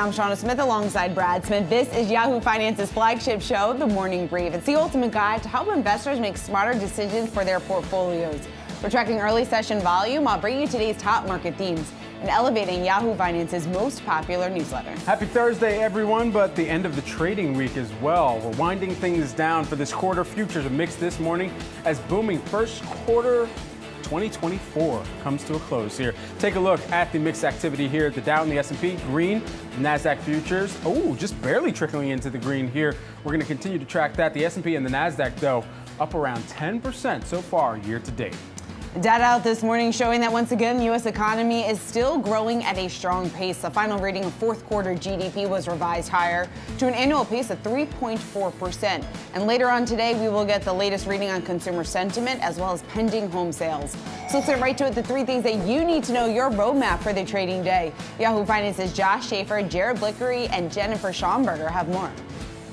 I'm Shana Smith alongside Brad Smith. This is Yahoo Finance's flagship show, The Morning Brief. It's the ultimate guide to help investors make smarter decisions for their portfolios. We're tracking early session volume. I'll bring you today's top market themes and elevating Yahoo Finance's most popular newsletter. Happy Thursday, everyone, but the end of the trading week as well. We're winding things down for this quarter. Futures are mixed this morning as booming first quarter 2024 comes to a close here. Take a look at the mixed activity here at the Dow and the S&P green, the Nasdaq futures, just barely trickling into the green here. We're going to continue to track that. The S&P and the Nasdaq, though, up around 10% so far year to date. Data out this morning showing that once again the U.S. economy is still growing at a strong pace. The final reading of fourth quarter GDP was revised higher to an annual pace of 3.4%. And later on today, we will get the latest reading on consumer sentiment as well as pending home sales. So let's get right to it, the three things that you need to know, your roadmap for the trading day. Yahoo Finance's Josh Schaefer, Jared Blikre, and Jennifer Schonberger have more.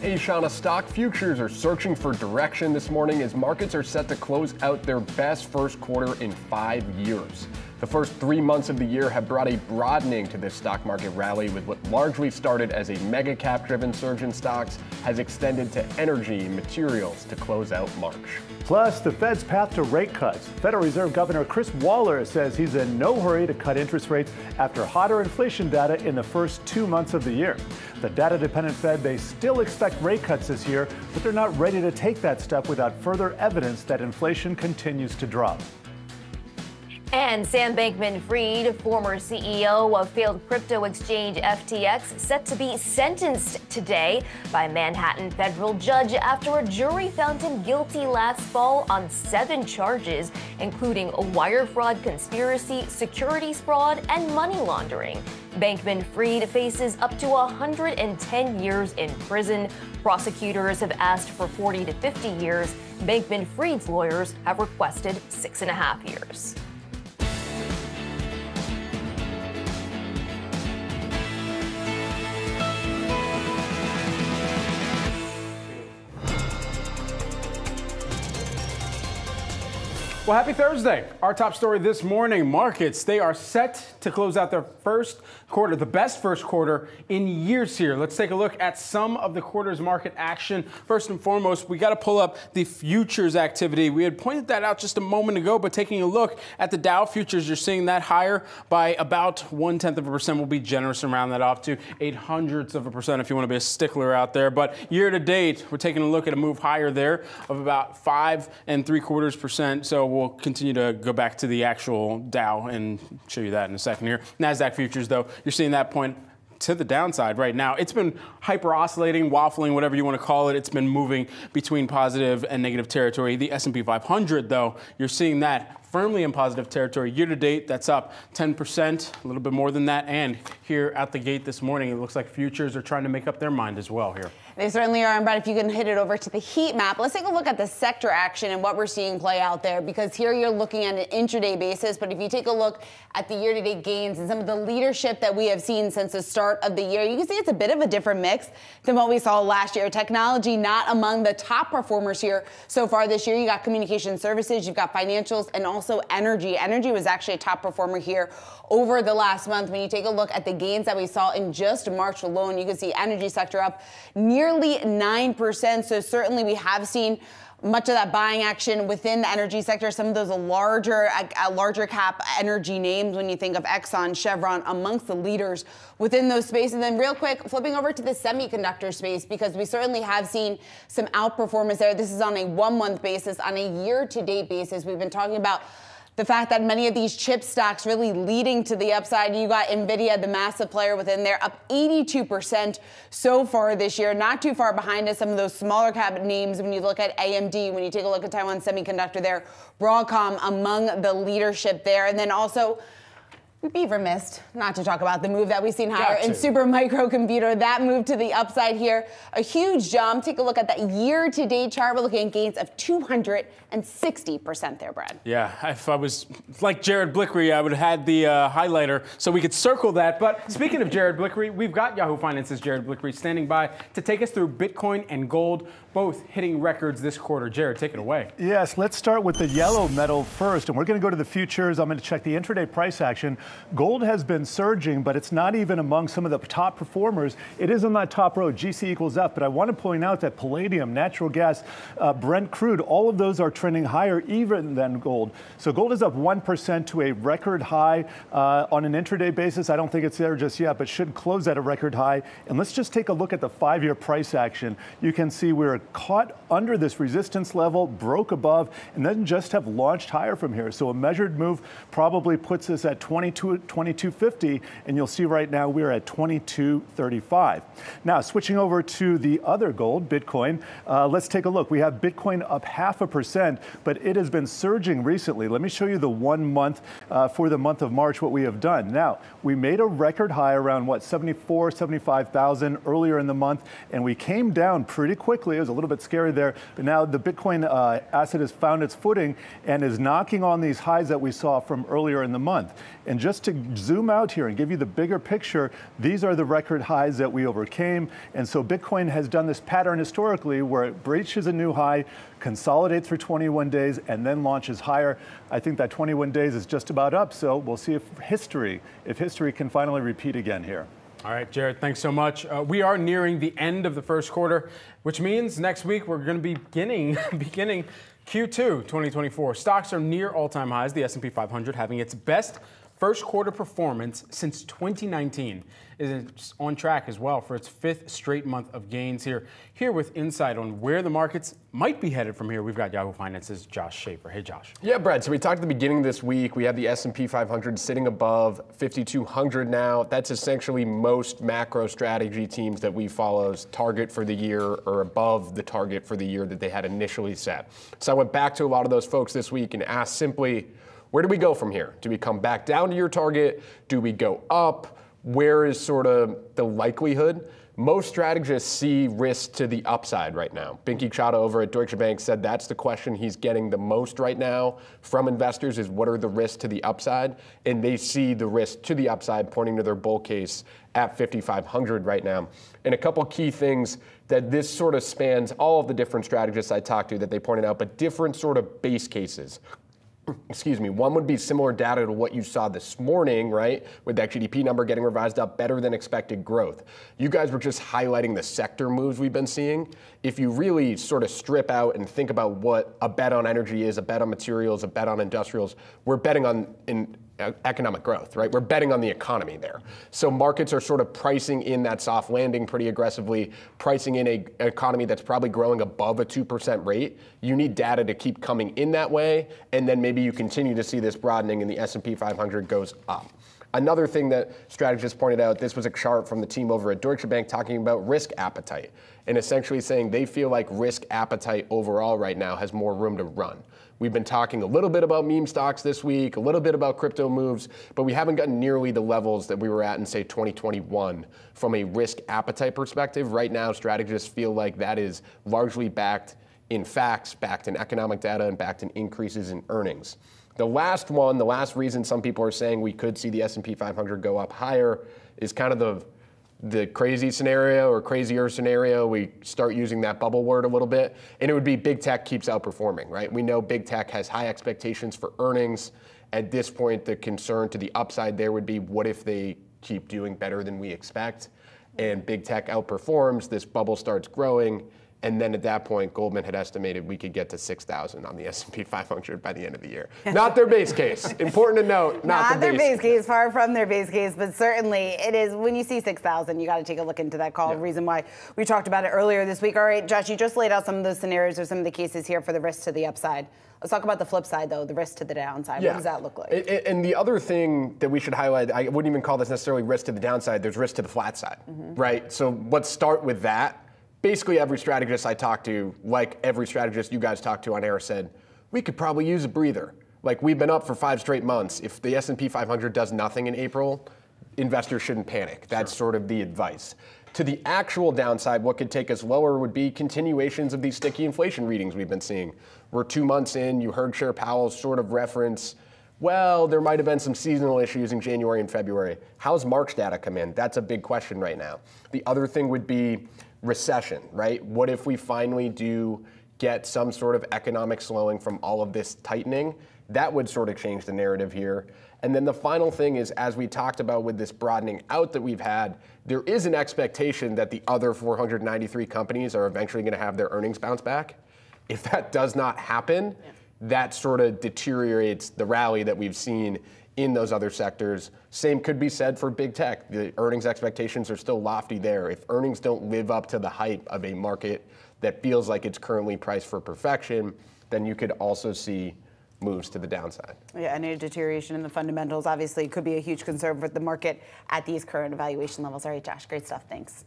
Hey, Shana, stock futures are searching for direction this morning as markets are set to close out their best first quarter in 5 years. The first 3 months of the year have brought a broadening to this stock market rally, with what largely started as a mega cap driven surge in stocks has extended to energy and materials to close out March. Plus, the Fed's path to rate cuts. Federal Reserve Governor Chris Waller says he's in no hurry to cut interest rates after hotter inflation data in the first 2 months of the year. The data-dependent Fed, they still expect rate cuts this year, but they're not ready to take that step without further evidence that inflation continues to drop. And Sam Bankman-Fried, former CEO of failed crypto exchange FTX, set to be sentenced today by a Manhattan federal judge after a jury found him guilty last fall on 7 charges, including wire fraud, conspiracy, securities fraud, and money laundering. Bankman-Fried faces up to 110 years in prison. Prosecutors have asked for 40 to 50 years. Bankman-Fried's lawyers have requested 6.5 years. Well, happy Thursday. Our top story this morning, markets, they are set to close out their first quarter, the best first quarter in years here. Let's take a look at some of the quarter's market action. First and foremost, we got to pull up the futures activity. We had pointed that out just a moment ago, but taking a look at the Dow futures, you're seeing that higher by about 0.1%. We'll be generous and round that off to 0.08% if you want to be a stickler out there. But year to date, we're taking a look at a move higher there of about 5.75%. So we'll continue to go back to the actual Dow and show you that in a second here. NASDAQ futures, though, you're seeing that point to the downside right now. It's been hyper-oscillating, waffling, whatever you want to call it. It's been moving between positive and negative territory. The S&P 500, though, you're seeing that firmly in positive territory. Year to date, that's up 10%, a little bit more than that. And here at the gate this morning, it looks like futures are trying to make up their mind as well here. They certainly are. And Brad, if you can hit it over to the heat map, let's take a look at the sector action and what we're seeing play out there, because here you're looking at an intraday basis. But if you take a look at the year-to-date gains and some of the leadership that we have seen since the start of the year, you can see it's a bit of a different mix than what we saw last year. Technology not among the top performers here so far this year. You got communication services, you've got financials, and also energy. Energy was actually a top performer here over the last month. When you take a look at the gains that we saw in just March alone, you can see energy sector up nearly 9%. So certainly we have seen much of that buying action within the energy sector, some of those larger cap energy names when you think of Exxon, Chevron, amongst the leaders within those spaces. And then real quick, flipping over to the semiconductor space, because we certainly have seen some outperformance there. This is on a 1 month basis. On a year-to-date basis, we've been talking about the fact that many of these chip stocks really leading to the upside. You got Nvidia, the massive player within there, up 82% so far this year. Not too far behind us, some of those smaller cap names when you look at AMD, when you take a look at Taiwan Semiconductor there, Broadcom among the leadership there. And then also, we'd be remiss not to talk about the move that we've seen higher in Supermicro Computer. That move to the upside here, a huge jump. Take a look at that year-to-date chart. We're looking at gains of 260% there, Brad. Yeah, if I was like Jared Blikre, I would have had the highlighter so we could circle that. But speaking of Jared Blikre, we've got Yahoo Finance's Jared Blikre standing by to take us through Bitcoin and gold, both hitting records this quarter. Jared, take it away. Yes, let's start with the yellow metal first, and we're going to go to the futures. I'm going to check the intraday price action. Gold has been surging, but it's not even among some of the top performers. It is on that top row, GC equals F, but I want to point out that palladium, natural gas, Brent crude, all of those are trending higher even than gold. So gold is up 1% to a record high on an intraday basis. I don't think it's there just yet, but should close at a record high. And let's just take a look at the five-year price action. You can see we're caught under this resistance level, broke above, and then just have launched higher from here. So a measured move probably puts us at 22.50, and you'll see right now we're at 22.35. Now, switching over to the other gold, Bitcoin, let's take a look. We have Bitcoin up 0.5%, but it has been surging recently. Let me show you the 1 month for the month of March, what we have done. Now, we made a record high around, what, 75,000 earlier in the month, and we came down pretty quickly. It was a little bit scary there, but now the Bitcoin asset has found its footing and is knocking on these highs that we saw from earlier in the month. And just to zoom out here and give you the bigger picture, these are the record highs that we overcame. And so Bitcoin has done this pattern historically where it breaches a new high, consolidates for 21 days, and then launches higher. I think that 21 days is just about up, so we'll see if history can finally repeat again here. All right, Jared, thanks so much. We are nearing the end of the first quarter, which means next week we're going to be beginning Q2 2024. Stocks are near all-time highs, the S&P 500 having its best first quarter performance since 2019. It's on track as well for its 5th straight month of gains here. Here with insight on where the markets might be headed from here, we've got Yahoo Finance's Josh Schaefer. Hey, Josh. Yeah, Brad, so we talked at the beginning this week. We have the S&P 500 sitting above 5,200 now. That's essentially most macro strategy teams that we follow's target for the year or above the target for the year that they had initially set. So I went back to a lot of those folks this week and asked simply, where do we go from here? Do we come back down to your target? Do we go up? Where is sort of the likelihood? Most strategists see risk to the upside right now. Binky Chadha over at Deutsche Bank said that's the question he's getting the most right now from investors is what are the risks to the upside? And they see the risk to the upside pointing to their bull case at 5,500 right now. And a couple key things that this sort of spans all of the different strategists I talked to that they pointed out, but different sort of base cases. Excuse me, one would be similar data to what you saw this morning, right? With that GDP number getting revised up, better than expected growth. You guys were just highlighting the sector moves we've been seeing. If you really sort of strip out and think about what a bet on energy is, a bet on materials, a bet on industrials, we're betting on economic growth, right? We're betting on the economy there. So markets are sort of pricing in that soft landing pretty aggressively, pricing in an economy that's probably growing above a 2% rate. You need data to keep coming in that way, and then maybe you continue to see this broadening and the S&P 500 goes up. Another thing that strategists pointed out, this was a chart from the team over at Deutsche Bank talking about risk appetite and essentially saying they feel like risk appetite overall right now has more room to run. We've been talking a little bit about meme stocks this week, a little bit about crypto moves, but we haven't gotten nearly the levels that we were at in, say, 2021 from a risk appetite perspective. Right now, strategists feel like that is largely backed in facts, backed in economic data, and backed in increases in earnings. The last one, the last reason some people are saying we could see the S&P 500 go up higher is kind of the crazy scenario or crazier scenario. We start using that bubble word a little bit, and it would be big tech keeps outperforming, right? We know big tech has high expectations for earnings. At this point, the concern to the upside there would be what if they keep doing better than we expect and big tech outperforms, this bubble starts growing, and then at that point, Goldman had estimated we could get to 6,000 on the S&P 500 by the end of the year. Not their base case. Important to note, not their base case. Far from their base case, but certainly it is. When you see 6,000, you got to take a look into that call. Yeah. Reason why we talked about it earlier this week. All right, Josh, you just laid out some of those scenarios or some of the cases here for the risk to the upside. Let's talk about the flip side, though, the risk to the downside. Yeah. What does that look like? And the other thing that we should highlight, I wouldn't even call this necessarily risk to the downside. There's risk to the flat side, right? So let's start with that. Basically, every strategist I talked to, like every strategist you guys talked to on air, said, we could probably use a breather. Like, we've been up for 5 straight months. If the S&P 500 does nothing in April, investors shouldn't panic. That's sort of the advice. To the actual downside, what could take us lower would be continuations of these sticky inflation readings we've been seeing. We're 2 months in. You heard Chair Powell sort of reference, well, there might have been some seasonal issues in January and February. How's March data come in? That's a big question right now. The other thing would be recession, right? What if we finally do get some sort of economic slowing from all of this tightening? That would sort of change the narrative here. And then the final thing is, as we talked about with this broadening out that we've had, there is an expectation that the other 493 companies are eventually going to have their earnings bounce back. If that does not happen, that sort of deteriorates the rally that we've seen in those other sectors. Same could be said for big tech. The earnings expectations are still lofty there. If earnings don't live up to the hype of a market that feels like it's currently priced for perfection, then you could also see moves to the downside. Yeah, and a deterioration in the fundamentals obviously could be a huge concern for the market at these current valuation levels. All right, Josh, great stuff. Thanks.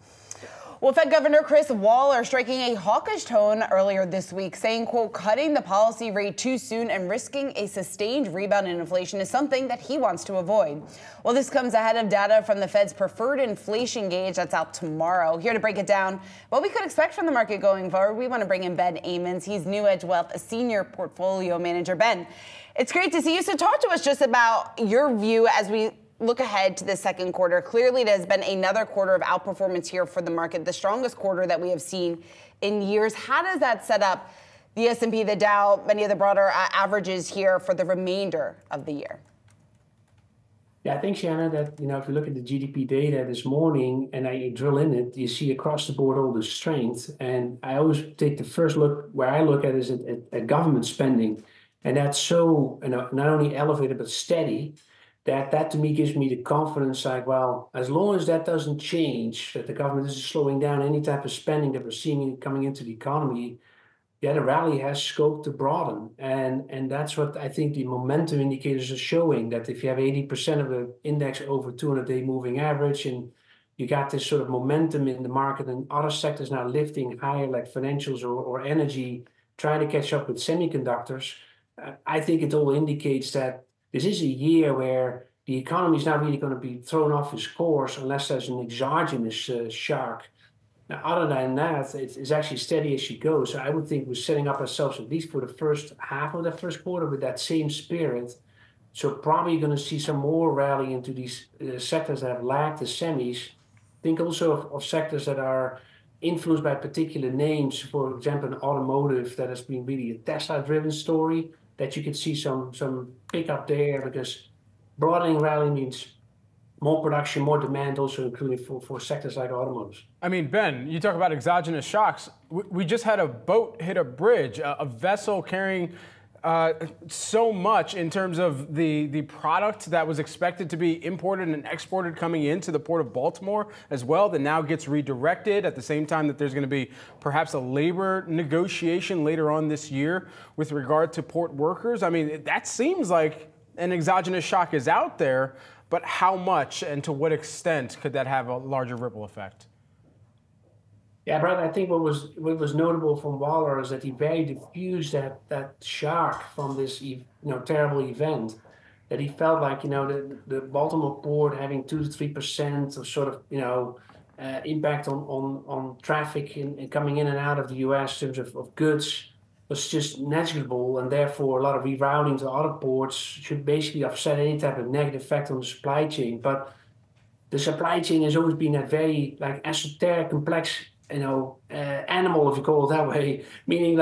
Well, Fed Governor Chris Waller striking a hawkish tone earlier this week, saying, quote, cutting the policy rate too soon and risking a sustained rebound in inflation is something that he wants to avoid. Well, this comes ahead of data from the Fed's preferred inflation gauge that's out tomorrow. Here to break it down, what we could expect from the market going forward, we want to bring in Ben Emons. He's New Edge Wealth, a senior portfolio manager. Ben, it's great to see you. So talk to us just about your view as we look ahead to the second quarter. Clearly, it has been another quarter of outperformance here for the market, the strongest quarter that we have seen in years. How does that set up the S&P, the Dow, many of the broader averages here for the remainder of the year? Yeah, I think, Shana, that if you look at the GDP data this morning and I drill in it, you see across the board all the strength. And I always take the first look, where I look at is at government spending. And that's so not only elevated, but steady. That to me gives me the confidence, like, well, as long as that doesn't change, that the government is slowing down any type of spending that we're seeing coming into the economy, yeah, the rally has scope to broaden. And that's what I think the momentum indicators are showing, that if you have 80% of the index over 200-day moving average, and you got this sort of momentum in the market, and other sectors now lifting higher, like financials or energy, trying to catch up with semiconductors, I think it all indicates that this is a year where the economy is not really going to be thrown off its course unless there's an exogenous shock. Now, other than that, it's actually steady as she goes. So I would think we're setting up ourselves at least for the first half of the first quarter with that same spirit. So probably going to see some more rally into these sectors that have lagged the semis. Think also of sectors that are influenced by particular names. For example, an automotive that has been really a Tesla-driven story, that you could see some pickup there, because broadening rally means more production, more demand, also including for sectors like automotives. I mean, Ben, you talk about exogenous shocks. We just had a boat hit a bridge, a vessel carrying so much in terms of the product that was expected to be imported and exported coming into the Port of Baltimore as well, that now gets redirected at the same time that there's going to be perhaps a labor negotiation later on this year with regard to port workers. I mean, that seems like an exogenous shock is out there, but how much and to what extent could that have a larger ripple effect? Yeah, Brad, I think what was notable from Waller is that he very diffused that shock from this terrible event, that he felt like the Baltimore port having 2 to 3% of sort of impact on traffic in coming in and out of the U.S. in terms of goods was just negligible, and therefore a lot of rerouting to other ports should basically offset any type of negative effect on the supply chain. But the supply chain has always been a very esoteric, complex animal, if you call it that way, meaning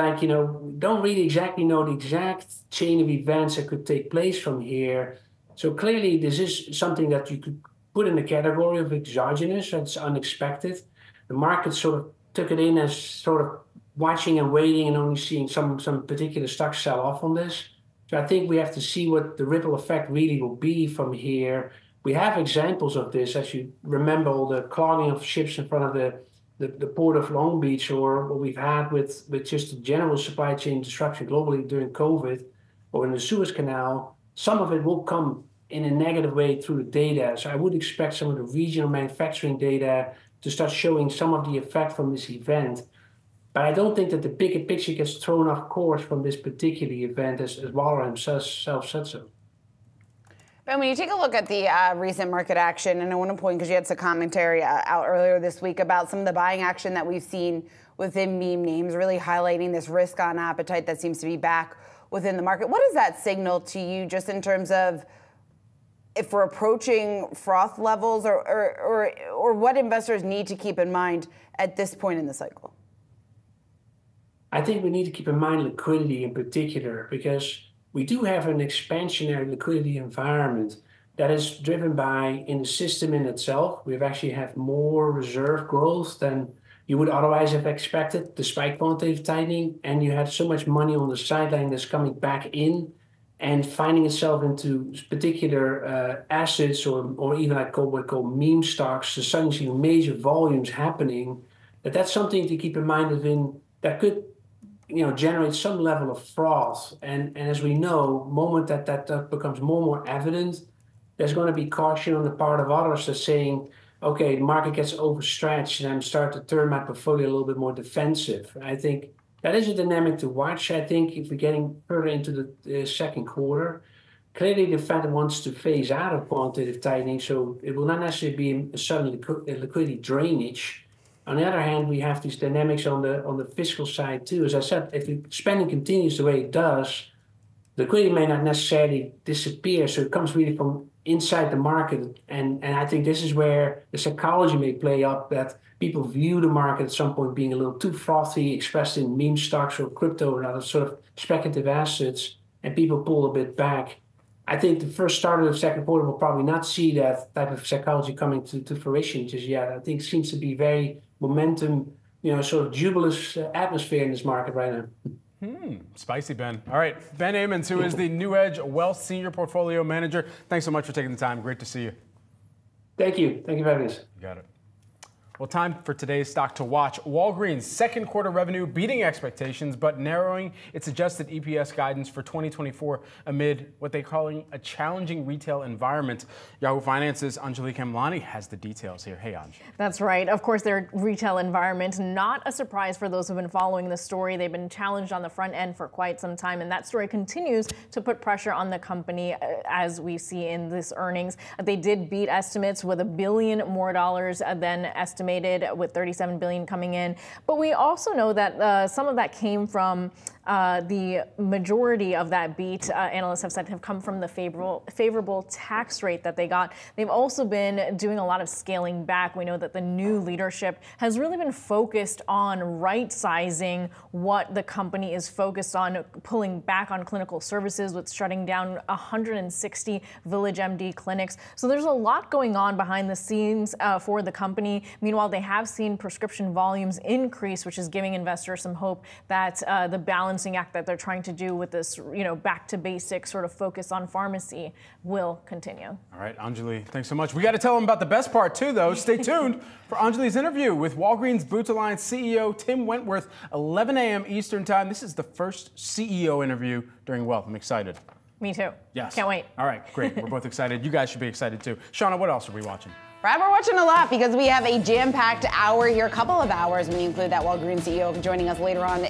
don't really exactly know the exact chain of events that could take place from here. So clearly this is something that you could put in the category of exogenous, that's unexpected. The market sort of took it in as sort of watching and waiting and only seeing some particular stocks sell off on this. So I think we have to see what the ripple effect really will be from here. We have examples of this, as you remember, all the clogging of ships in front of the port of Long Beach, or what we've had with just the general supply chain disruption globally during COVID, or in the Suez Canal. Some of it will come in a negative way through the data. So I would expect some of the regional manufacturing data to start showing some of the effect from this event. But I don't think that the bigger picture gets thrown off course from this particular event, as Waller himself said so. Ben, when you take a look at the recent market action, and I want to point, because you had some commentary out earlier this week about some of the buying action that we've seen within meme names, really highlighting this risk-on appetite that seems to be back within the market. What does that signal to you, just in terms of if we're approaching froth levels, or what investors need to keep in mind at this point in the cycle? I think we need to keep in mind liquidity in particular, because we do have an expansionary liquidity environment that is driven by, in the system in itself, we've actually had more reserve growth than you would otherwise have expected, despite quantitative tightening, and you had so much money on the sideline that's coming back in and finding itself into particular assets or even like what we call meme stocks, so suddenly seeing major volumes happening, that's something to keep in mind that could generate some level of froth. And as we know, the moment that becomes more and more evident, there's going to be caution on the part of others that's saying, okay, the market gets overstretched and I'm starting to turn my portfolio a little bit more defensive. I think that is a dynamic to watch. I think if we're getting further into the second quarter, clearly the Fed wants to phase out of quantitative tightening, so it will not necessarily be a sudden liquidity drainage. On the other hand, we have these dynamics on the fiscal side too. As I said, if spending continues the way it does, liquidity may not necessarily disappear. So it comes really from inside the market. And I think this is where the psychology may play up, that people view the market at some point being a little too frothy, expressed in meme stocks or crypto and other sort of speculative assets, and people pull a bit back. I think the first start of the second quarter will probably not see that type of psychology coming to fruition just yet. I think it seems to be very momentum, sort of jubilous atmosphere in this market right now. Spicy, Ben. All right, Ben Emons, who is the New Edge Wealth Senior Portfolio Manager. Thanks so much for taking the time. Great to see you. Thank you. Thank you for having us. Got it. Well, time for today's stock to watch. Walgreens' second quarter revenue beating expectations, but narrowing its adjusted EPS guidance for 2024 amid what they're calling a challenging retail environment. Yahoo Finance's Anjali Kamlani has the details here. Hey, Anj. That's right. Of course, their retail environment, not a surprise for those who've been following the story. They've been challenged on the front end for quite some time, and that story continues to put pressure on the company as we see in this earnings. They did beat estimates with $1 billion more than estimated, with $37 billion coming in. But we also know that some of that came from the majority of that beat, analysts have said, have come from the favorable tax rate that they got. They've also been doing a lot of scaling back. We know that the new leadership has really been focused on right-sizing what the company is focused on, pulling back on clinical services with shutting down 160 VillageMD clinics. So there's a lot going on behind the scenes for the company. Meanwhile, they have seen prescription volumes increase, which is giving investors some hope that the balancing act that they're trying to do with this, back to basics sort of focus on pharmacy will continue. All right, Anjali, thanks so much. We got to tell them about the best part too, though. Stay tuned for Anjali's interview with Walgreens Boots Alliance CEO Tim Wentworth, 11 a.m. Eastern Time. This is the first CEO interview during Wealth. I'm excited. Me too. Yes. Can't wait. All right, great. We're both excited. You guys should be excited too. Shana, what else are we watching? Brad, we're watching a lot because we have a jam-packed hour here, a couple of hours when you include that Walgreens CEO joining us later on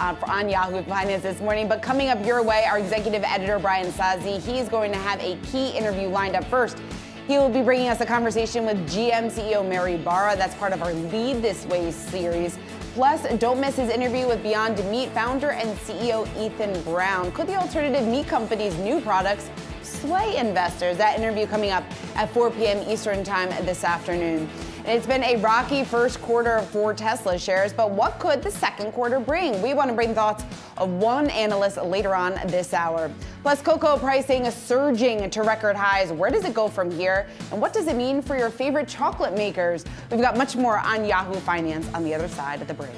on Yahoo Finance this morning. But coming up your way, our executive editor, Brian Sozzi, he's going to have a key interview lined up first. He will be bringing us a conversation with GM CEO Mary Barra. That's part of our Lead This Way series. Plus, don't miss his interview with Beyond Meat founder and CEO Ethan Brown. Could the alternative meat company's new products sway investors? That interview coming up at 4 p.m. Eastern Time this afternoon. And it's been a rocky first quarter for Tesla shares, but what could the second quarter bring? We want to bring thoughts of one analyst later on this hour. Plus, cocoa pricing is surging to record highs. Where does it go from here? And what does it mean for your favorite chocolate makers? We've got much more on Yahoo Finance on the other side of the break.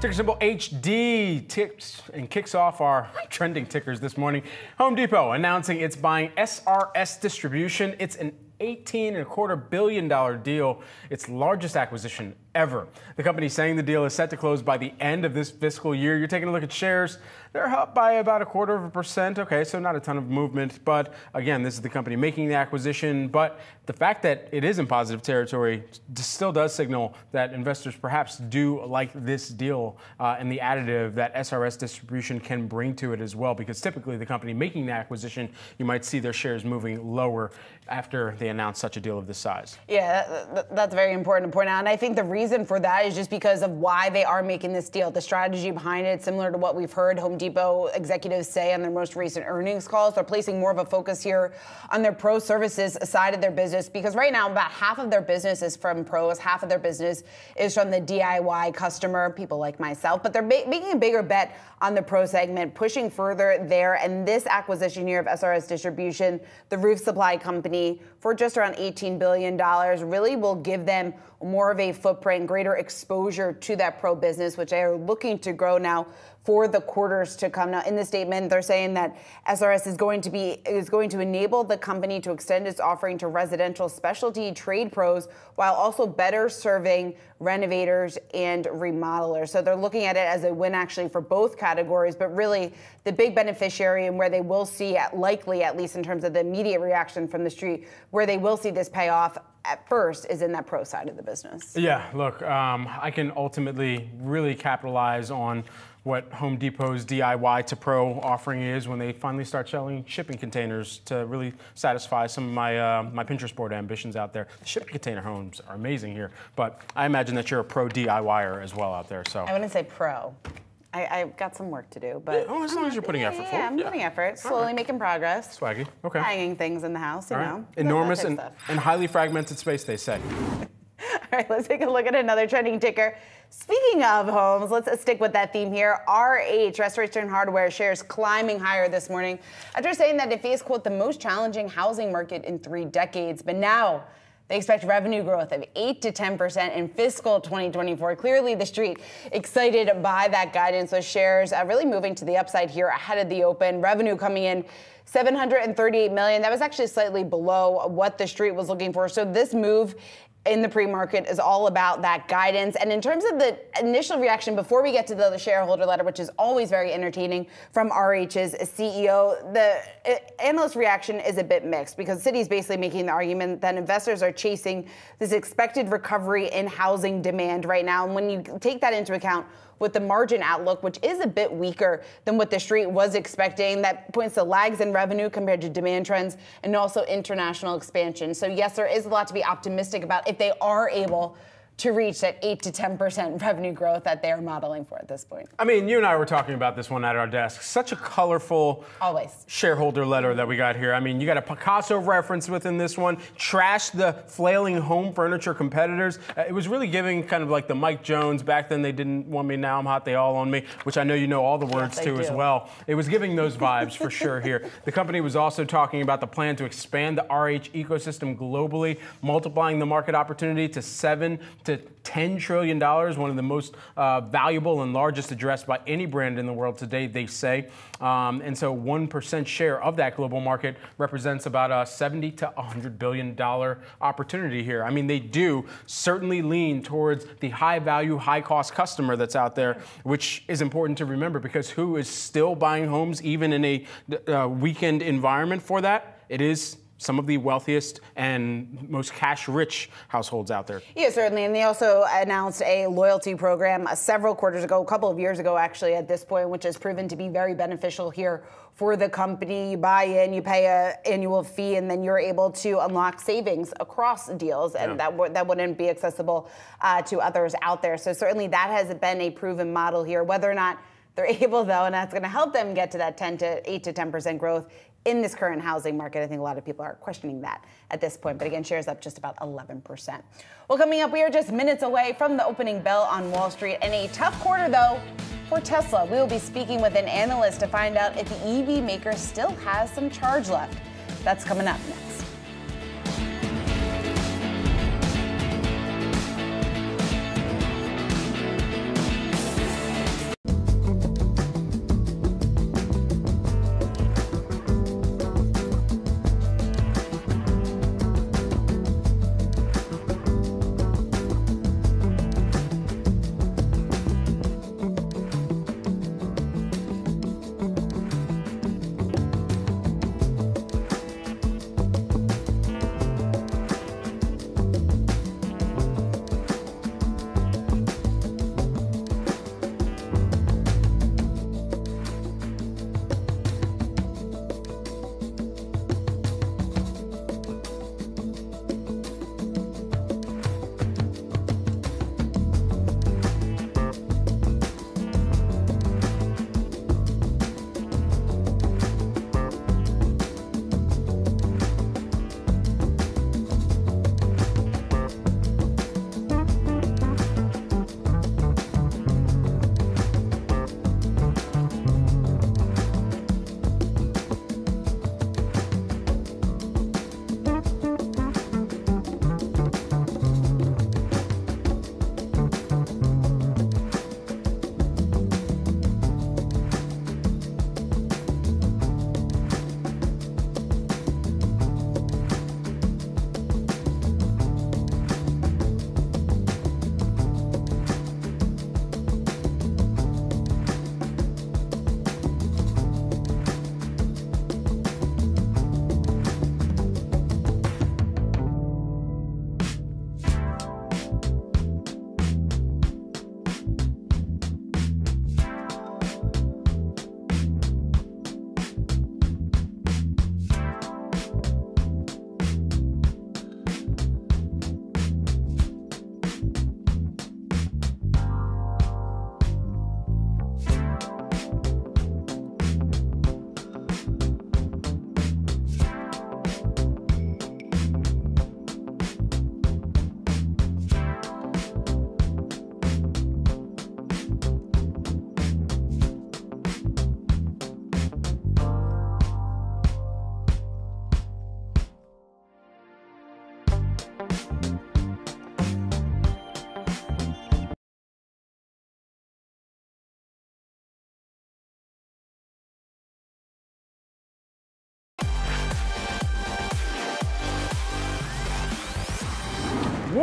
Ticker symbol HD tips and kicks off our trending tickers this morning. Home Depot announcing it's buying SRS Distribution. It's an $18.25 billion deal, its largest acquisition ever. The company saying the deal is set to close by the end of this fiscal year. You're taking a look at shares. They're up by about 0.25%. Okay, so not a ton of movement. But again, this is the company making the acquisition. But the fact that it is in positive territory still does signal that investors perhaps do like this deal and the additive that SRS Distribution can bring to it as well. Because typically the company making the acquisition, you might see their shares moving lower after they announce such a deal of this size. Yeah, that's very important to point out. And I think the reason for that is just because of why they are making this deal. The strategy behind it, similar to what we've heard Home Depot executives say on their most recent earnings calls, they're placing more of a focus here on their pro services side of their business, because right now about half of their business is from pros, half of their business is from the DIY customer, people like myself, but they're making a bigger bet on the pro segment, pushing further there. And this acquisition here of SRS Distribution, the roof supply company, for just around $18 billion, really will give them more of a footprint, greater exposure to that pro business, which they are looking to grow now for the quarters to come. Now, in the statement, they're saying that SRS is going to enable the company to extend its offering to residential specialty trade pros while also better serving renovators and remodelers. So they're looking at it as a win actually for both categories, but really the big beneficiary and where they will see, likely at least in terms of the immediate reaction from the street, where they will see this payoff at first is in that pro side of the business. Yeah, look, I can ultimately really capitalize on what Home Depot's DIY to pro offering is when they finally start selling shipping containers to really satisfy some of my my Pinterest board ambitions out there. The shipping container homes are amazing here, but I imagine that you're a pro DIYer as well out there. So I wouldn't say pro. I've got some work to do, but... Oh, as long as you're putting effort forward. Yeah, I'm putting effort, slowly making progress. Swaggy, okay. Hanging things in the house, you know. Enormous and highly fragmented space, they say. All right, let's take a look at another trending ticker. Speaking of homes, let's stick with that theme here. RH, Restoration Hardware, shares climbing higher this morning after saying that it faced, quote, the most challenging housing market in 3 decades, but now they expect revenue growth of 8 to 10% in fiscal 2024. Clearly, the street excited by that guidance, with shares really moving to the upside here ahead of the open. Revenue coming in $738 million. That was actually slightly below what the street was looking for. So this move in the pre-market is all about that guidance. And in terms of the initial reaction, before we get to the shareholder letter, which is always very entertaining from RH's CEO, the analyst reaction is a bit mixed, because Citi's basically making the argument that investors are chasing this expected recovery in housing demand right now. And when you take that into account with the margin outlook, which is a bit weaker than what the street was expecting, that points to lags in revenue compared to demand trends and also international expansion. So yes, there is a lot to be optimistic about if they are able to reach that 8 to 10% revenue growth that they're modeling for at this point. I mean, you and I were talking about this one at our desk. Such a colorful shareholder letter that we got here. I mean, you got a Picasso reference within this one, trash the flailing home furniture competitors. It was really giving kind of like the Mike Jones, back then they didn't want me, now I'm hot, they all own me, which I know you know all the words to as well. It was giving those vibes for sure here. The company was also talking about the plan to expand the RH ecosystem globally, multiplying the market opportunity to $7 to $10 trillion, one of the most valuable and largest addressed by any brand in the world today, they say. And so 1% share of that global market represents about a $70 to $100 billion opportunity here. I mean, they do certainly lean towards the high value, high cost customer that's out there, which is important to remember, because who is still buying homes even in a weakened environment for that? It is some of the wealthiest and most cash-rich households out there. Yeah, certainly. And they also announced a loyalty program several quarters ago, a couple of years ago actually at this point, which has proven to be very beneficial here for the company. You buy in, you pay an annual fee, and then you're able to unlock savings across deals, and that wouldn't be accessible to others out there. So certainly that has been a proven model here. Whether or not they're able, though, and that's going to help them get to that 8 to 10% growth in this current housing market, I think a lot of people are questioning that at this point. But again, shares up just about 11%. Well, coming up, we are just minutes away from the opening bell on Wall Street. And a tough quarter, though, for Tesla. We will be speaking with an analyst to find out if the EV maker still has some charge left. That's coming up next.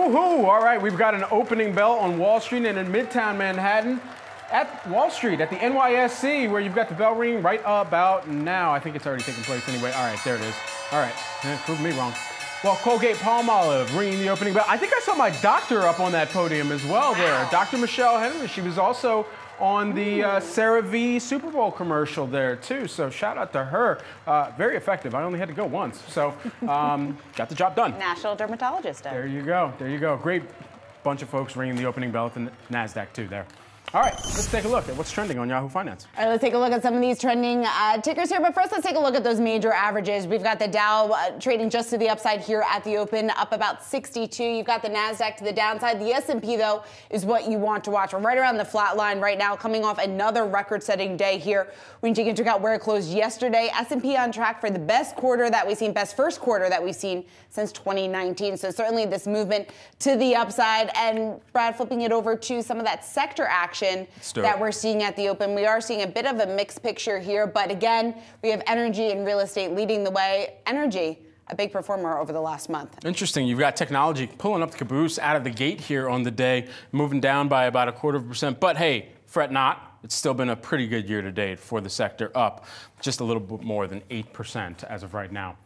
Woohoo! All right, we've got an opening bell on Wall Street and in Midtown Manhattan at Wall Street, at the NYSE, where you've got the bell ringing right about now. I think it's already taking place anyway. All right, there it is. All right, prove me wrong. Well, Colgate-Palmolive ringing the opening bell. I think I saw my doctor up on that podium as well there. Dr. Michelle Henry, she was also on the CeraVe Super Bowl commercial there, too. So shout out to her. Very effective. I only had to go once. So got the job done. National Dermatologist Day. There you go. There you go. Great bunch of folks ringing the opening bell at the NASDAQ, too, there. All right, let's take a look at what's trending on Yahoo Finance. All right, let's take a look at some of these trending tickers here. But first, let's take a look at those major averages. We've got the Dow trading just to the upside here at the open, up about 62. You've got the NASDAQ to the downside. The S&P, though, is what you want to watch. We're right around the flat line right now, coming off another record-setting day here. When you take into account where it closed yesterday, S&P on track for the best quarter that we've seen, best first quarter that we've seen since 2019. So certainly this movement to the upside. And, Brad, flipping it over to some of that sector action that we're seeing at the open. We are seeing a bit of a mixed picture here, but again, we have energy and real estate leading the way. Energy, a big performer over the last month. Interesting. You've got technology pulling up the caboose out of the gate here on the day, moving down by about 0.25%. But hey, fret not. It's still been a pretty good year to date for the sector, up just a little bit more than 8% as of right now.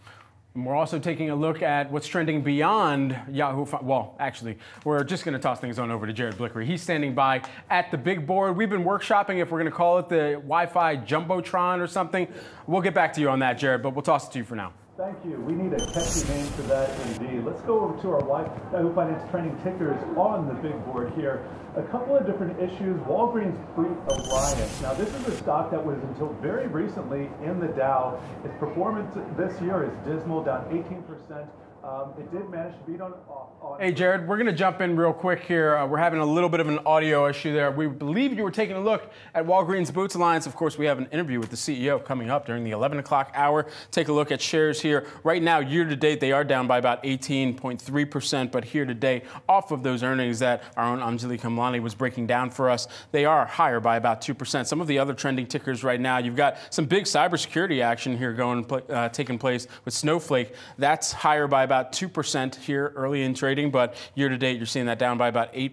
And we're also taking a look at what's trending beyond Yahoo. Well, actually, we're just going to toss things on over to Jared Blikre. He's standing by at the big board. We've been workshopping if we're going to call it the Wi-Fi Jumbotron or something. We'll get back to you on that, Jared, but we'll toss it to you for now. Thank you. We need a catchy name for that indeed. Let's go over to our Yahoo Finance trending tickers on the big board here. A couple of different issues. Walgreens Boots Alliance. Now, this is a stock that was until very recently in the Dow. Its performance this year is dismal, down 18%. It did manage to beat on. Hey, Jared, we're going to jump in real quick here. We're having a little bit of an audio issue there. We believe you were taking a look at Walgreens Boots Alliance. Of course, we have an interview with the CEO coming up during the 11 o'clock hour. Take a look at shares here. Right now, year to date, they are down by about 18.3%. But here today, off of those earnings that our own Anjali Kamlani was breaking down for us, they are higher by about 2%. Some of the other trending tickers right now, you've got some big cybersecurity action here going taking place with Snowflake. That's higher by about 2% here early in trading, but year-to-date, you're seeing that down by about 8%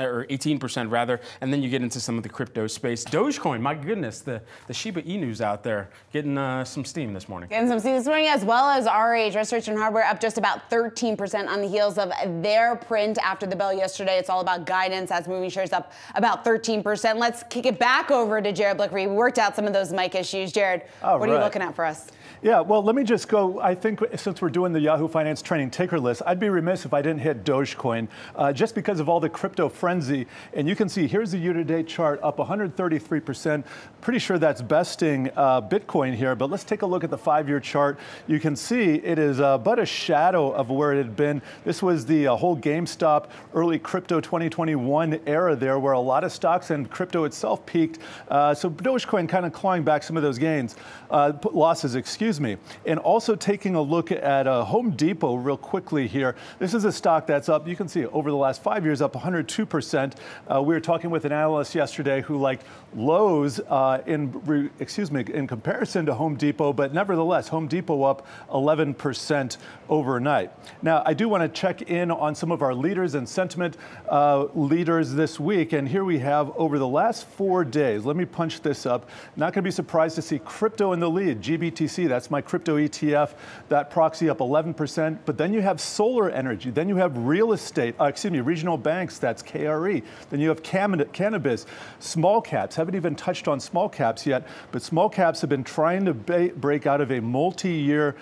or 18% rather, and then you get into some of the crypto space. Dogecoin, my goodness, the Shiba Inus out there getting some steam this morning. Getting some steam this morning, as well as RH, Restoration Hardware, up just about 13% on the heels of their print after the bell yesterday. It's all about guidance as moving shares up about 13%. Let's kick it back over to Jared Blikre. We worked out some of those mic issues. Jared, what are you looking at for us? Yeah, well, let me just go. I think since we're doing the Yahoo Finance trending ticker list, I'd be remiss if I didn't hit Dogecoin just because of all the crypto frenzy. And you can see here's the year-to-date chart up 133%. Pretty sure that's besting Bitcoin here. But let's take a look at the 5-year chart. You can see it is but a shadow of where it had been. This was the whole GameStop early crypto 2021 era there, where a lot of stocks and crypto itself peaked. So Dogecoin kind of clawing back some of those gains, losses, excuse me. And also taking a look at Home Depot real quickly here. This is a stock that's up, you can see over the last 5 years, up 102%. We were talking with an analyst yesterday who liked Lowe's in comparison to Home Depot, but nevertheless, Home Depot up 11% overnight. Now, I do want to check in on some of our leaders and sentiment leaders this week, and here we have over the last 4 days. Let me punch this up. Not going to be surprised to see crypto in the lead. GBTC, that's my crypto ETF, that proxy up 11%, but then you have solar energy, then you have real estate, regional banks, that's KRE, then you have cannabis, small caps, haven't even touched on small caps yet, but small caps have been trying to break out of a multi-year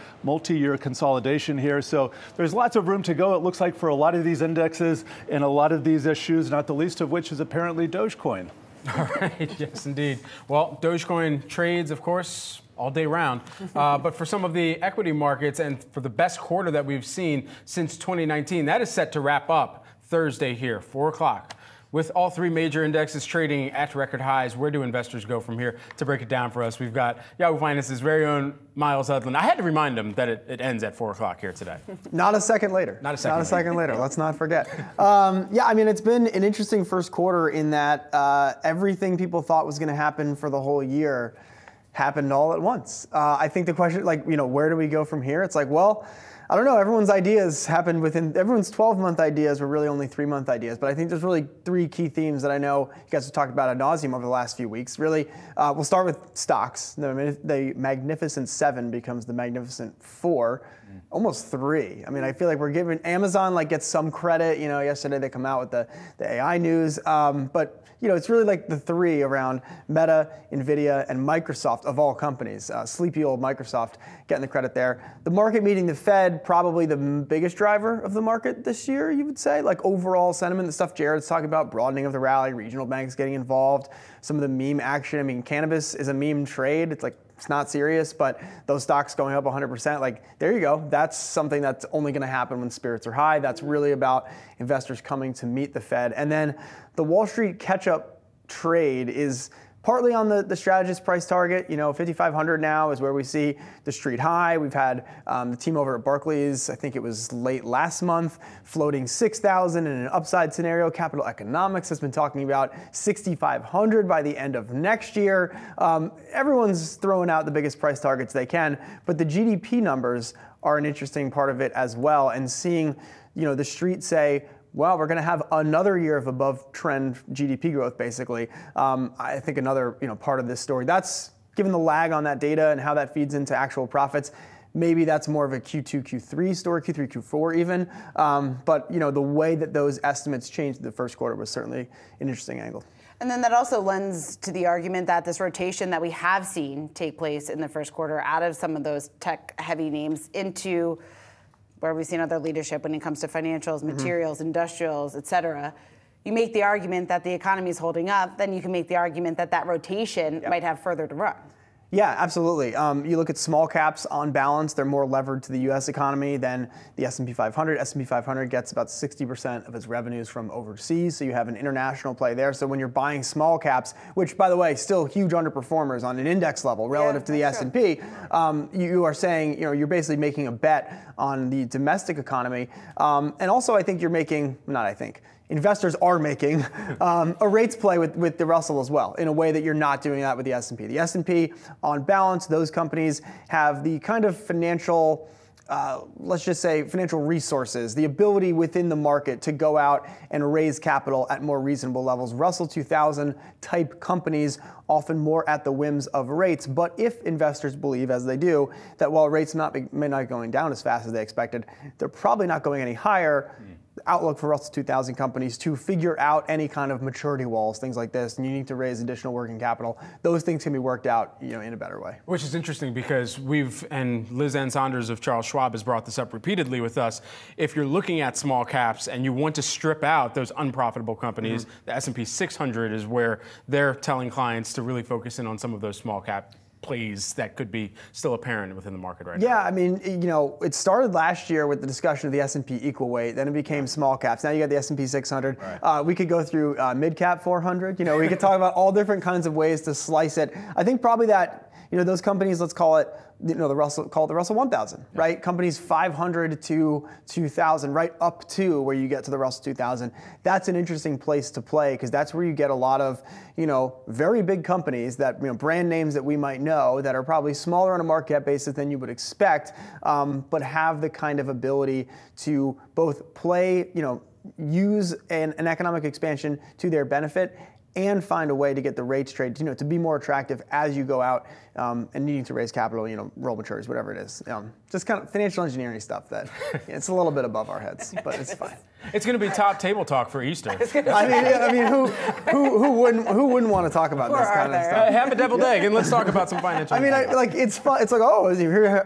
consolidation here, so there's lots of room to go, it looks like, for a lot of these indexes and a lot of these issues, not the least of which is apparently Dogecoin. All right, yes indeed. Well, Dogecoin trades, of course, all day round. But for some of the equity markets and for the best quarter that we've seen since 2019, that is set to wrap up Thursday here, 4 o'clock. With all 3 major indexes trading at record highs, where do investors go from here? To break it down for us, we've got Yahoo Finance's very own Miles Udlin. I had to remind him that it ends at 4 o'clock here today. Not a second later. Not a second later. Let's not forget. Yeah, I mean, it's been an interesting first quarter in that everything people thought was going to happen for the whole year happened all at once. I think the question, like, you know, where do we go from here? It's like, well, I don't know, everyone's ideas happened within, everyone's 12-month ideas were really only 3-month ideas, but I think there's really three key themes that I know you guys have talked about ad nauseum over the last few weeks. Really, we'll start with stocks. The Magnificent Seven becomes the Magnificent Four, almost three. I mean, I feel like we're giving Amazon like gets some credit. You know, yesterday they come out with the AI news, but you know, it's really like the three around Meta, Nvidia, and Microsoft of all companies. Sleepy old Microsoft getting the credit there. The market meeting the Fed, probably the biggest driver of the market this year, you would say, like overall sentiment, the stuff Jared's talking about, broadening of the rally, regional banks getting involved, some of the meme action. I mean, cannabis is a meme trade. It's like, it's not serious, but those stocks going up 100%, like there you go. That's something that's only going to happen when spirits are high. That's really about investors coming to meet the Fed. And then the Wall Street catch-up trade is partly on the strategist price target. You know, 5,500 now is where we see the street high. We've had the team over at Barclays, I think it was late last month, floating 6,000 in an upside scenario. Capital Economics has been talking about 6,500 by the end of next year. Everyone's throwing out the biggest price targets they can, but the GDP numbers are an interesting part of it as well. And seeing, you know, the street say, well, we're going to have another year of above-trend GDP growth, basically. I think another part of this story, that's given the lag on that data and how that feeds into actual profits, maybe that's more of a Q2, Q3 story, Q3, Q4 even. But you know, the way that those estimates changed in the first quarter was certainly an interesting angle. And then that also lends to the argument that this rotation that we have seen take place in the first quarter out of some of those tech-heavy names into where we've seen other leadership when it comes to financials, materials, industrials, et cetera, you make the argument that the economy is holding up, then you can make the argument that that rotation might have further to run. Yeah, absolutely. You look at small caps on balance, they're more levered to the US economy than the S&P 500. S&P 500 gets about 60% of its revenues from overseas, so you have an international play there. So when you're buying small caps, which by the way, still huge underperformers on an index level relative to the S&P, you are saying, you're basically making a bet on the domestic economy. And also I think you're making, investors are making a rates play with the Russell as well, in a way that you're not doing that with the S&P. The S&P, on balance, those companies have the kind of financial, let's just say financial resources, the ability within the market to go out and raise capital at more reasonable levels. Russell 2000 type companies, often more at the whims of rates. But if investors believe, as they do, that while rates may not be going down as fast as they expected, they're probably not going any higher, the outlook for Russell 2000 companies to figure out any kind of maturity walls, things like this, and you need to raise additional working capital. Those things can be worked out, in a better way. Which is interesting because we've, and Liz Ann Saunders of Charles Schwab has brought this up repeatedly with us, if you're looking at small caps and you want to strip out those unprofitable companies, the S&P 600 is where they're telling clients to really focus in on some of those small cap plays that could be still apparent within the market right now. Yeah, I mean, it started last year with the discussion of the S&P equal weight, then it became small caps. Now you got the S&P 600. Right. We could go through mid cap 400. We could talk about all different kinds of ways to slice it. I think probably that, those companies, let's call it, the Russell, call it the Russell 1000, right? Companies 500 to 2000, right up to where you get to the Russell 2000. That's an interesting place to play because that's where you get a lot of, very big companies that, brand names that we might know that are probably smaller on a market cap basis than you would expect, but have the kind of ability to both play, use an economic expansion to their benefit and find a way to get the rates trade, to be more attractive as you go out and needing to raise capital, roll maturities, whatever it is. Just kind of financial engineering stuff that it's a little bit above our heads, but it's fine. It's going to be top table talk for Easter. I mean, who wouldn't want to talk about this kind of stuff? Have a deviled egg and let's talk about some financial. Like it's fun. It's like, oh,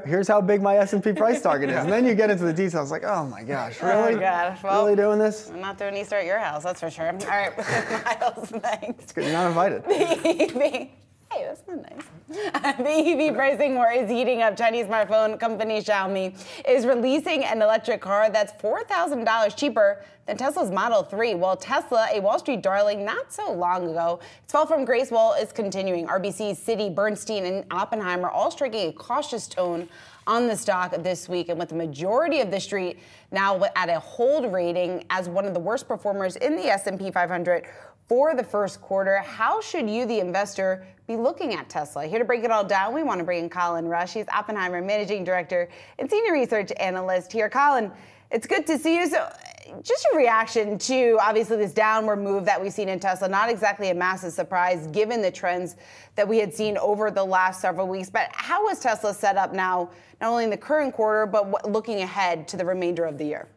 here's how big my S&P price target is, and then you get into the details. Like, oh my gosh, really? Oh my gosh, well, really doing this? I'm not doing Easter at your house, that's for sure. All right, Miles, thanks. It's good. You're not invited. Hey, that's not nice. The EV pricing war is heating up. Chinese smartphone company Xiaomi is releasing an electric car that's $4,000 cheaper than Tesla's Model 3. While Tesla, a Wall Street darling not so long ago, its fall from grace is continuing. RBC's Citi, Bernstein, and Oppenheimer all striking a cautious tone on the stock this week, and with the majority of the street now at a hold rating as one of the worst performers in the S&P 500 for the first quarter. How should you, the investor, be looking at Tesla? Here to break it all down, we want to bring in Colin Rush. He's Oppenheimer Managing Director and Senior Research Analyst here. Colin, it's good to see you. So just your reaction to, obviously, this downward move that we've seen in Tesla. Not exactly a massive surprise given the trends that we had seen over the last several weeks. But how is Tesla set up now, not only in the current quarter, but looking ahead to the remainder of the year?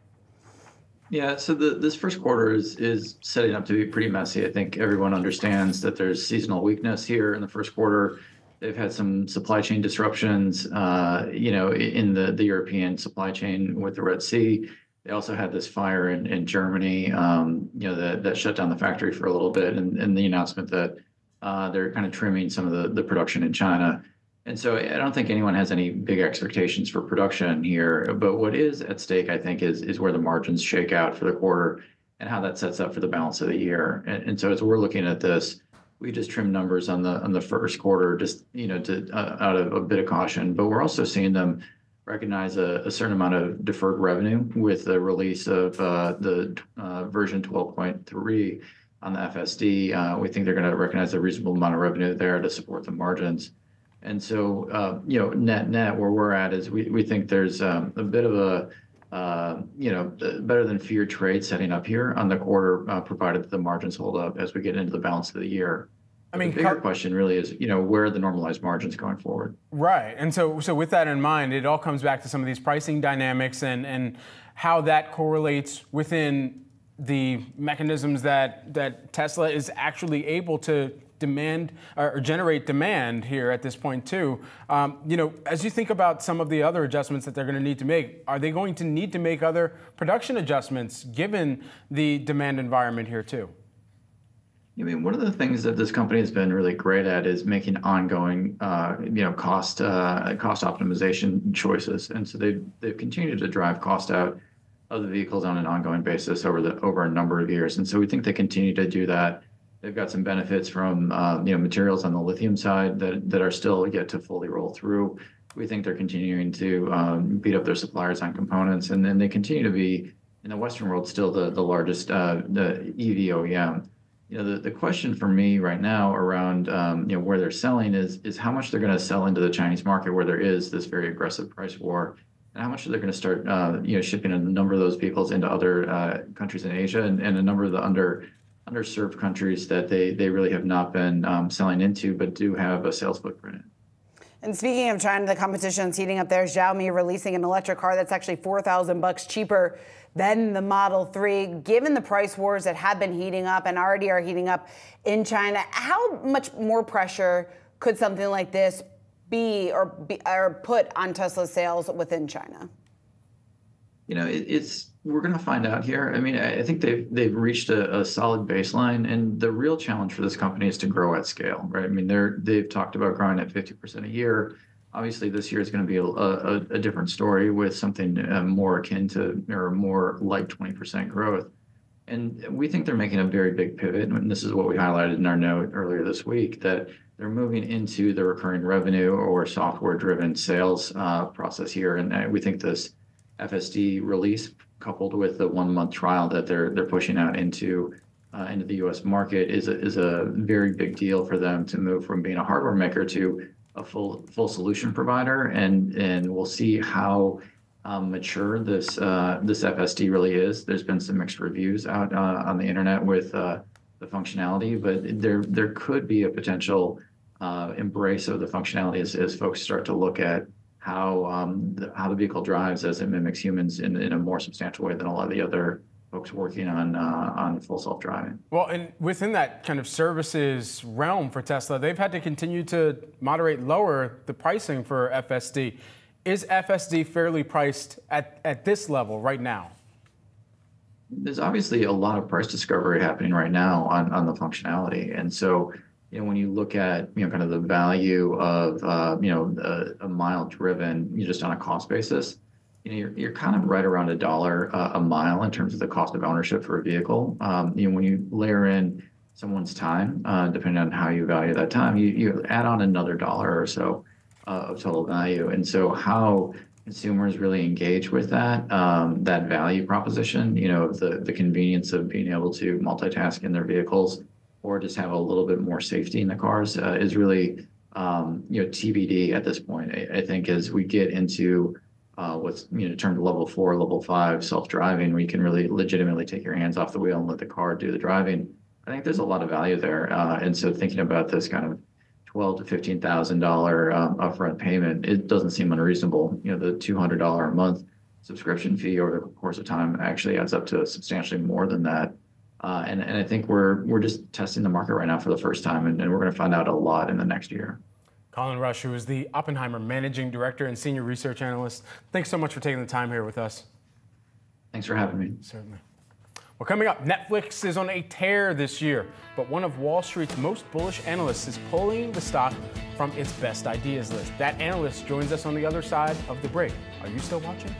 Yeah, so this first quarter is setting up to be pretty messy. I think everyone understands that there's seasonal weakness here in the first quarter. They've had some supply chain disruptions, in the European supply chain with the Red Sea. They also had this fire in Germany, that shut down the factory for a little bit, and the announcement that they're kind of trimming some of the production in China. And so I don't think anyone has any big expectations for production here. But what is at stake, I think, is where the margins shake out for the quarter and how that sets up for the balance of the year. And so as we're looking at this, we just trim numbers on the first quarter, just out of a bit of caution. But we're also seeing them recognize a certain amount of deferred revenue with the release of the version 12.3 on the FSD. We think they're going to recognize a reasonable amount of revenue there to support the margins. And so, net where we're at is we think there's a bit of a, better than fear trade setting up here on the quarter, provided that the margins hold up as we get into the balance of the year. I mean, the bigger question really is, where are the normalized margins going forward? Right. And so with that in mind, it all comes back to some of these pricing dynamics and how that correlates within the mechanisms that Tesla is actually able to demand or generate demand here at this point too. As you think about some of the other adjustments that they're going to need to make, are they going to need to make other production adjustments given the demand environment here too? I mean, one of the things that this company has been really great at is making ongoing, cost optimization choices, and so they've continued to drive cost out of the vehicles on an ongoing basis over a number of years, and so we think they continue to do that. They've got some benefits from materials on the lithium side that are still yet to fully roll through. We think they're continuing to beat up their suppliers on components, and then they continue to be in the Western world still the largest the EV OEM. The question for me right now around where they're selling is how much they're going to sell into the Chinese market where there is this very aggressive price war, and how much they're going to start shipping a number of those vehicles into other countries in Asia and a number of the underserved countries that they really have not been selling into but do have a sales footprint in. And speaking of China, the competition's heating up there. Xiaomi releasing an electric car that's actually $4,000 cheaper than the Model 3. Given the price wars that have been heating up and already are heating up in China, how much more pressure could something like this be put on Tesla sales within China? We're going to find out here. I mean, I think they've reached a solid baseline, and the real challenge for this company is to grow at scale, right? I mean, they've talked about growing at 50% a year. Obviously, this year is going to be a different story with something more akin to or more like 20% growth. And we think they're making a very big pivot, and this is what we highlighted in our note earlier this week, that they're moving into the recurring revenue or software-driven sales process here, and we think this FSD release coupled with the 1-month trial that they're pushing out into the U.S. market is a very big deal for them to move from being a hardware maker to a full solution provider, and we'll see how mature this FSD really is. There's been some mixed reviews out on the internet with the functionality, but there could be a potential embrace of the functionality as folks start to look at how the vehicle drives as it mimics humans in a more substantial way than a lot of the other folks working on full self-driving. Well, and within that kind of services realm for Tesla, they've had to continue to moderate lower the pricing for FSD. Is FSD fairly priced at this level right now? There's obviously a lot of price discovery happening right now on the functionality, and so when you look at kind of the value of a mile driven, just on a cost basis, you're kind of right around $1 a mile in terms of the cost of ownership for a vehicle. When you layer in someone's time, depending on how you value that time, you add on another $1 or so of total value. And so how consumers really engage with that value proposition, the convenience of being able to multitask in their vehicles or just have a little bit more safety in the cars is really, TBD at this point. I think as we get into what's termed level 4, level 5 self-driving, where you can really legitimately take your hands off the wheel and let the car do the driving, I think there's a lot of value there. And so thinking about this kind of $12,000 to $15,000 upfront payment, it doesn't seem unreasonable. The $200 a month subscription fee over the course of time actually adds up to substantially more than that. And I think we're just testing the market right now for the first time, and we're going to find out a lot in the next year. Colin Rush, who is the Oppenheimer Managing Director and Senior Research Analyst, thanks so much for taking the time here with us. Thanks for having me. Certainly. Well, coming up, Netflix is on a tear this year, but one of Wall Street's most bullish analysts is pulling the stock from its best ideas list. That analyst joins us on the other side of the break. Are you still watching?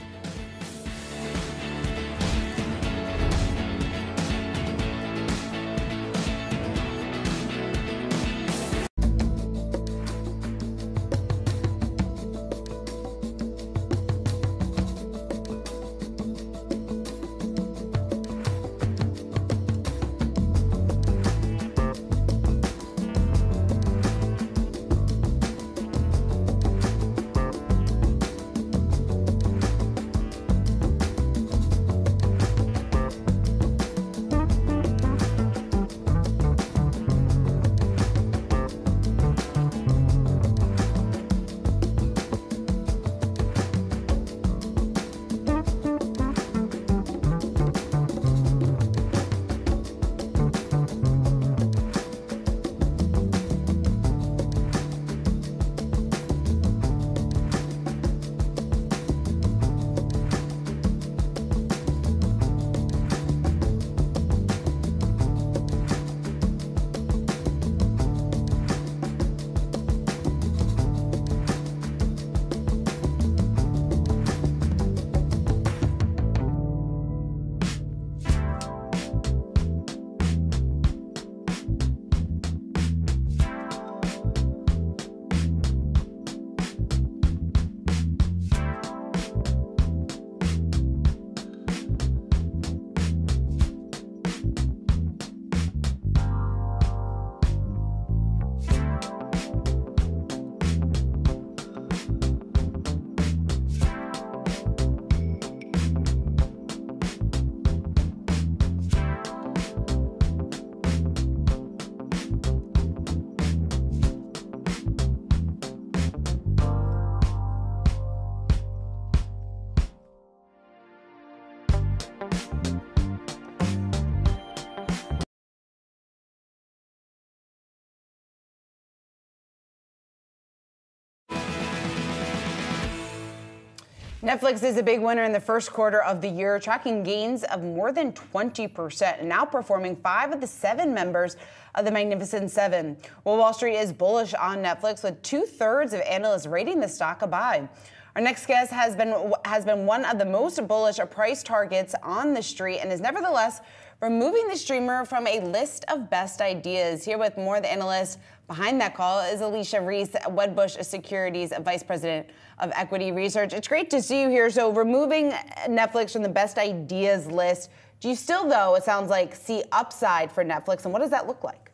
Netflix is a big winner in the first quarter of the year, tracking gains of more than 20% and outperforming 5 of the 7 members of the Magnificent Seven. Well, Wall Street is bullish on Netflix, with 2/3 of analysts rating the stock a buy. Our next guest has been one of the most bullish price targets on the street and is nevertheless removing the streamer from a list of best ideas. Here with more of the analysts behind that call is Alicia Reese, Wedbush Securities Vice President of Equity Research. It's great to see you here. So removing Netflix from the best ideas list, do you still, though, it sounds like, see upside for Netflix? And what does that look like?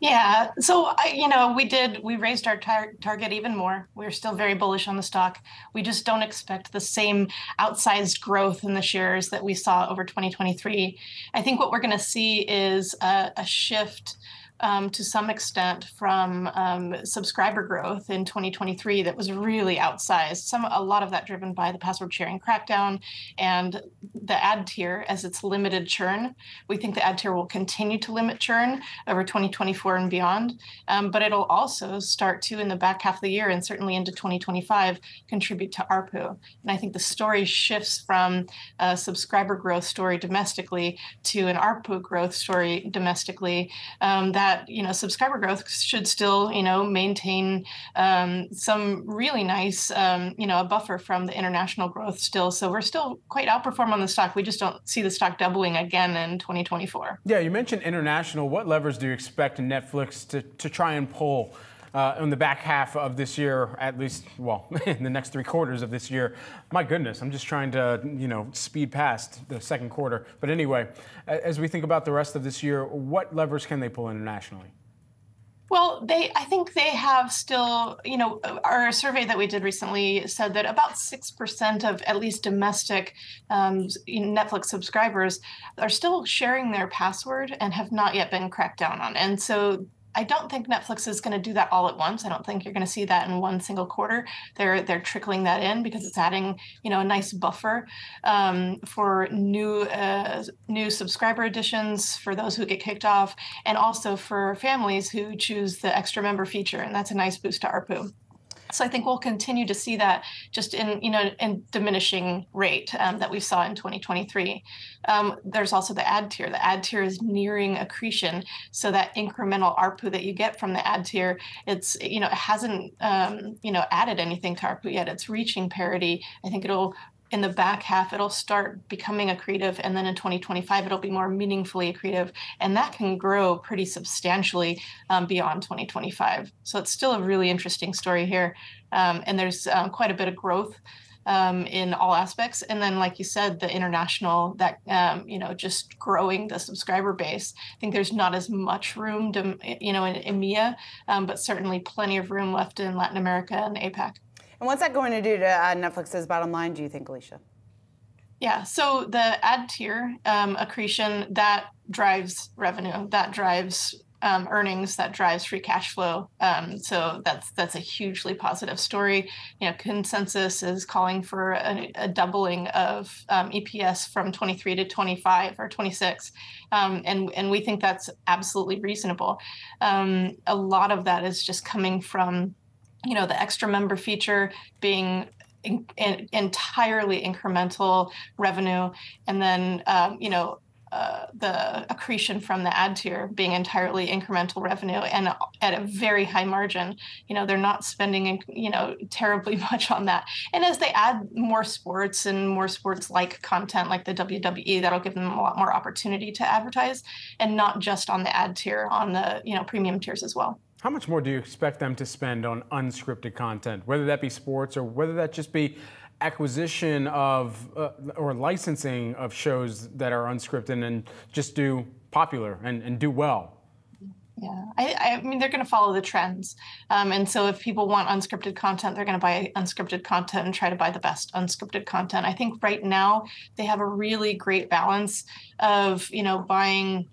Yeah, so, we raised our target even more. We're still very bullish on the stock. We just don't expect the same outsized growth in the shares that we saw over 2023. I think what we're going to see is a shift to some extent from subscriber growth in 2023 that was really outsized. A lot of that driven by the password sharing crackdown and the ad tier as it's limited churn. We think the ad tier will continue to limit churn over 2024 and beyond, but it'll also start to, in the back half of the year and certainly into 2025, contribute to ARPU. And I think the story shifts from a subscriber growth story domestically to an ARPU growth story domestically. That subscriber growth should still, maintain some really nice, a buffer from the international growth still. So we're still quite outperform on the stock. We just don't see the stock doubling again in 2024. Yeah, you mentioned international. What levers do you expect Netflix to try and pull in the back half of this year, at least, well, in the next 3 quarters of this year. My goodness, I'm just trying to, you know, speed past the second quarter. But anyway, as we think about the rest of this year, what levers can they pull internationally? Well, I think they have still, you know, our survey that we did recently said that about 6% of at least domestic Netflix subscribers are still sharing their password and have not yet been cracked down on. And so I don't think Netflix is going to do that all at once. I don't think you're going to see that in one single quarter. They're trickling that in because it's adding, you know, a nice buffer for new subscriber additions for those who get kicked off, and also for families who choose the extra member feature, and that's a nice boost to ARPU. So I think we'll continue to see that just in, you know, in diminishing rate that we saw in 2023. There's also the ad tier. The ad tier is nearing accretion, so that incremental ARPU that you get from the ad tier, it's, you know, it hasn't you know, added anything to ARPU yet. It's reaching parity. I think it'll, in the back half, it'll start becoming accretive, and then in 2025, it'll be more meaningfully accretive, and that can grow pretty substantially beyond 2025. So it's still a really interesting story here, and there's quite a bit of growth in all aspects. And then, like you said, the international, that you know, just growing the subscriber base. I think there's not as much room to, you know, in EMEA, but certainly plenty of room left in Latin America and APAC. And what's that going to do to Netflix's bottom line, do you think, Alicia? Yeah, so the ad tier accretion, that drives revenue, that drives earnings, that drives free cash flow. So that's a hugely positive story. You know, consensus is calling for a doubling of EPS from 23 to 25 or 26. And we think that's absolutely reasonable. A lot of that is just coming from, you know, the extra member feature being entirely incremental revenue, and then, you know, the accretion from the ad tier being entirely incremental revenue and at a very high margin. You know, they're not spending, you know, terribly much on that. And as they add more sports and more sports-like content like the WWE, that'll give them a lot more opportunity to advertise, and not just on the ad tier, on the, you know, premium tiers as well. How much more do you expect them to spend on unscripted content, whether that be sports or whether that just be acquisition of or licensing of shows that are unscripted and just do popular and do well? Yeah, I mean, they're going to follow the trends. And so if people want unscripted content, they're going to buy unscripted content and try to buy the best unscripted content. I think right now they have a really great balance of, you know, buying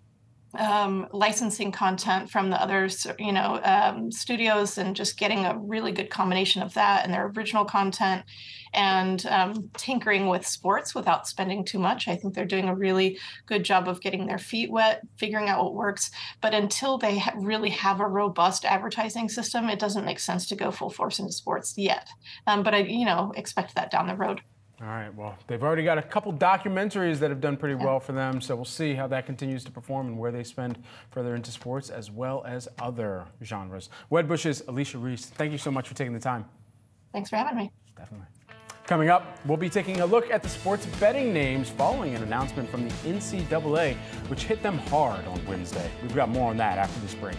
licensing content from the other, you know, studios, and just getting a really good combination of that and their original content, and tinkering with sports without spending too much. I think they're doing a really good job of getting their feet wet, figuring out what works. But until they really have a robust advertising system, it doesn't make sense to go full force into sports yet. But I, you know, expect that down the road. All right, well, they've already got a couple documentaries that have done pretty well for them, so we'll see how that continues to perform and where they spend further into sports as well as other genres. Wedbush's Alicia Reese, thank you so much for taking the time. Thanks for having me. Definitely. Coming up, we'll be taking a look at the sports betting names following an announcement from the NCAA, which hit them hard on Wednesday. We've got more on that after this break.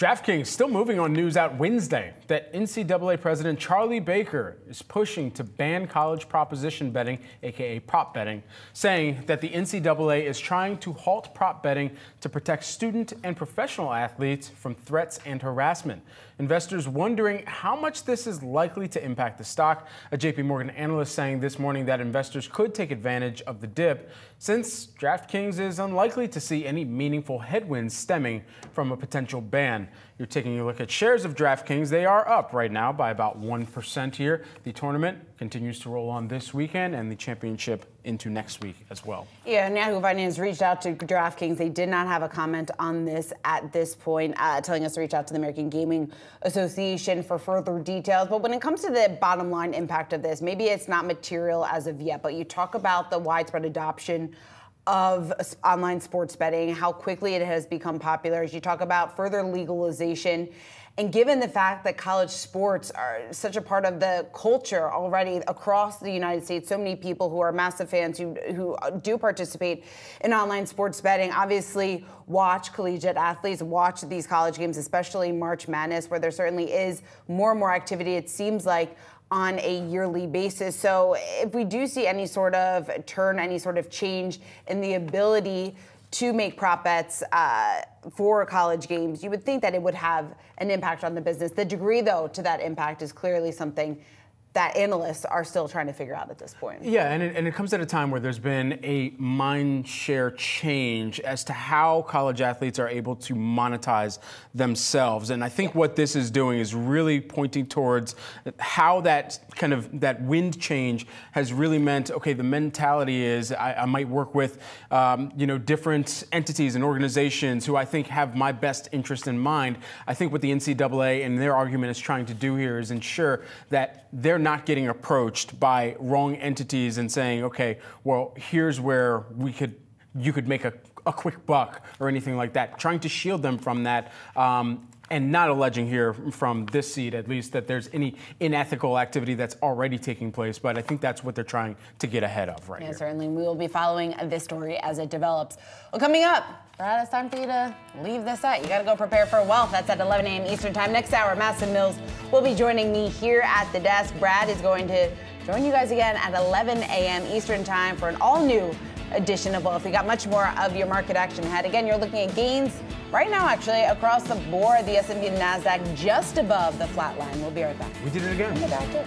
DraftKings still moving on news out Wednesday that NCAA President Charlie Baker is pushing to ban college proposition betting, aka prop betting, saying that the NCAA is trying to halt prop betting to protect student and professional athletes from threats and harassment. Investors wondering how much this is likely to impact the stock. A JP Morgan analyst saying this morning that investors could take advantage of the dip since DraftKings is unlikely to see any meaningful headwinds stemming from a potential ban. You're taking a look at shares of DraftKings. They are up right now by about 1% here. The tournament continues to roll on this weekend and the championship into next week as well. Yeah, and Yahoo Finance reached out to DraftKings. They did not have a comment on this at this point, telling us to reach out to the American Gaming Association for further details. But when it comes to the bottom line impact of this, maybe it's not material as of yet, but you talk about the widespread adoption of online sports betting, how quickly it has become popular, as you talk about further legalization. And given the fact that college sports are such a part of the culture already across the United States, so many people who are massive fans who do participate in online sports betting obviously watch collegiate athletes, watch these college games, especially March Madness, where there certainly is more and more activity, it seems like, on a yearly basis. So if we do see any sort of turn, any sort of change in the ability to make prop bets for college games, you would think that it would have an impact on the business. The degree, though, to that impact is clearly something that analysts are still trying to figure out at this point. Yeah, and it comes at a time where there's been a mind share change as to how college athletes are able to monetize themselves. And I think what this is doing is really pointing towards how that kind of that wind change has really meant, okay, the mentality is I might work with different entities and organizations who I think have my best interest in mind. I think what the NCAA and their argument is trying to do here is ensure that they're not getting approached by wrong entities and saying, okay, well, here's where you could make a quick buck or anything like that, trying to shield them from that. And not alleging here from this seat, at least, that there's any unethical activity that's already taking place. But I think that's what they're trying to get ahead of right here. Yeah, certainly. We will be following this story as it develops. Well, coming up, Brad, it's time for you to leave this set. You got to go prepare for Wealth. That's at 11 a.m. Eastern time. Next hour, Madison Mills will be joining me here at the desk. Brad is going to join you guys again at 11 a.m. Eastern time for an all-new edition of Wealth. We got much more of your market action ahead. Again, you're looking at gains right now, actually, across the board. The S&P and NASDAQ just above the flat line. We'll be right back. We did it again.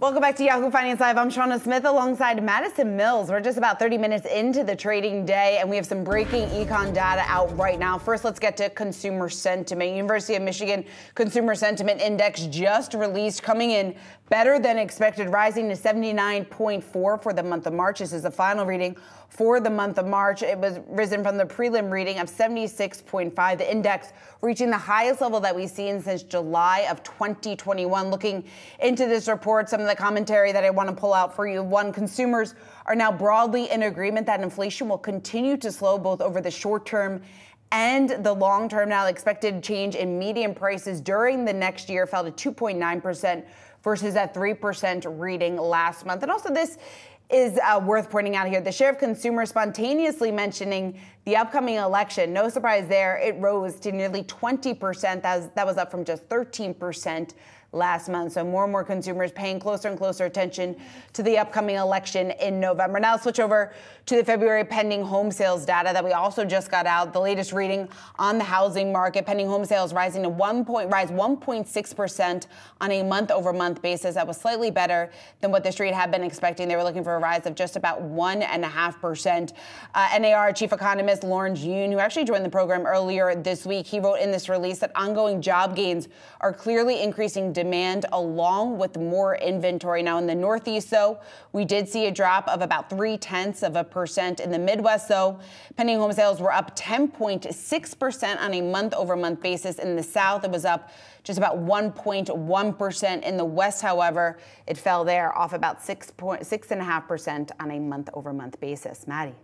Welcome back to Yahoo Finance Live. I'm Shana Smith alongside Madison Mills. We're just about 30 minutes into the trading day, and we have some breaking econ data out right now. First, let's get to consumer sentiment. University of Michigan Consumer Sentiment Index just released, coming in better than expected, rising to 79.4 for the month of March. This is the final reading for the month of March. It was risen from the prelim reading of 76.5, the index reaching the highest level that we've seen since July of 2021. Looking into this report, some of the commentary that I want to pull out for you. One, consumers are now broadly in agreement that inflation will continue to slow both over the short term and the long term. Now, the expected change in median prices during the next year fell to 2.9% versus that 3% reading last month. And also, this is worth pointing out here. The share of consumers spontaneously mentioning the upcoming election, no surprise there, it rose to nearly 20%. That was up from just 13% last month. So more and more consumers paying closer and closer attention to the upcoming election in November. Now let's switch over to the February pending home sales data that we also just got out. The latest reading on the housing market, pending home sales rising to 1.6% on a month-over-month basis. That was slightly better than what the street had been expecting. They were looking for a rise of just about 1.5%. NAR chief economist Lawrence Yun, who actually joined the program earlier this week, he wrote in this release that ongoing job gains are clearly increasing demand along with more inventory. Now in the Northeast, though, we did see a drop of about 0.3%. In the Midwest, though, pending home sales were up 10.6% on a month-over-month basis. In the South, it was up just about 1.1%. In the West, however, it fell there off about 6.5% on a month-over-month basis. Maddie.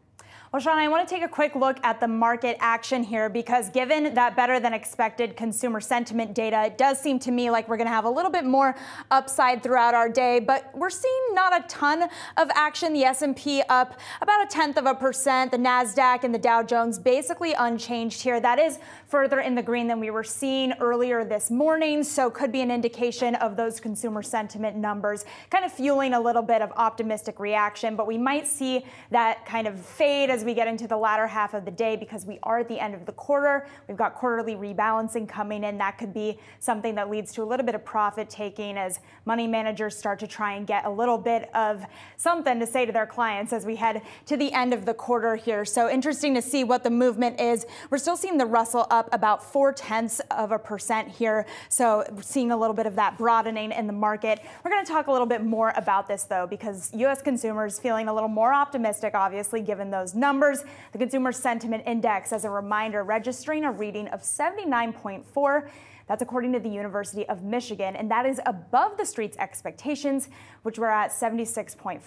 Well, Shana, I want to take a quick look at the market action here, because given that better than expected consumer sentiment data, it does seem to me like we're going to have a little bit more upside throughout our day, but we're seeing not a ton of action. The S&P up about 0.1%, the NASDAQ and the Dow Jones basically unchanged here. That is further in the green than we were seeing earlier this morning, so could be an indication of those consumer sentiment numbers kind of fueling a little bit of optimistic reaction, but we might see that kind of fade as we get into the latter half of the day, because we are at the end of the quarter. We've got quarterly rebalancing coming in. That could be something that leads to a little bit of profit taking as money managers start to try and get a little bit of something to say to their clients as we head to the end of the quarter here. So interesting to see what the movement is. We're still seeing the Russell up about 0.4% here. So seeing a little bit of that broadening in the market. We're going to talk a little bit more about this, though, because U.S. consumers feeling a little more optimistic, obviously, given those numbers. The Consumer Sentiment Index, as a reminder, registering a reading of 79.4. That's according to the University of Michigan, and that is above the street's expectations, which were at 76.5.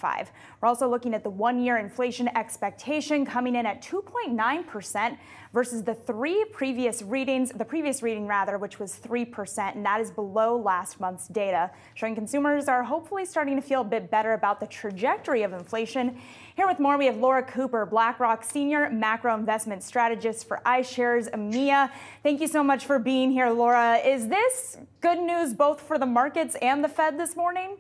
We're also looking at the one-year inflation expectation coming in at 2.9% versus the previous reading, which was 3%, and that is below last month's data, showing consumers are hopefully starting to feel a bit better about the trajectory of inflation. Here with more, we have Laura Cooper, BlackRock Senior Macro Investment Strategist for iShares EMEA. Thank you so much for being here, Laura. Is this good news both for the markets and the Fed this morning?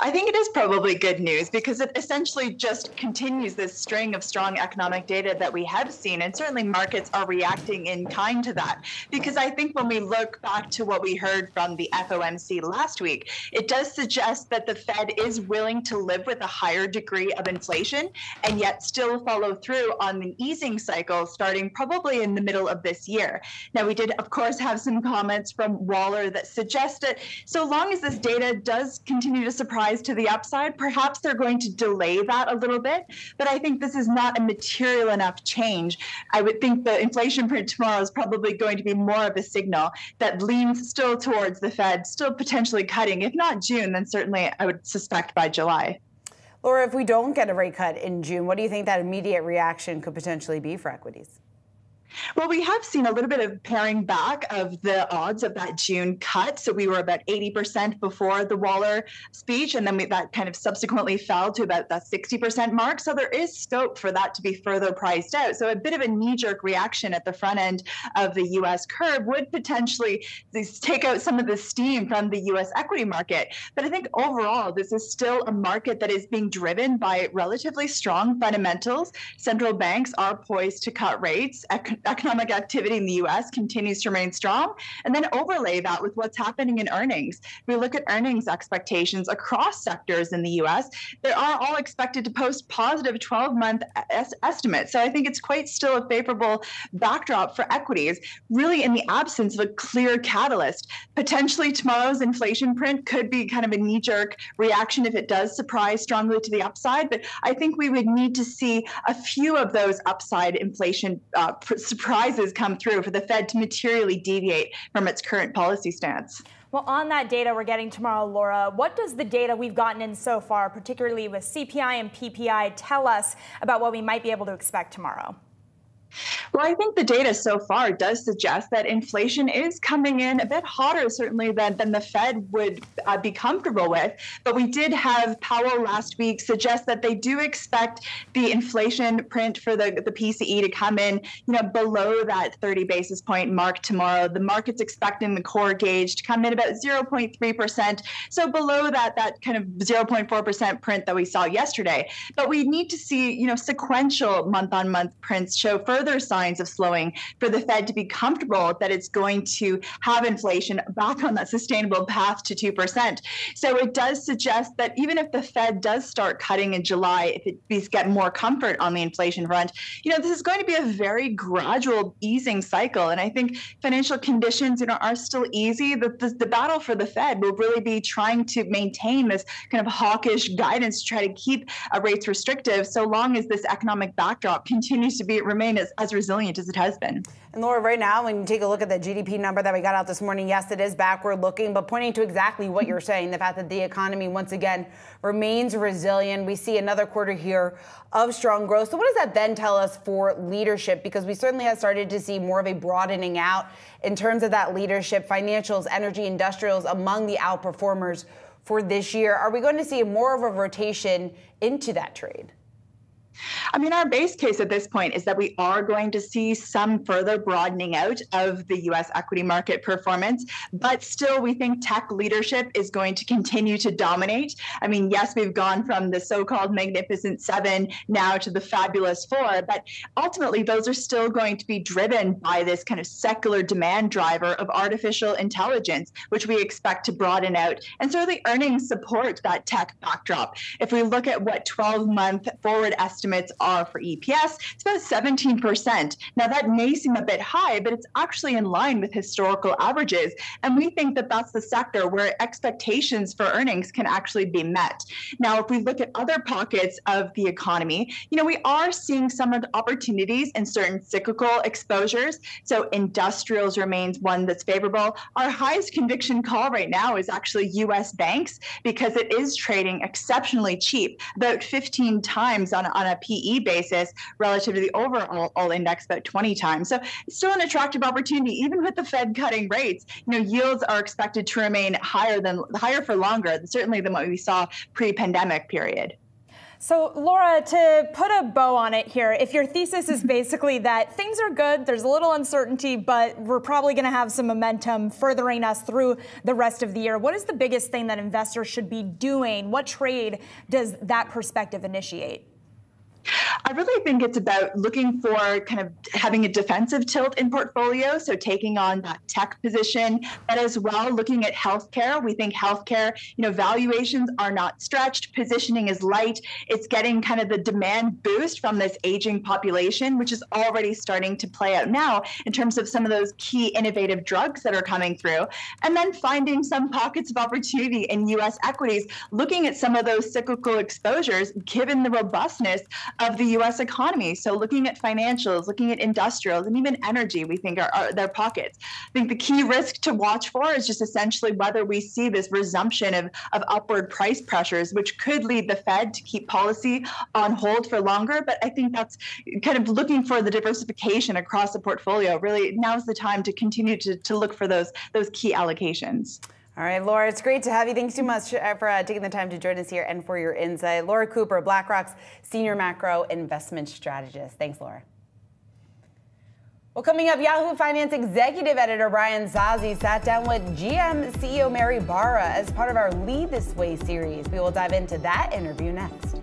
I think it is probably good news, because it essentially just continues this string of strong economic data that we have seen, and certainly markets are reacting in kind to that. Because I think when we look back to what we heard from the FOMC last week, it does suggest that the Fed is willing to live with a higher degree of inflation and yet still follow through on an easing cycle starting probably in the middle of this year. Now, we did, of course, have some comments from Waller that suggest that so long as this data does continue to surprise to the upside, perhaps they're going to delay that a little bit. But I think this is not a material enough change. I would think the inflation print tomorrow is probably going to be more of a signal that leans still towards the Fed, still potentially cutting. If not June, then certainly I would suspect by July. Laura, if we don't get a rate cut in June, what do you think that immediate reaction could potentially be for equities? Well, we have seen a little bit of paring back of the odds of that June cut. So we were about 80% before the Waller speech, and then that kind of subsequently fell to about that 60% mark. So there is scope for that to be further priced out. So a bit of a knee-jerk reaction at the front end of the U.S. curve would potentially take out some of the steam from the U.S. equity market. But I think overall, this is still a market that is being driven by relatively strong fundamentals. Central banks are poised to cut rates. economic activity in the U.S. continues to remain strong, and then overlay that with what's happening in earnings. We look at earnings expectations across sectors in the U.S. They are all expected to post positive 12-month estimates. So I think it's quite still a favorable backdrop for equities, really in the absence of a clear catalyst. Potentially tomorrow's inflation print could be kind of a knee-jerk reaction if it does surprise strongly to the upside, but I think we would need to see a few of those upside inflation surprises come through for the Fed to materially deviate from its current policy stance. Well, on that data we're getting tomorrow, Laura, what does the data we've gotten in so far, particularly with CPI and PPI, tell us about what we might be able to expect tomorrow? Well, I think the data so far does suggest that inflation is coming in a bit hotter, certainly, than the Fed would be comfortable with. But we did have Powell last week suggest that they do expect the inflation print for the PCE to come in, below that 30 basis point mark tomorrow. The market's expecting the core gauge to come in about 0.3%, so below that kind of 0.4% print that we saw yesterday. But we need to see, sequential month-on-month prints show further signs of slowing for the Fed to be comfortable that it's going to have inflation back on that sustainable path to 2%. So it does suggest that even if the Fed does start cutting in July, if it gets more comfort on the inflation front, this is going to be a very gradual easing cycle. And I think financial conditions, are still easy. But the battle for the Fed will really be trying to maintain this kind of hawkish guidance to try to keep rates restrictive so long as this economic backdrop continues to remain as resilient as it has been. And Laura, right now, when you take a look at the GDP number that we got out this morning, yes, it is backward looking, but pointing to exactly what you're saying, the fact that the economy once again remains resilient. We see another quarter here of strong growth. So what does that then tell us for leadership? Because we certainly have started to see more of a broadening out in terms of that leadership, financials, energy, industrials among the outperformers for this year. Are we going to see more of a rotation into that trade? Our base case at this point is that we are going to see some further broadening out of the U.S. equity market performance, but still we think tech leadership is going to continue to dominate. Yes, we've gone from the so-called Magnificent Seven now to the Fabulous Four, but ultimately those are still going to be driven by this kind of secular demand driver of artificial intelligence, which we expect to broaden out. And so the earnings support that tech backdrop. If we look at what 12-month forward estimates are for EPS, it's about 17%. Now, that may seem a bit high, but it's actually in line with historical averages. And we think that that's the sector where expectations for earnings can actually be met. Now, if we look at other pockets of the economy, we are seeing some of the opportunities in certain cyclical exposures. So industrials remains one that's favorable. Our highest conviction call right now is actually U.S. banks, because it is trading exceptionally cheap, about 15 times on a PE basis relative to the overall index, about 20 times. So it's still an attractive opportunity, even with the Fed cutting rates. Yields are expected to remain higher for longer, certainly than what we saw pre-pandemic period. So, Laura, to put a bow on it here, if your thesis is basically that things are good, there's a little uncertainty, but we're probably going to have some momentum furthering us through the rest of the year, what is the biggest thing that investors should be doing? What trade does that perspective initiate? I really think it's about looking for kind of having a defensive tilt in portfolio, so taking on that tech position, but as well looking at healthcare. We think healthcare, valuations are not stretched, positioning is light. It's getting kind of the demand boost from this aging population, which is already starting to play out now in terms of some of those key innovative drugs that are coming through. And then finding some pockets of opportunity in U.S. equities, looking at some of those cyclical exposures, given the robustness of the U.S. economy. So looking at financials, looking at industrials, and even energy, we think are their pockets. I think the key risk to watch for is just essentially whether we see this resumption of upward price pressures, which could lead the Fed to keep policy on hold for longer. But I think that's kind of looking for the diversification across the portfolio. Really, now's the time to continue to look for those key allocations. All right, Laura, it's great to have you. Thanks so much for taking the time to join us here and for your insight. Laura Cooper, BlackRock's Senior Macro Investment Strategist. Thanks, Laura. Well, coming up, Yahoo Finance Executive Editor Brian Sozzi sat down with GM CEO Mary Barra as part of our Lead This Way series. We will dive into that interview next.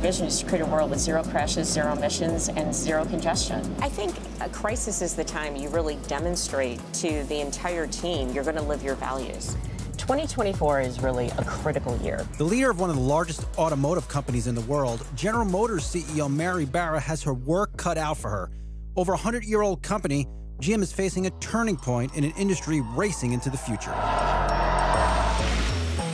vision is to create a world with zero crashes, zero emissions, and zero congestion. I think a crisis is the time you really demonstrate to the entire team you're going to live your values. 2024 is really a critical year. The leader of one of the largest automotive companies in the world, General Motors CEO Mary Barra, has her work cut out for her. Over a 100-year-old company, GM is facing a turning point in an industry racing into the future.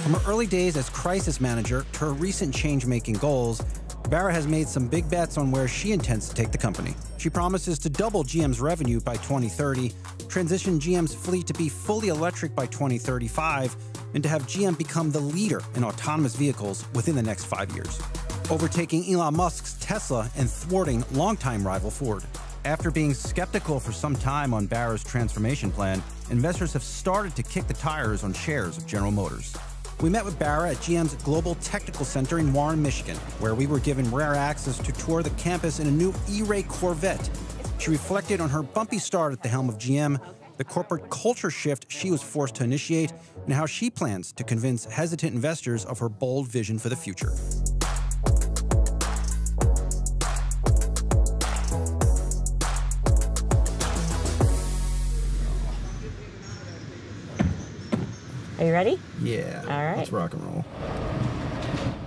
From her early days as crisis manager to her recent change-making goals, Barra has made some big bets on where she intends to take the company. She promises to double GM's revenue by 2030, transition GM's fleet to be fully electric by 2035, and to have GM become the leader in autonomous vehicles within the next 5 years, overtaking Elon Musk's Tesla and thwarting longtime rival Ford. After being skeptical for some time on Barra's transformation plan, investors have started to kick the tires on shares of General Motors. We met with Barra at GM's Global Technical Center in Warren, Michigan, where we were given rare access to tour the campus in a new E-Ray Corvette. She reflected on her bumpy start at the helm of GM, the corporate culture shift she was forced to initiate, and how she plans to convince hesitant investors of her bold vision for the future. Are you ready? Yeah. All right. Let's rock and roll.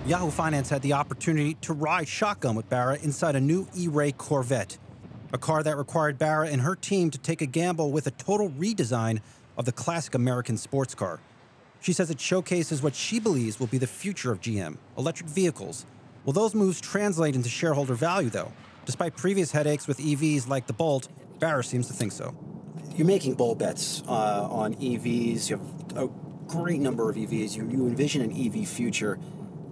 Yahoo Finance had the opportunity to ride shotgun with Barra inside a new E-Ray Corvette, a car that required Barra and her team to take a gamble with a total redesign of the classic American sports car. She says it showcases what she believes will be the future of GM, electric vehicles. Will those moves translate into shareholder value, though? Despite previous headaches with EVs like the Bolt, Barra seems to think so. You're making bold bets on EVs. You have great number of EVs. You envision an EV future.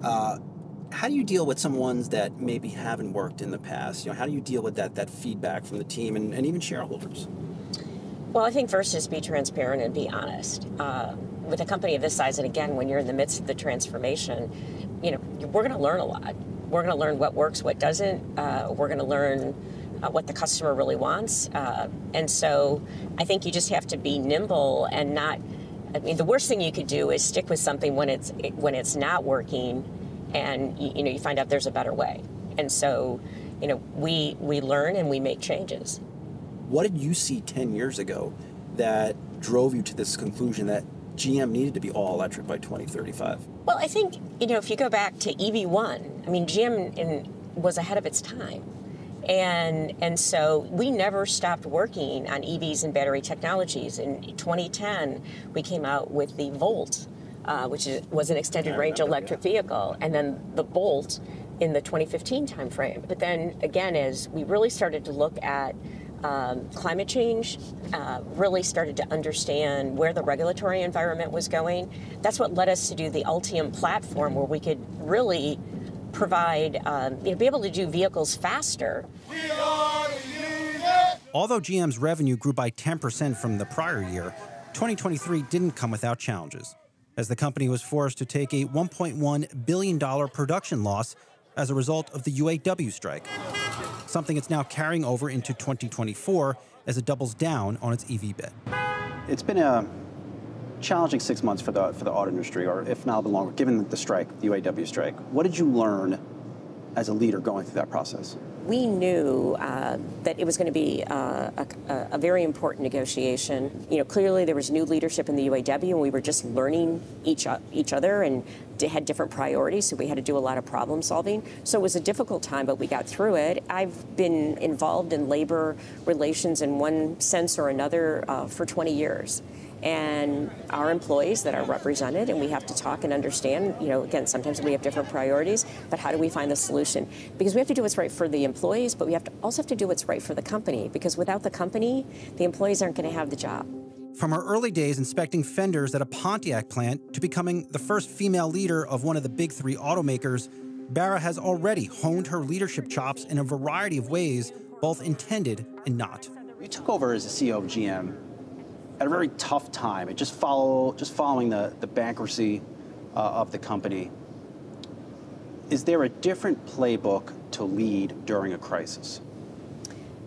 How do you deal with some ones that maybe haven't worked in the past? You know, how do you deal with that feedback from the team and even shareholders? Well, I think first is be transparent and be honest. With a company of this size, and again, when you're in the midst of the transformation, you know, we're going to learn a lot. We're going to learn what works, what doesn't. We're going to learn what the customer really wants. And so I think you just have to be nimble and not. I mean, the worst thing you could do is stick with something when it's not working, and you know you find out there's a better way. And so, you know, we learn and we make changes. What did you see 10 years ago that drove you to this conclusion that GM needed to be all electric by 2035? Well, I think, you know, if you go back to EV1, I mean, GM was ahead of its time. And so we never stopped working on EVs and battery technologies. In 2010, we came out with the Volt, which was an extended range electric vehicle, and then the Bolt in the 2015 timeframe. But then again, as we really started to look at climate change, really started to understand where the regulatory environment was going, that's what led us to do the Ultium platform, where we could really provide, you know, be able to do vehicles faster. We are the Although GM's revenue grew by 10% from the prior year, 2023 didn't come without challenges, as the company was forced to take a $1.1 billion production loss as a result of the UAW strike, something it's now carrying over into 2024 as it doubles down on its EV bet. It's been a challenging 6 months for the auto industry, or if not longer, given the strike, the UAW strike. What did you learn as a leader going through that process? We knew that it was going to be a very important negotiation. You know, clearly there was new leadership in the UAW, and we were just learning each other and had different priorities, so we had to do a lot of problem solving. So it was a difficult time, but we got through it. I've been involved in labor relations in one sense or another for 20 years. And our employees that are represented, and we have to talk and understand, you know, again, sometimes we have different priorities, but how do we find the solution? Because we have to do what's right for the employees, but we have to also have to do what's right for the company, because without the company, the employees aren't going to have the job. From her early days inspecting fenders at a Pontiac plant to becoming the first female leader of one of the big three automakers, Barra has already honed her leadership chops in a variety of ways, both intended and not. You took over as the CEO of GM at a very tough time. It just following the bankruptcy of the company. Is there a different playbook to lead during a crisis?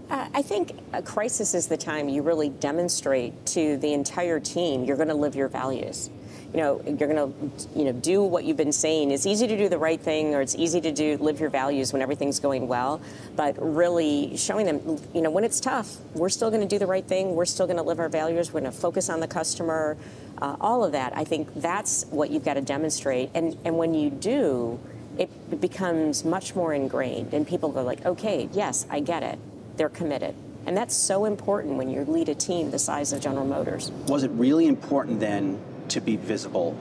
I think a crisis is the time you really demonstrate to the entire team you're going to live your values. you're going to, do what you've been saying. It's easy to do the right thing, or it's easy to live your values when everything's going well. But really showing them, when it's tough, we're still going to do the right thing. We're still going to live our values. We're going to focus on the customer. All of that. I think that's what you've got to demonstrate. And when you do, it becomes much more ingrained. And people go like, okay, yes, I get it. They're committed. And that's so important when you lead a team the size of General Motors. Was it really important then to be visible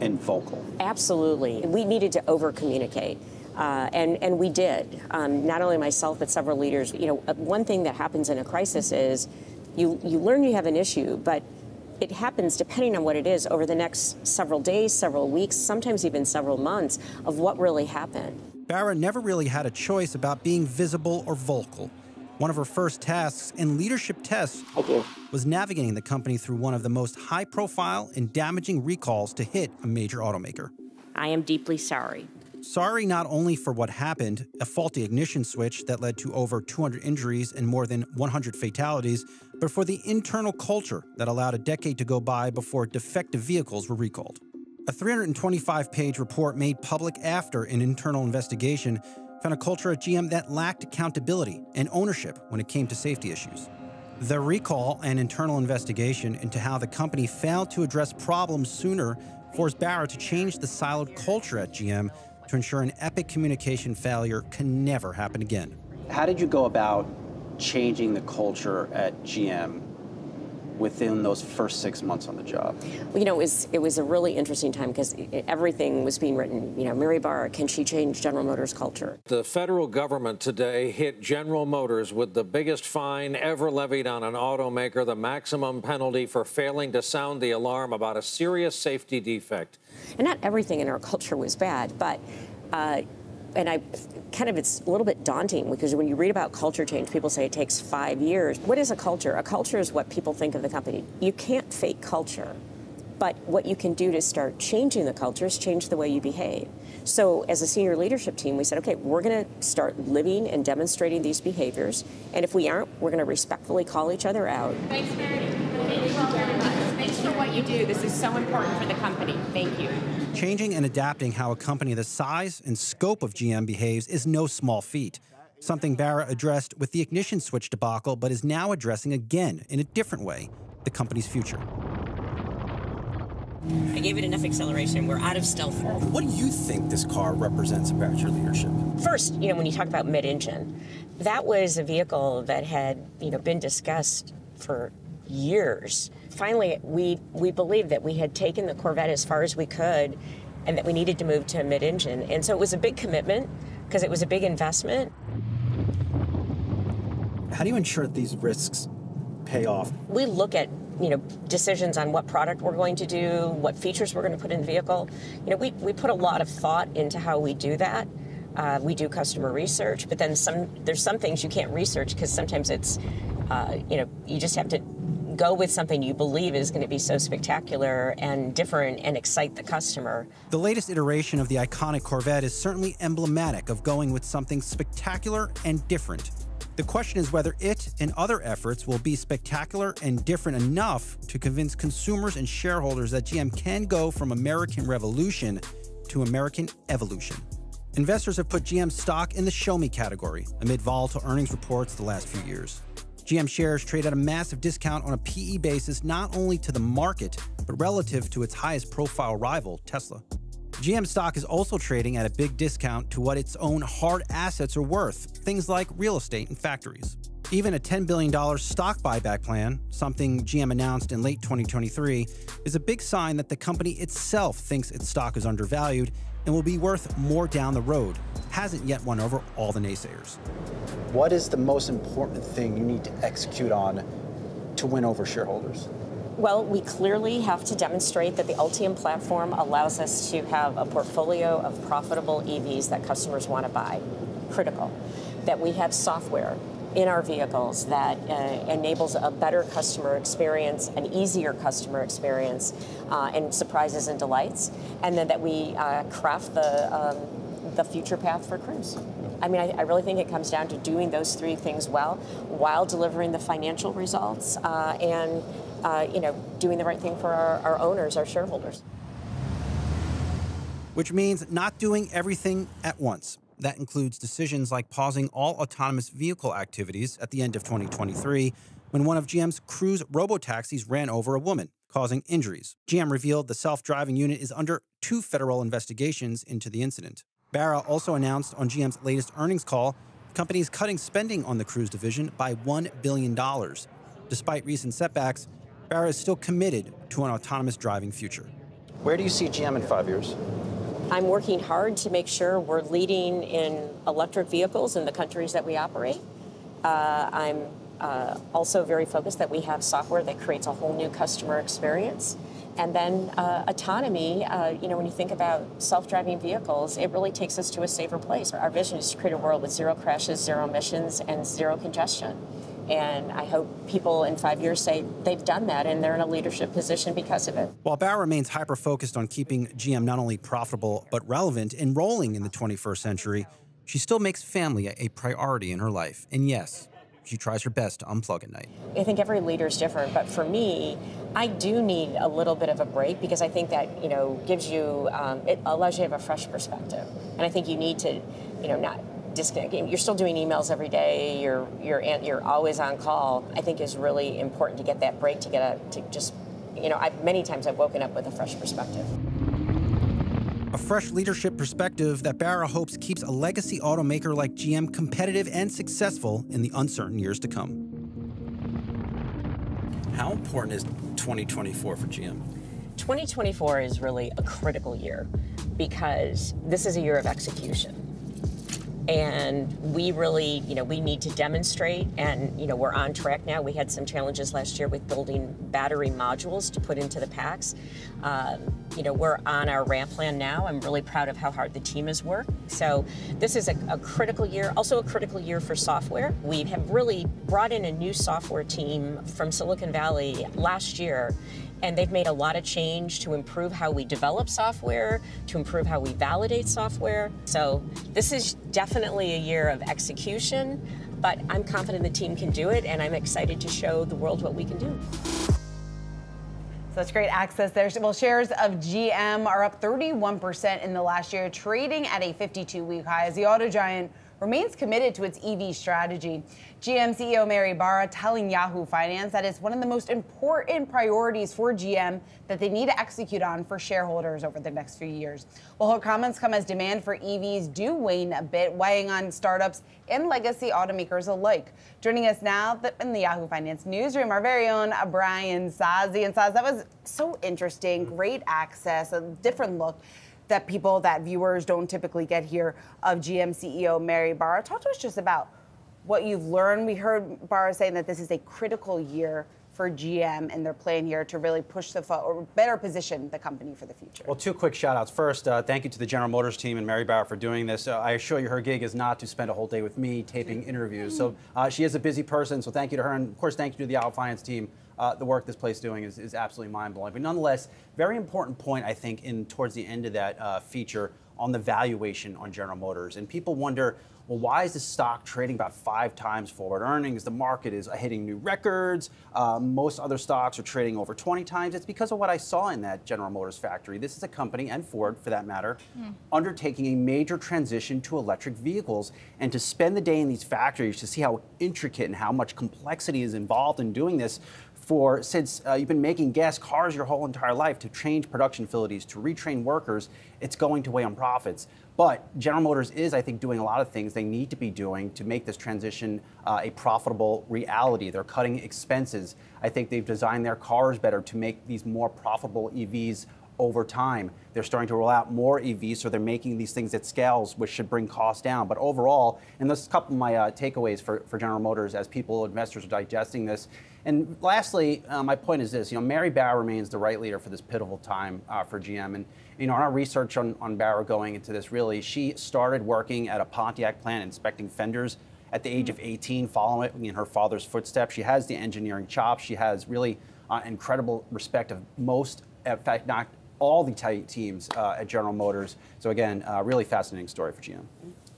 and vocal? Absolutely. We needed to over-communicate. And we did. Not only myself, but several leaders. One thing that happens in a crisis is you learn you have an issue, but it happens, depending on what it is, over the next several days, several weeks, sometimes even several months of what really happened. Barra never really had a choice about being visible or vocal. One of her first tasks in leadership tests was navigating the company through one of the most high-profile and damaging recalls to hit a major automaker. I am deeply sorry. Sorry not only for what happened, a faulty ignition switch that led to over 200 injuries and more than 100 fatalities, but for the internal culture that allowed a decade to go by before defective vehicles were recalled. A 325-page report made public after an internal investigation found a culture at GM that lacked accountability and ownership when it came to safety issues. The recall and internal investigation into how the company failed to address problems sooner forced Barra to change the siloed culture at GM to ensure an epic communication failure can never happen again. How did you go about changing the culture at GM within those first 6 months on the job? It was a really interesting time because everything was being written. Mary Barra, can she change General Motors culture? The federal government today hit General Motors with the biggest fine ever levied on an automaker, the maximum penalty for failing to sound the alarm about a serious safety defect. And not everything in our culture was bad, but it's a little bit daunting because when you read about culture change, people say it takes 5 years. What is a culture? A culture is what people think of the company. You can't fake culture, but what you can do to start changing the culture is change the way you behave. So as a senior leadership team, we said, okay, we're going to start living and demonstrating these behaviors, and if we aren't, we're going to respectfully call each other out. Thanks, Mary. Thank you all very much. Thanks for what you do. This is so important for the company. Thank you. Changing and adapting how a company the size and scope of GM behaves is no small feat, something Barra addressed with the ignition switch debacle, but is now addressing again in a different way, the company's future. I gave it enough acceleration. We're out of stealth. What do you think this car represents about your leadership? First, when you talk about mid-engine, that was a vehicle that had, been discussed for years. Finally, we believed that we had taken the Corvette as far as we could and that we needed to move to a mid-engine. And so it was a big commitment because it was a big investment. How do you ensure that these risks pay off? We look at, decisions on what product we're going to do, what features we're going to put in the vehicle. We put a lot of thought into how we do that. We do customer research, but then there's some things you can't research because sometimes it's, you just have to go with something you believe is going to be so spectacular and different and excite the customer. The latest iteration of the iconic Corvette is certainly emblematic of going with something spectacular and different. The question is whether it and other efforts will be spectacular and different enough to convince consumers and shareholders that GM can go from American Revolution to American Evolution. Investors have put GM stock in the show me category amid volatile earnings reports the last few years. GM shares trade at a massive discount on a PE basis, not only to the market, but relative to its highest profile rival, Tesla. GM stock is also trading at a big discount to what its own hard assets are worth, things like real estate and factories. Even a $10 billion stock buyback plan, something GM announced in late 2023, is a big sign that the company itself thinks its stock is undervalued and will be worth more down the road. Hasn't yet won over all the naysayers. What is the most important thing you need to execute on to win over shareholders? Well, we clearly have to demonstrate that the Ultium platform allows us to have a portfolio of profitable EVs that customers want to buy. Critical. That we have software in our vehicles that enables a better customer experience, an easier customer experience, and surprises and delights. And then that we craft the future path for Cruise. I really think it comes down to doing those three things well while delivering the financial results and doing the right thing for our owners, our shareholders. which means not doing everything at once. That includes decisions like pausing all autonomous vehicle activities at the end of 2023, when one of GM's Cruise robotaxis ran over a woman, causing injuries. GM revealed the self-driving unit is under 2 federal investigations into the incident. Barra also announced on GM's latest earnings call, the company is cutting spending on the Cruise division by $1 billion. Despite recent setbacks, Barra is still committed to an autonomous driving future. Where do you see GM in 5 years? I'm working hard to make sure we're leading in electric vehicles in the countries that we operate. I'm also very focused that we have software that creates a whole new customer experience. And then autonomy, you know, when you think about self-driving vehicles, it really takes us to a safer place. Our vision is to create a world with zero crashes, zero emissions, and zero congestion. And I hope people in 5 years say they've done that and they're in a leadership position because of it. While Barra remains hyper-focused on keeping GM not only profitable but relevant and rolling in the 21st century, she still makes family a priority in her life. And yes, she tries her best to unplug at night. I think every leader is different, but for me, I do need a little bit of a break because I think that, you know, gives you, it allows you to have a fresh perspective. And I think you need to, you know, not disconnect. You're still doing emails every day. You're always on call. I think is really important to get that break, to get a, to just, you know, many times I've woken up with a fresh perspective. A fresh leadership perspective that Barra hopes keeps a legacy automaker like GM competitive and successful in the uncertain years to come. How important is 2024 for GM? 2024 is really a critical year because this is a year of execution. And we really, you know, we need to demonstrate and, you know, we're on track now. We had some challenges last year with building battery modules to put into the packs. You know, we're on our ramp plan now. I'm really proud of how hard the team has worked. So this is a critical year, also a critical year for software. We have really brought in a new software team from Silicon Valley last year, and they've made a lot of change to improve how we develop software, to improve how we validate software. So this is definitely a year of execution, but I'm confident the team can do it, and I'm excited to show the world what we can do. So that's great access there. Well, shares of GM are up 31% in the last year, trading at a 52-week high as the auto giant remains committed to its EV strategy. GM CEO Mary Barra telling Yahoo Finance that it's one of the most important priorities for GM that they need to execute on for shareholders over the next few years. Well, her comments come as demand for EVs do wane a bit, weighing on startups and legacy automakers alike. Joining us now in the Yahoo Finance newsroom, our very own Brian Sozzi. And Soz, that was so interesting, great access, a different look that people, that viewers don't typically get here of GM CEO Mary Barra. Talk to us just about what you've learned. We heard Barra saying that this is a critical year for GM and their plan here to really push the or better position the company for the future. Well, two quick shout outs. First, thank you to the General Motors team and Mary Barra for doing this. I assure you her gig is not to spend a whole day with me taping interviews. So she is a busy person, so thank you to her. And of course, thank you to the Yahoo Finance team. The work this place is doing is absolutely mind-blowing. But nonetheless, very important point, I think, towards the end of that feature on the valuation on General Motors. And people wonder, well, why is the stock trading about 5 times forward earnings? The market is hitting new records. Most other stocks are trading over 20 times. It's because of what I saw in that General Motors factory. This is a company, and Ford for that matter, undertaking a major transition to electric vehicles. And to spend the day in these factories to see how intricate and how much complexity is involved in doing this, since you've been making gas cars your whole entire life, to change production facilities, to retrain workers, it's going to weigh on profits. But General Motors is, I think, doing a lot of things they need to be doing to make this transition a profitable reality. They're cutting expenses. I think they've designed their cars better to make these more profitable EVs over time. They're starting to roll out more EVs, so they're making these things at scales, which should bring costs down. But overall, and this is a couple of my takeaways for General Motors as people, investors, are digesting this. And lastly, my point is this, you know, Mary Barra remains the right leader for this pivotal time for GM. And, you know, our research on Barra going into this, really, she started working at a Pontiac plant inspecting fenders at the age of 18, following in her father's footsteps. She has the engineering chops. She has really incredible respect of most, in fact, not all the teams at General Motors. So again, really fascinating story for GM.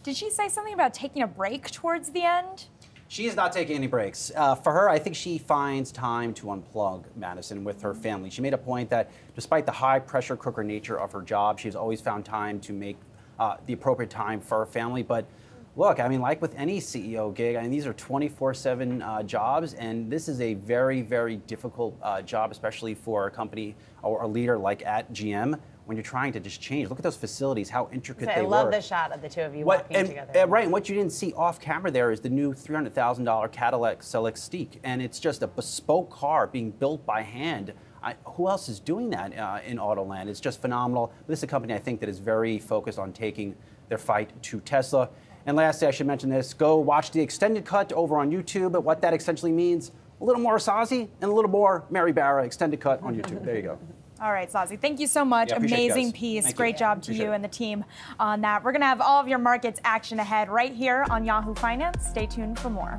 Did she say something about taking a break towards the end? She is not taking any breaks. For her, I think she finds time to unplug, Madison, with her family. She made a point that despite the high-pressure cooker nature of her job, she's always found time to make the appropriate time for her family. But look, I mean, like with any CEO gig, I mean, these are 24/7 jobs, and this is a very, very difficult job, especially for a company or a leader like at GM, when you're trying to just change. Look at those facilities, how intricate they were. I love the shot of the two of you walking together. Right, and what you didn't see off camera there is the new $300,000 Cadillac Celestique, and it's just a bespoke car being built by hand. Who else is doing that in auto land? It's just phenomenal. This is a company, I think, that is very focused on taking their fight to Tesla. And lastly, I should mention this, go watch the extended cut over on YouTube, and what that essentially means, a little more Sozzi and a little more Mary Barra, extended cut on YouTube. There you go. All right, Sozzi, thank you so much. Yeah, amazing piece. Great job to you and the team on that. We're going to have all of your markets action ahead right here on Yahoo Finance. Stay tuned for more.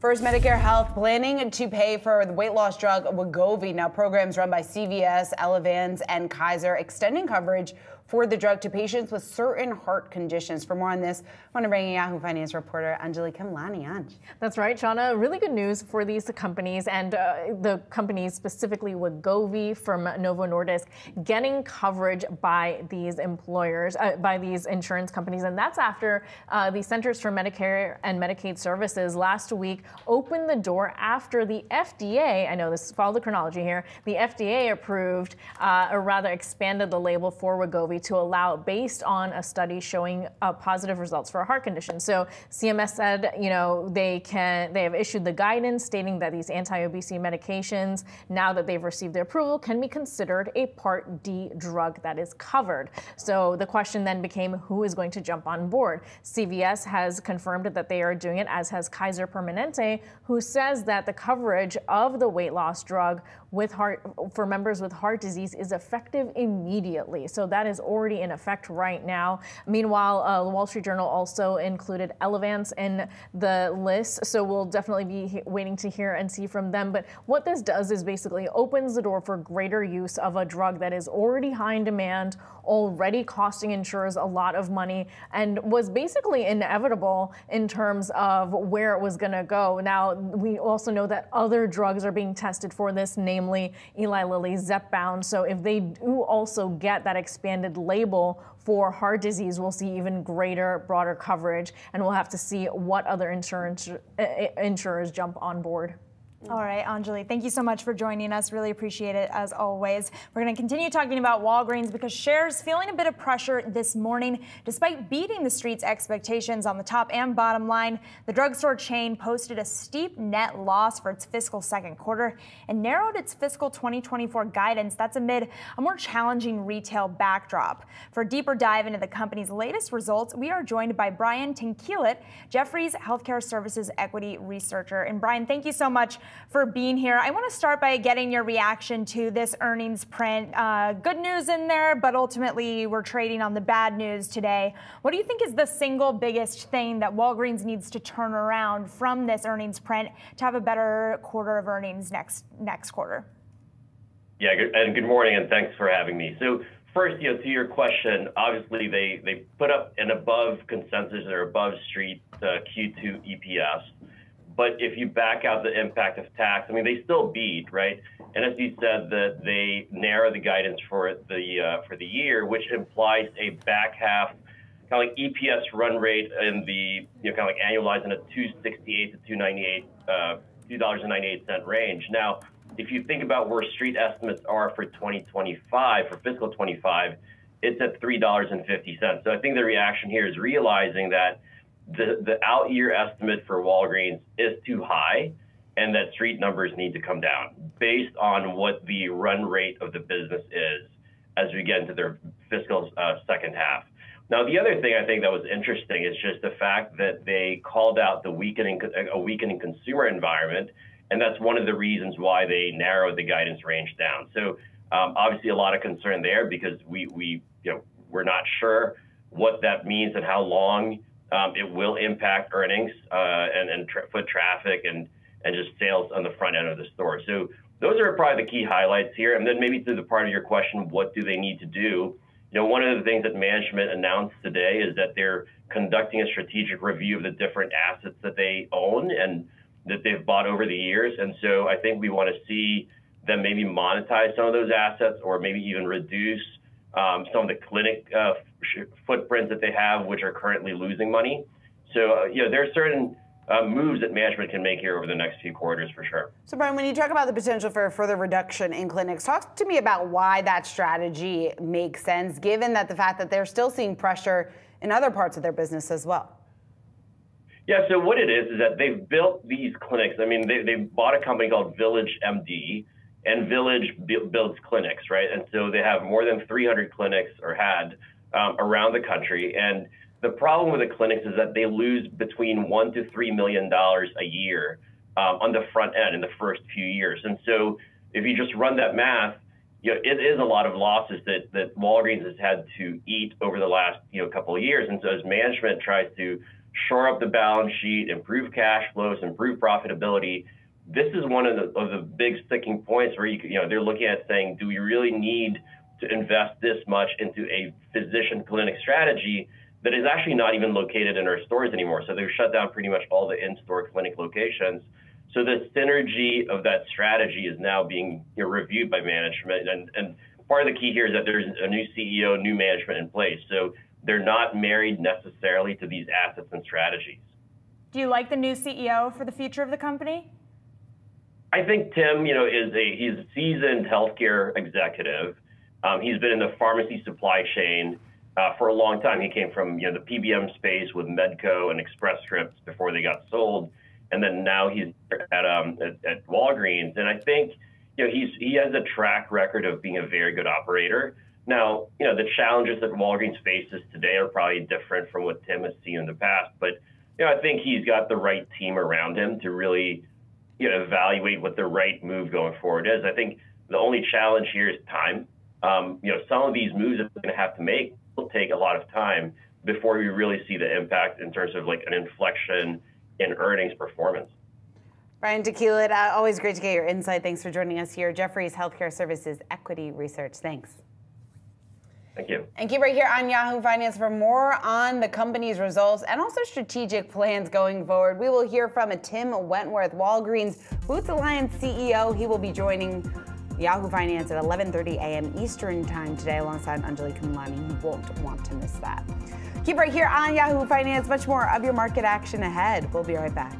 First, Medicare Health planning to pay for the weight loss drug Wegovy. Now, programs run by CVS, Elevance, and Kaiser extending coverage for the drug to patients with certain heart conditions. For more on this, I want to bring in Yahoo Finance reporter Anjali Kamlani. Anj. That's right, Shana. Really good news for these companies, and the companies specifically Wegovy from Novo Nordisk getting coverage by these employers, by these insurance companies. And that's after the Centers for Medicare and Medicaid Services last week opened the door after the FDA, I know this, follow the chronology here, the FDA approved or rather expanded the label for Wegovy to allow based on a study showing positive results for a heart condition. So CMS said, you know, they have issued the guidance stating that these anti-obesity medications, now that they've received their approval, can be considered a Part D drug that is covered. So the question then became, who is going to jump on board? CVS has confirmed that they are doing it, as has Kaiser Permanente, who says that the coverage of the weight loss drug with for members with heart disease is effective immediately. So that is already in effect right now. Meanwhile, the Wall Street Journal also included Elevance in the list. So we'll definitely be waiting to hear and see from them. But what this does is basically opens the door for greater use of a drug that is already high in demand, already costing insurers a lot of money, and was basically inevitable in terms of where it was going to go. Now, we also know that other drugs are being tested for this, namely Eli Lilly's Zepbound. So if they do also get that expanded label for heart disease, we'll see even greater, broader coverage, and we'll have to see what other insurers jump on board. All right, Anjali, thank you so much for joining us. Really appreciate it, as always. We're going to continue talking about Walgreens because shares feeling a bit of pressure this morning. Despite beating the street's expectations on the top and bottom line, the drugstore chain posted a steep net loss for its fiscal second quarter and narrowed its fiscal 2024 guidance. That's amid a more challenging retail backdrop. For a deeper dive into the company's latest results, we are joined by Brian Tanquilut, Jefferies Healthcare Services Equity Researcher. And Brian, thank you so much for being here. I want to start by getting your reaction to this earnings print. Good news in there, but ultimately we're trading on the bad news today. What do you think is the single biggest thing that Walgreens needs to turn around from this earnings print to have a better quarter of earnings next quarter? Yeah, and good morning, and thanks for having me. So first, to your question, obviously they put up an above consensus or above street Q2 EPS. But if you back out the impact of tax, I mean, they still beat, right? And as you said, that they narrow the guidance for the year, which implies a back half kind of like EPS run rate in the kind of like annualized in a $2.98 range. Now, if you think about where street estimates are for 2025, for fiscal 25, it's at $3.50. So I think the reaction here is realizing that the out year estimate for Walgreens is too high and that street numbers need to come down based on what the run rate of the business is as we get into their fiscal second half. Now, the other thing I think that was interesting is just the fact that they called out a weakening consumer environment, and that's one of the reasons why they narrowed the guidance range down. So obviously a lot of concern there because we're not sure what that means and how long it will impact earnings and foot traffic and just sales on the front end of the store. So those are probably the key highlights here. And then maybe to the part of your question, what do they need to do? You know, one of the things that management announced today is that they're conducting a strategic review of the different assets that they own and that they've bought over the years. And so I think we want to see them maybe monetize some of those assets or maybe even reduce some of the clinic footprints that they have, which are currently losing money. So, there are certain moves that management can make here over the next few quarters for sure. So, Brian, when you talk about the potential for a further reduction in clinics, talk to me about why that strategy makes sense, given that the fact that they're still seeing pressure in other parts of their business as well. Yeah, so what it is that they've built these clinics. I mean, they bought a company called Village MD, and Village builds clinics, right? And so they have more than 300 clinics or had around the country. And the problem with the clinics is that they lose between $1 to $3 million a year on the front end in the first few years. And so if you just run that math, it is a lot of losses that Walgreens has had to eat over the last couple of years. And so as management tries to shore up the balance sheet, improve cash flows, improve profitability, this is one of the big sticking points where they're looking at saying, do we really need to invest this much into a physician clinic strategy that is actually not even located in our stores anymore? So they've shut down pretty much all the in-store clinic locations. So the synergy of that strategy is now being reviewed by management. And part of the key here is that there's a new CEO, new management in place. So they're not married necessarily to these assets and strategies. Do you like the new CEO for the future of the company? I think Tim, he's a seasoned healthcare executive. He's been in the pharmacy supply chain for a long time. He came from the PBM space with Medco and Express Scripts before they got sold, and then now he's at Walgreens. And I think he has a track record of being a very good operator. Now, the challenges that Walgreens faces today are probably different from what Tim has seen in the past, but I think he's got the right team around him to really evaluate what the right move going forward is. I think the only challenge here is time. Some of these moves that we're going to have to make will take a lot of time before we really see the impact in terms of like an inflection in earnings performance. Brian DeKeelet, always great to get your insight. Thanks for joining us here. Jefferies Healthcare Services Equity Research. Thanks. Thank you. And keep right here on Yahoo Finance for more on the company's results and also strategic plans going forward. We will hear from Tim Wentworth, Walgreens Boots Alliance CEO. He will be joining Yahoo Finance at 11:30 a.m. Eastern time today alongside Anjali Kamlani. You won't want to miss that. Keep right here on Yahoo Finance. Much more of your market action ahead. We'll be right back.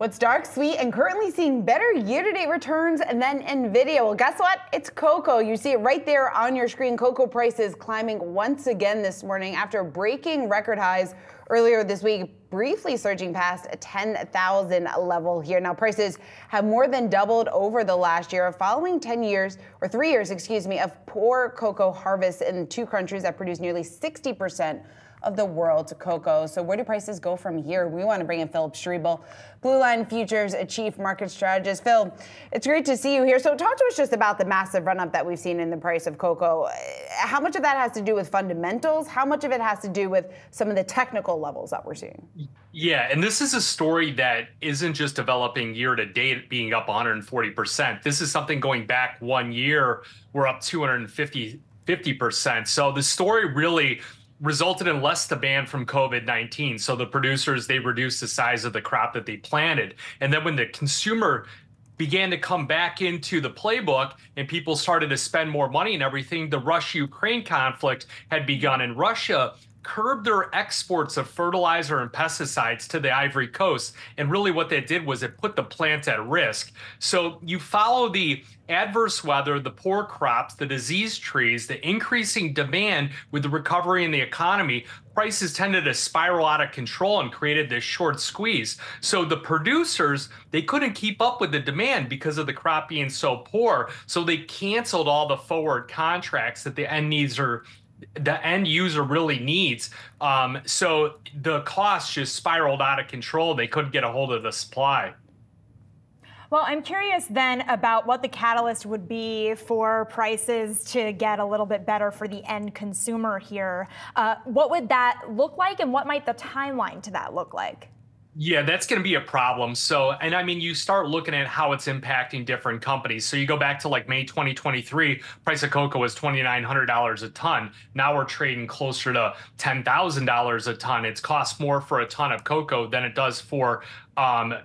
What's dark, sweet, and currently seeing better year-to-date returns than Nvidia? Well, guess what? It's cocoa. You see it right there on your screen. Cocoa prices climbing once again this morning after breaking record highs earlier this week, briefly surging past a 10,000 level here. Now, prices have more than doubled over the last year, following 3 years, of poor cocoa harvests in two countries that produce nearly 60% of the world's cocoa. So where do prices go from here? We want to bring in Philip Schreibel, Blue Line Futures Chief Market Strategist. Phil, it's great to see you here. So talk to us just about the massive run-up that we've seen in the price of cocoa. How much of that has to do with fundamentals? How much of it has to do with some of the technical levels that we're seeing? Yeah, and this is a story that isn't just developing year to date being up 140%. This is something going back 1 year, we're up 250%. So the story really resulted in less demand from COVID-19. So the producers, they reduced the size of the crop that they planted. And then when the consumer began to come back into the playbook and people started to spend more money and everything, the Russia-Ukraine conflict had begun in Russia, curbed their exports of fertilizer and pesticides to the Ivory Coast. And really what that did was it put the plant at risk. So you follow the adverse weather, the poor crops, the diseased trees, the increasing demand with the recovery in the economy, prices tended to spiral out of control and created this short squeeze. So the producers, they couldn't keep up with the demand because of the crop being so poor. So they canceled all the forward contracts that the end needs are the end user really needs. So the cost just spiraled out of control. They couldn't get a hold of the supply. Well, I'm curious then about what the catalyst would be for prices to get a little bit better for the end consumer here. What would that look like, and what might the timeline to that look like? Yeah, that's going to be a problem. So, and I mean, you start looking at how it's impacting different companies. So you go back to like May 2023, price of cocoa was $2,900 a ton. Now we're trading closer to $10,000 a ton. It's cost more for a ton of cocoa than it does for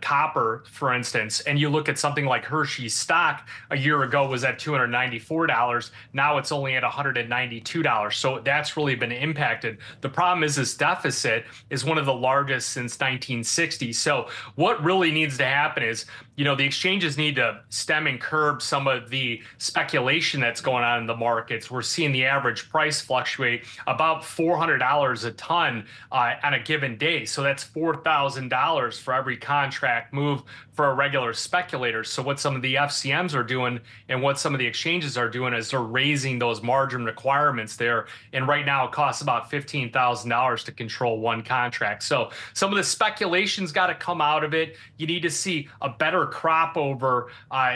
copper, for instance. And you look at something like Hershey's stock a year ago was at $294. Now it's only at $192. So that's really been impacted. The problem is this deficit is one of the largest since 1960. So what really needs to happen is, you know, the exchanges need to stem and curb some of the speculation that's going on in the markets. We're seeing the average price fluctuate about $400 a ton on a given day. So that's $4,000 for every contract move for a regular speculator. So what some of the FCMs are doing and what some of the exchanges are doing is they're raising those margin requirements there. And right now it costs about $15,000 to control one contract. So some of the speculation's got to come out of it. You need to see a better crop over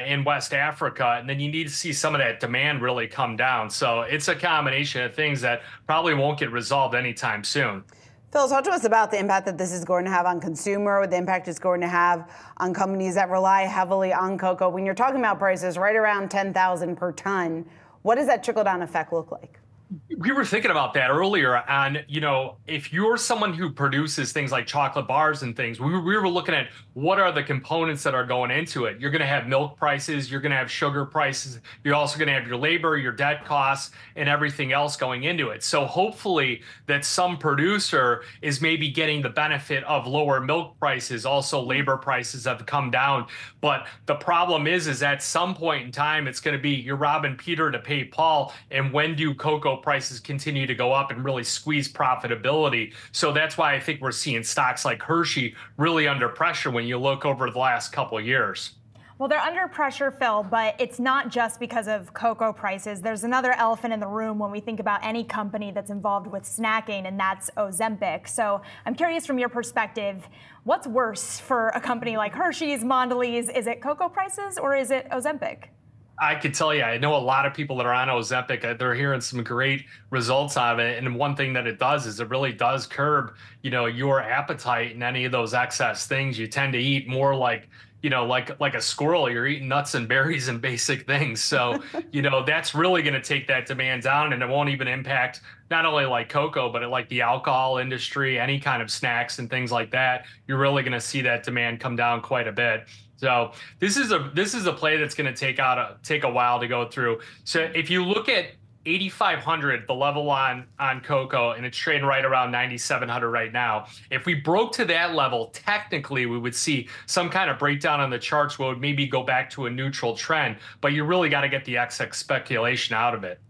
in West Africa. And then you need to see some of that demand really come down. So it's a combination of things that probably won't get resolved anytime soon. Phil, talk to us about the impact that this is going to have on consumer, the impact it's going to have on companies that rely heavily on cocoa. When you're talking about prices right around $10,000 per ton, what does that trickle-down effect look like? We were thinking about that earlier, and you know, if you're someone who produces things like chocolate bars and things, we were looking at what are the components that are going into it. You're going to have milk prices, you're going to have sugar prices, you're also going to have your labor, your debt costs, and everything else going into it. So hopefully that some producer is maybe getting the benefit of lower milk prices, also labor prices have come down. But the problem is at some point in time, it's going to be you're robbing Peter to pay Paul, and when do cocoa prices continue to go up and really squeeze profitability. So that's why I think we're seeing stocks like Hershey really under pressure when you look over the last couple of years. Well, they're under pressure, Phil, but it's not just because of cocoa prices. There's another elephant in the room when we think about any company that's involved with snacking, and that's Ozempic. So I'm curious from your perspective, what's worse for a company like Hershey's, Mondelez? Is it cocoa prices or is it Ozempic? I could tell you, I know a lot of people that are on Ozempic, they're hearing some great results out of it. And one thing that it does is it really does curb, you know, your appetite and any of those excess things. You tend to eat more like, you know, like a squirrel. You're eating nuts and berries and basic things. So, you know, that's really going to take that demand down, and it won't even impact not only like cocoa, but like the alcohol industry, any kind of snacks and things like that. You're really going to see that demand come down quite a bit. So this is a play that's going to take a while to go through. So if you look at 8,500, the level on cocoa, and it's trading right around 9,700 right now. If we broke to that level, technically we would see some kind of breakdown on the charts where it would maybe go back to a neutral trend, but you really got to get the excess speculation out of it.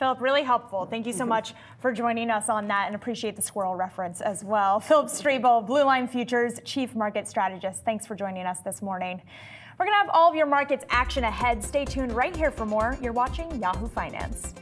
Philip, really helpful. Thank you so much for joining us on that, and appreciate the squirrel reference as well. Philip Strebel, Blue Line Futures Chief Market Strategist, thanks for joining us this morning. We're going to have all of your markets action ahead. Stay tuned right here for more. You're watching Yahoo Finance.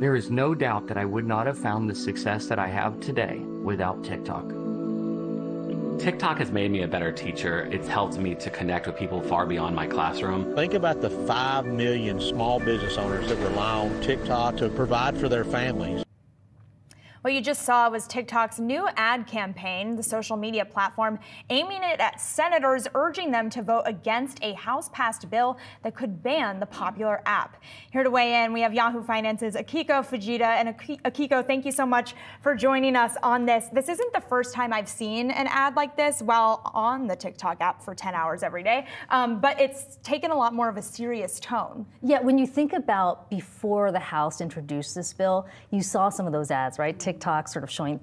There is no doubt that I would not have found the success that I have today without TikTok. TikTok has made me a better teacher. It's helped me to connect with people far beyond my classroom. Think about the 5 million small business owners that rely on TikTok to provide for their families. What you just saw was TikTok's new ad campaign, the social media platform, aiming it at senators, urging them to vote against a House-passed bill that could ban the popular app. Here to weigh in, we have Yahoo Finance's Akiko Fujita. And Akiko, thank you so much for joining us on this. This isn't the first time I've seen an ad like this while on the TikTok app for 10 hours every day, but it's taken a lot more of a serious tone. Yeah, when you think about before the House introduced this bill, you saw some of those ads, right? TikTok sort of showing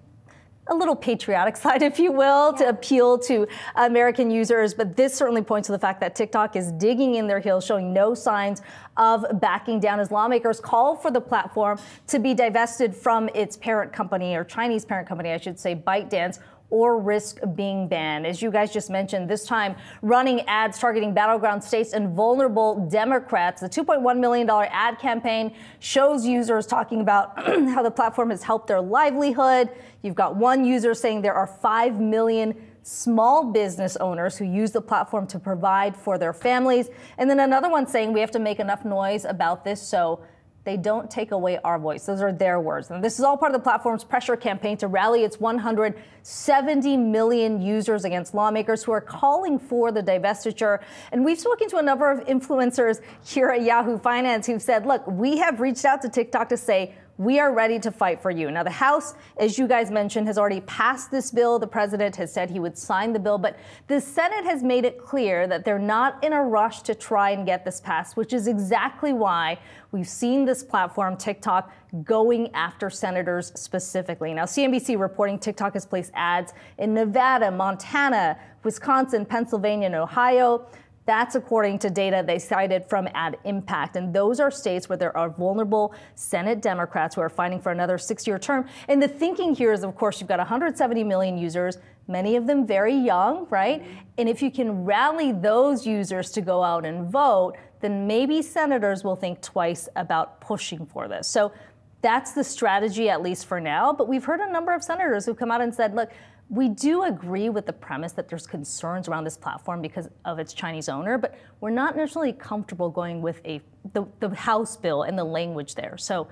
a little patriotic side, if you will, to appeal to American users. But this certainly points to the fact that TikTok is digging in their heels, showing no signs of backing down as lawmakers call for the platform to be divested from its parent company, or Chinese parent company, I should say, ByteDance, or risk being banned. As you guys just mentioned, this time running ads targeting battleground states and vulnerable Democrats. The $2.1 million ad campaign shows users talking about how the platform has helped their livelihood. You've got one user saying there are 5 million small business owners who use the platform to provide for their families. And then another one saying we have to make enough noise about this so they don't take away our voice. Those are their words. And this is all part of the platform's pressure campaign to rally its 170 million users against lawmakers who are calling for the divestiture. And we've spoken to a number of influencers here at Yahoo Finance who've said, look, we have reached out to TikTok to say, we are ready to fight for you. Now, the House, as you guys mentioned, has already passed this bill. The president has said he would sign the bill. But the Senate has made it clear that they're not in a rush to try and get this passed, which is exactly why we've seen this platform, TikTok, going after senators specifically. Now, CNBC reporting TikTok has placed ads in Nevada, Montana, Wisconsin, Pennsylvania, and Ohio. That's according to data they cited from Ad Impact. And those are states where there are vulnerable Senate Democrats who are fighting for another 6-year term. And the thinking here is, of course, you've got 170 million users, many of them very young, right? And if you can rally those users to go out and vote, then maybe senators will think twice about pushing for this. So that's the strategy, at least for now. But we've heard a number of senators who've come out and said, look, we do agree with the premise that there's concerns around this platform because of its Chinese owner, but we're not necessarily comfortable going with the House bill and the language there. So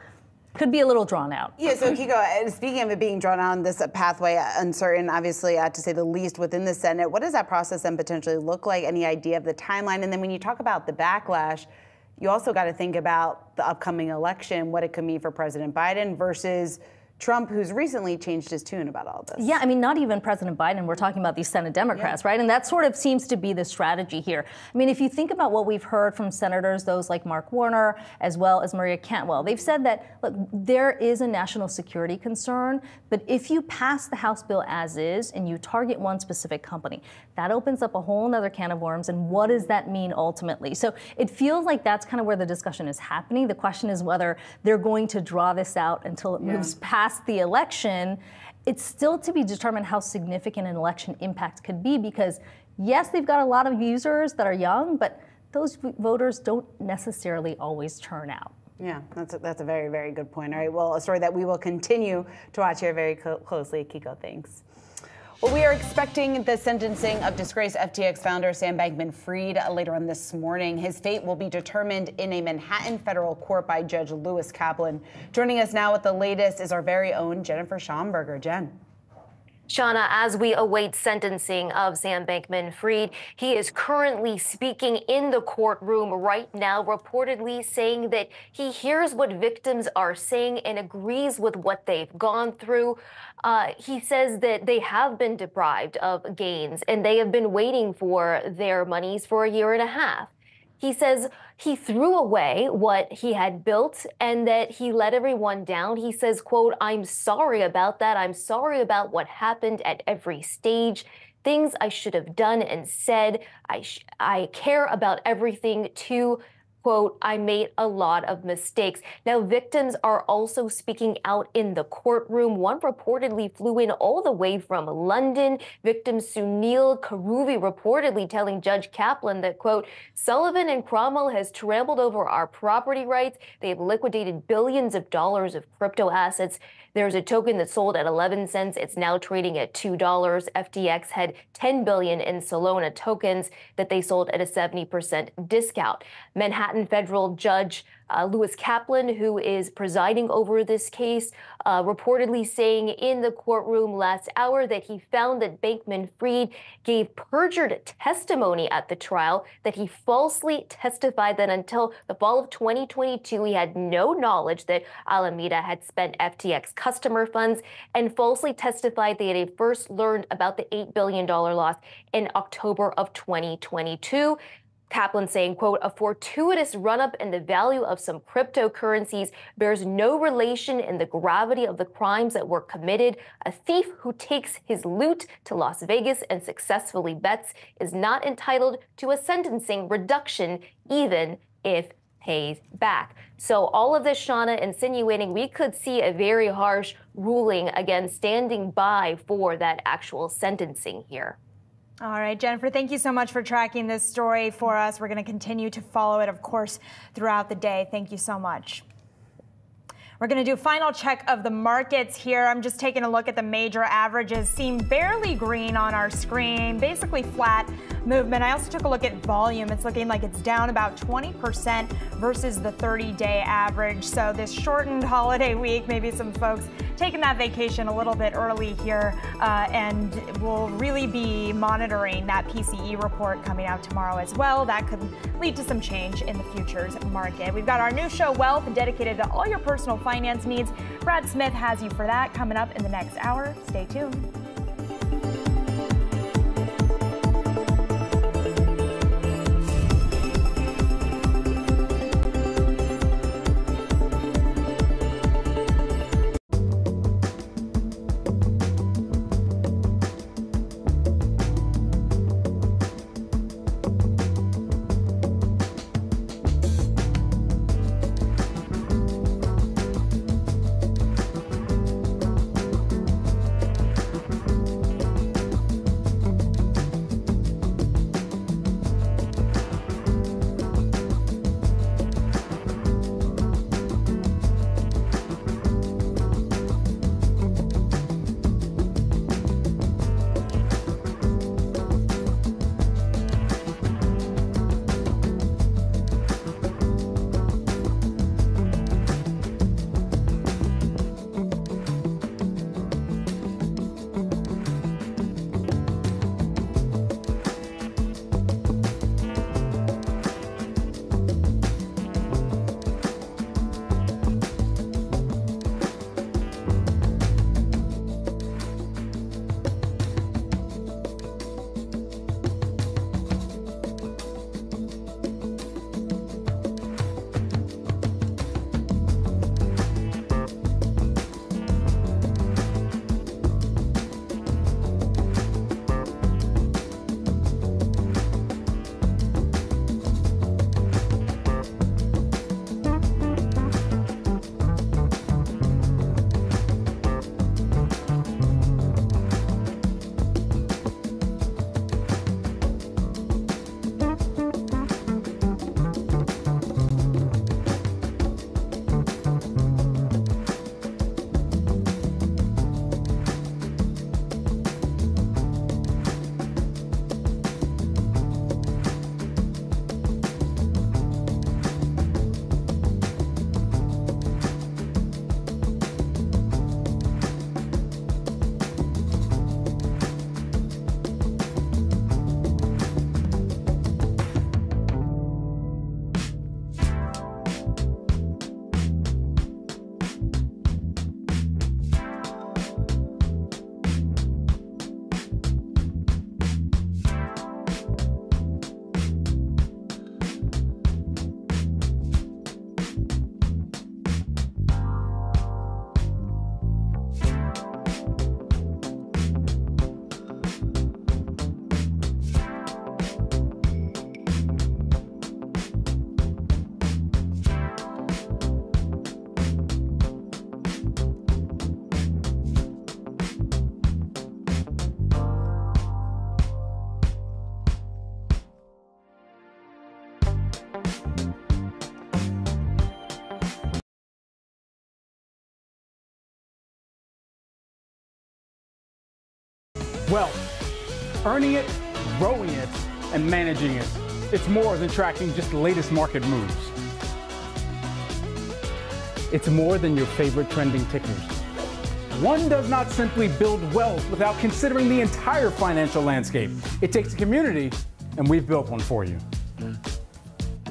could be a little drawn out. Yeah, so Akiko, speaking of it being drawn out on this pathway, uncertain, obviously, to say the least, within the Senate, what does that process then potentially look like? Any idea of the timeline? And then when you talk about the backlash, you also got to think about the upcoming election, what it could mean for President Biden versus Trump, who's recently changed his tune about all this. Yeah, I mean, not even President Biden. We're talking about these Senate Democrats, right? And that sort of seems to be the strategy here. I mean, if you think about what we've heard from senators, those like Mark Warner, as well as Maria Cantwell, they've said that, look, there is a national security concern, but if you pass the House bill as is and you target one specific company, that opens up a whole other can of worms. And what does that mean ultimately? So it feels like that's kind of where the discussion is happening. The question is whether they're going to draw this out until it moves past the election. It's still to be determined how significant an election impact could be, because yes, they've got a lot of users that are young, but those voters don't necessarily always turn out. Yeah, that's a very, very good point. All right, well, a story that we will continue to watch here very closely. Akiko, thanks. Well, we are expecting the sentencing of disgraced FTX founder Sam Bankman-Fried later on this morning. His fate will be determined in a Manhattan federal court by Judge Lewis Kaplan. Joining us now with the latest is our very own Jennifer Schonberger. Jen. Shana, as we await sentencing of Sam Bankman-Fried, he is currently speaking in the courtroom right now, reportedly saying that he hears what victims are saying and agrees with what they've gone through. He says that they have been deprived of gains and they have been waiting for their monies for a year and a half. He says he threw away what he had built and that he let everyone down. He says, quote, "I'm sorry about that. I'm sorry about what happened at every stage. Things I should have done and said. I care about everything to quote, I made a lot of mistakes. Now, victims are also speaking out in the courtroom. One reportedly flew in all the way from London. Victim Sunil Karuvi reportedly telling Judge Kaplan that, quote, Sullivan and Cromwell has trampled over our property rights. They have liquidated billions of dollars of crypto assets. There's a token that sold at 11 cents. It's now trading at $2. FTX had $10 billion in Solana tokens that they sold at a 70% discount. Manhattan federal judge Lewis Kaplan, who is presiding over this case, reportedly saying in the courtroom last hour that he found that Bankman-Fried gave perjured testimony at the trial, that he falsely testified that until the fall of 2022, he had no knowledge that Alameda had spent FTX customer funds, and falsely testified that he first learned about the $8 billion loss in October of 2022. Kaplan saying, quote, a fortuitous run-up in the value of some cryptocurrencies bears no relation in the gravity of the crimes that were committed. A thief who takes his loot to Las Vegas and successfully bets is not entitled to a sentencing reduction, even if pays back. So all of this, Shana, insinuating we could see a very harsh ruling, again, standing by for that actual sentencing here. All right, Jennifer, thank you so much for tracking this story for us. We're going to continue to follow it, of course, throughout the day. Thank you so much. We're going to do a final check of the markets here. I'm just taking a look at the major averages. Seem barely green on our screen, basically flat movement. I also took a look at volume. It's looking like it's down about 20% versus the 30-day average. So this shortened holiday week, maybe some folks taking that vacation a little bit early here, and we'll really be monitoring that PCE report coming out tomorrow as well. That could lead to some change in the futures market. We've got our new show, Wealth, dedicated to all your personal finance needs. Brad Smith has you for that coming up in the next hour. Stay tuned. wealth, earning it, growing it, and managing it. It's more than tracking just the latest market moves. It's more than your favorite trending tickers. One does not simply build wealth without considering the entire financial landscape. It takes a community, and we've built one for you.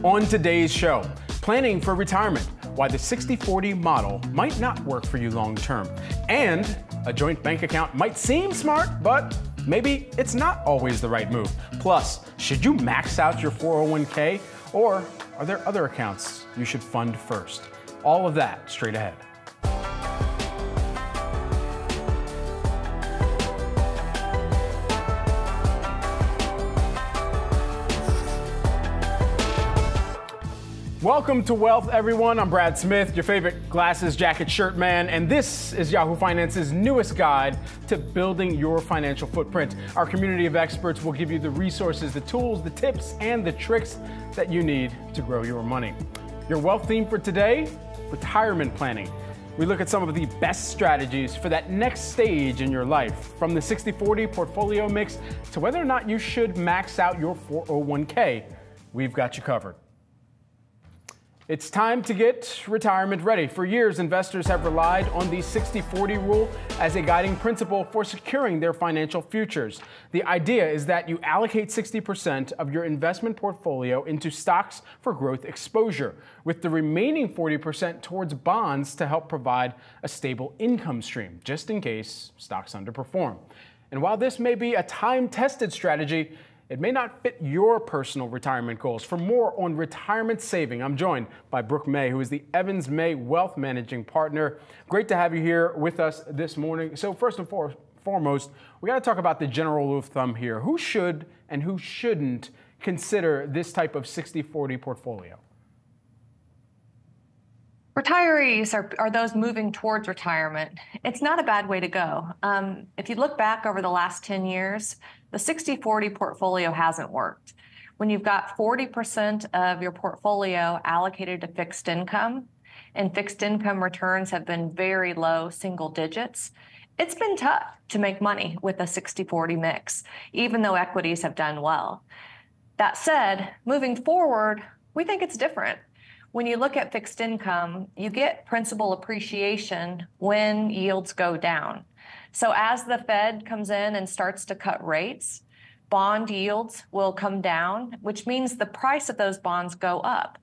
On today's show, planning for retirement, why the 60-40 model might not work for you long term, and a joint bank account might seem smart, but maybe it's not always the right move. Plus, should you max out your 401k, or are there other accounts you should fund first? All of that straight ahead. Welcome to Wealth, everyone. I'm Brad Smith, your favorite glasses, jacket, shirt man, and this is Yahoo Finance's newest guide to building your financial footprint. Our community of experts will give you the resources, the tools, the tips, and the tricks that you need to grow your money. Your wealth theme for today, retirement planning. We look at some of the best strategies for that next stage in your life, from the 60-40 portfolio mix to whether or not you should max out your 401k. We've got you covered. It's time to get retirement ready. For years, investors have relied on the 60-40 rule as a guiding principle for securing their financial futures. The idea is that you allocate 60% of your investment portfolio into stocks for growth exposure, with the remaining 40% towards bonds to help provide a stable income stream, just in case stocks underperform. And while this may be a time-tested strategy, it may not fit your personal retirement goals. For more on retirement saving, I'm joined by Brooke May, who is the Evans May Wealth Managing Partner. Great to have you here with us this morning. So first and foremost, we got to talk about the general rule of thumb here. Who should and who shouldn't consider this type of 60-40 portfolio? Retirees are those moving towards retirement. It's not a bad way to go. If you look back over the last 10 years, the 60-40 portfolio hasn't worked. When you've got 40% of your portfolio allocated to fixed income, and fixed income returns have been very low, single digits, it's been tough to make money with a 60-40 mix, even though equities have done well. That said, moving forward, we think it's different. When you look at fixed income, you get principal appreciation when yields go down. So as the Fed comes in and starts to cut rates, bond yields will come down, which means the price of those bonds go up.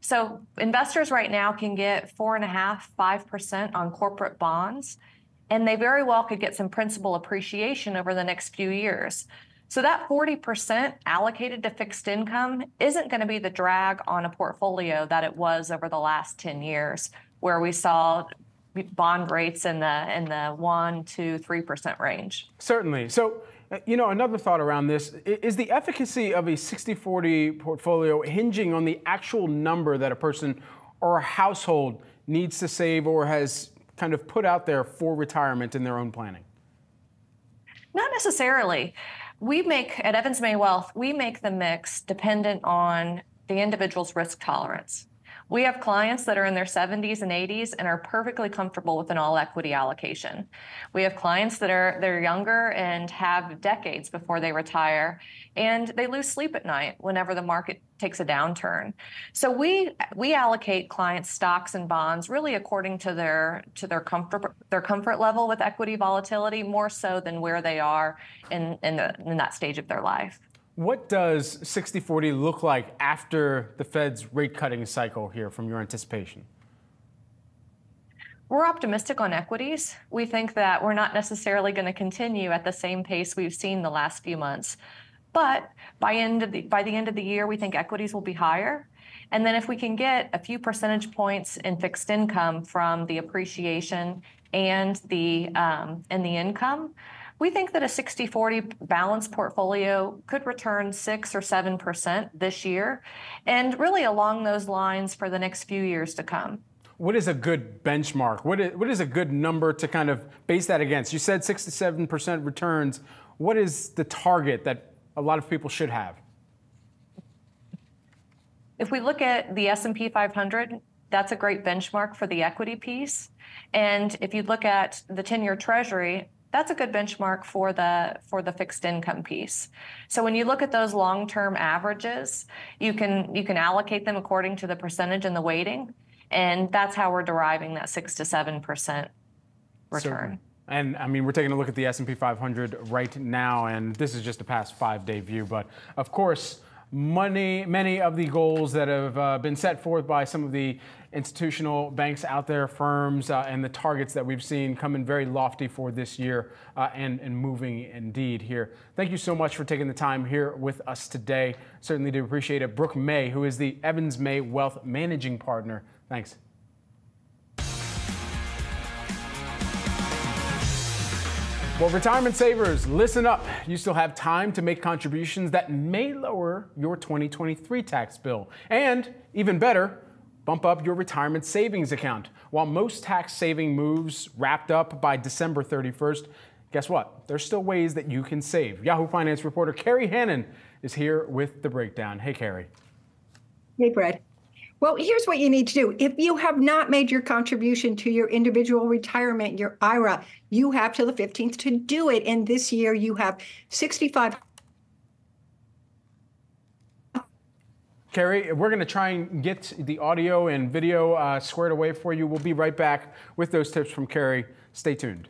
So investors right now can get 4.5%, 5% on corporate bonds, and they very well could get some principal appreciation over the next few years. So that 40% allocated to fixed income isn't going to be the drag on a portfolio that it was over the last 10 years, where we saw bond rates in the 1%, 2%, 3% range. Certainly. So, you know, another thought around this is the efficacy of a 60-40 portfolio hinging on the actual number that a person or a household needs to save or has kind of put out there for retirement in their own planning? Not necessarily. We make, at Evans May Wealth, we make the mix dependent on the individual's risk tolerance. We have clients that are in their 70s and 80s and are perfectly comfortable with an all-equity allocation. We have clients that they're younger and have decades before they retire, and they lose sleep at night whenever the market takes a downturn. So we allocate clients stocks and bonds really according to their comfort level with equity volatility, more so than where they are in that stage of their life. What does 60-40 look like after the Fed's rate-cutting cycle here from your anticipation? We're optimistic on equities. We think that we're not necessarily going to continue at the same pace we've seen the last few months. But by the end of the year, we think equities will be higher. And then if we can get a few percentage points in fixed income from the appreciation and the income, we think that a 60-40 balanced portfolio could return 6 or 7% this year, and really along those lines for the next few years to come. What is a good benchmark? What is a good number to kind of base that against? You said 6 to 7% returns. What is the target that a lot of people should have? If we look at the S&P 500, that's a great benchmark for the equity piece. And if you look at the 10-year Treasury, that's a good benchmark for the fixed income piece. So when you look at those long-term averages, you can allocate them according to the percentage and the weighting, and that's how we're deriving that 6 to 7% return. So, and I mean, we're taking a look at the S&P 500 right now, and this is just the past 5-day view, but of course, many of the goals that have been set forth by some of the institutional banks out there, firms, and the targets that we've seen come in very lofty for this year and moving indeed here. Thank you so much for taking the time here with us today. Certainly do appreciate it. Brooke May, who is the Evans May Wealth Managing Partner. Thanks. Well, retirement savers, listen up. You still have time to make contributions that may lower your 2023 tax bill. And even better, bump up your retirement savings account. While most tax saving moves wrapped up by December 31st, guess what? There's still ways that you can save. Yahoo Finance reporter Carrie Hannon is here with the breakdown. Hey, Carrie. Hey, Brad. Well, here's what you need to do. If you have not made your contribution to your individual retirement, your IRA, you have till the 15th to do it. And this year you have 65. Carrie, we're going to try and get the audio and video squared away for you. We'll be right back with those tips from Carrie. Stay tuned.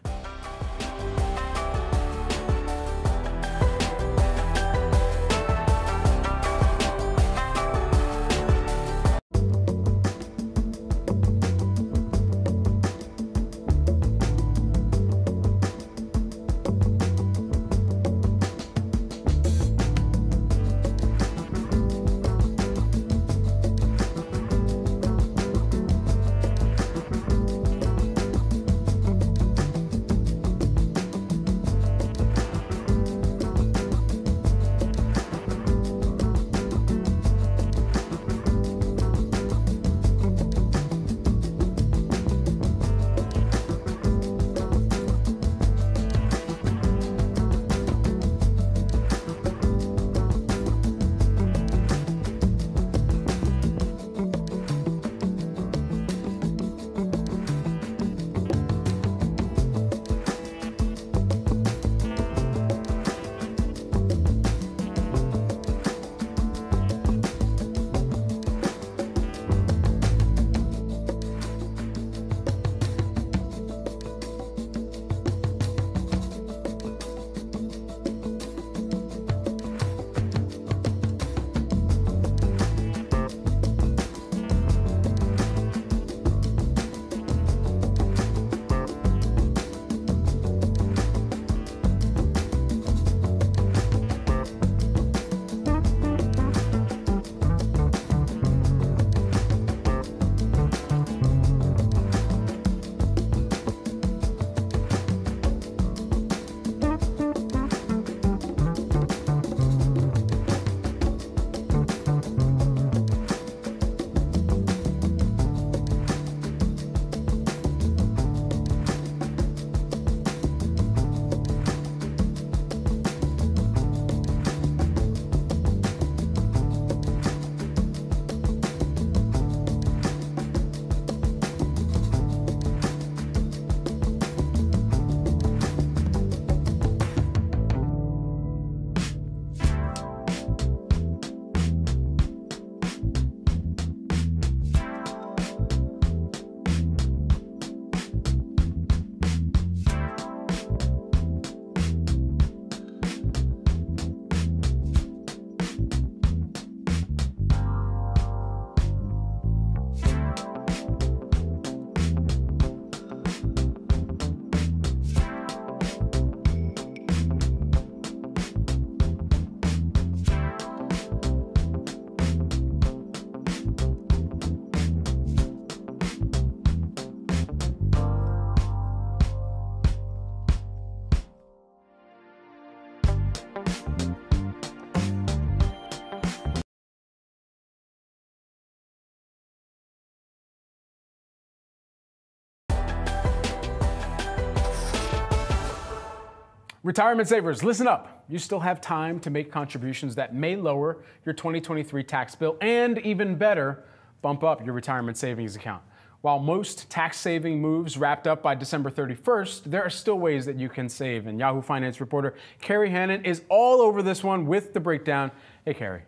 Retirement savers, listen up. You still have time to make contributions that may lower your 2023 tax bill and, even better, bump up your retirement savings account. While most tax-saving moves wrapped up by December 31st, there are still ways that you can save. And Yahoo Finance reporter Carrie Hannon is all over this one with the breakdown. Hey, Carrie.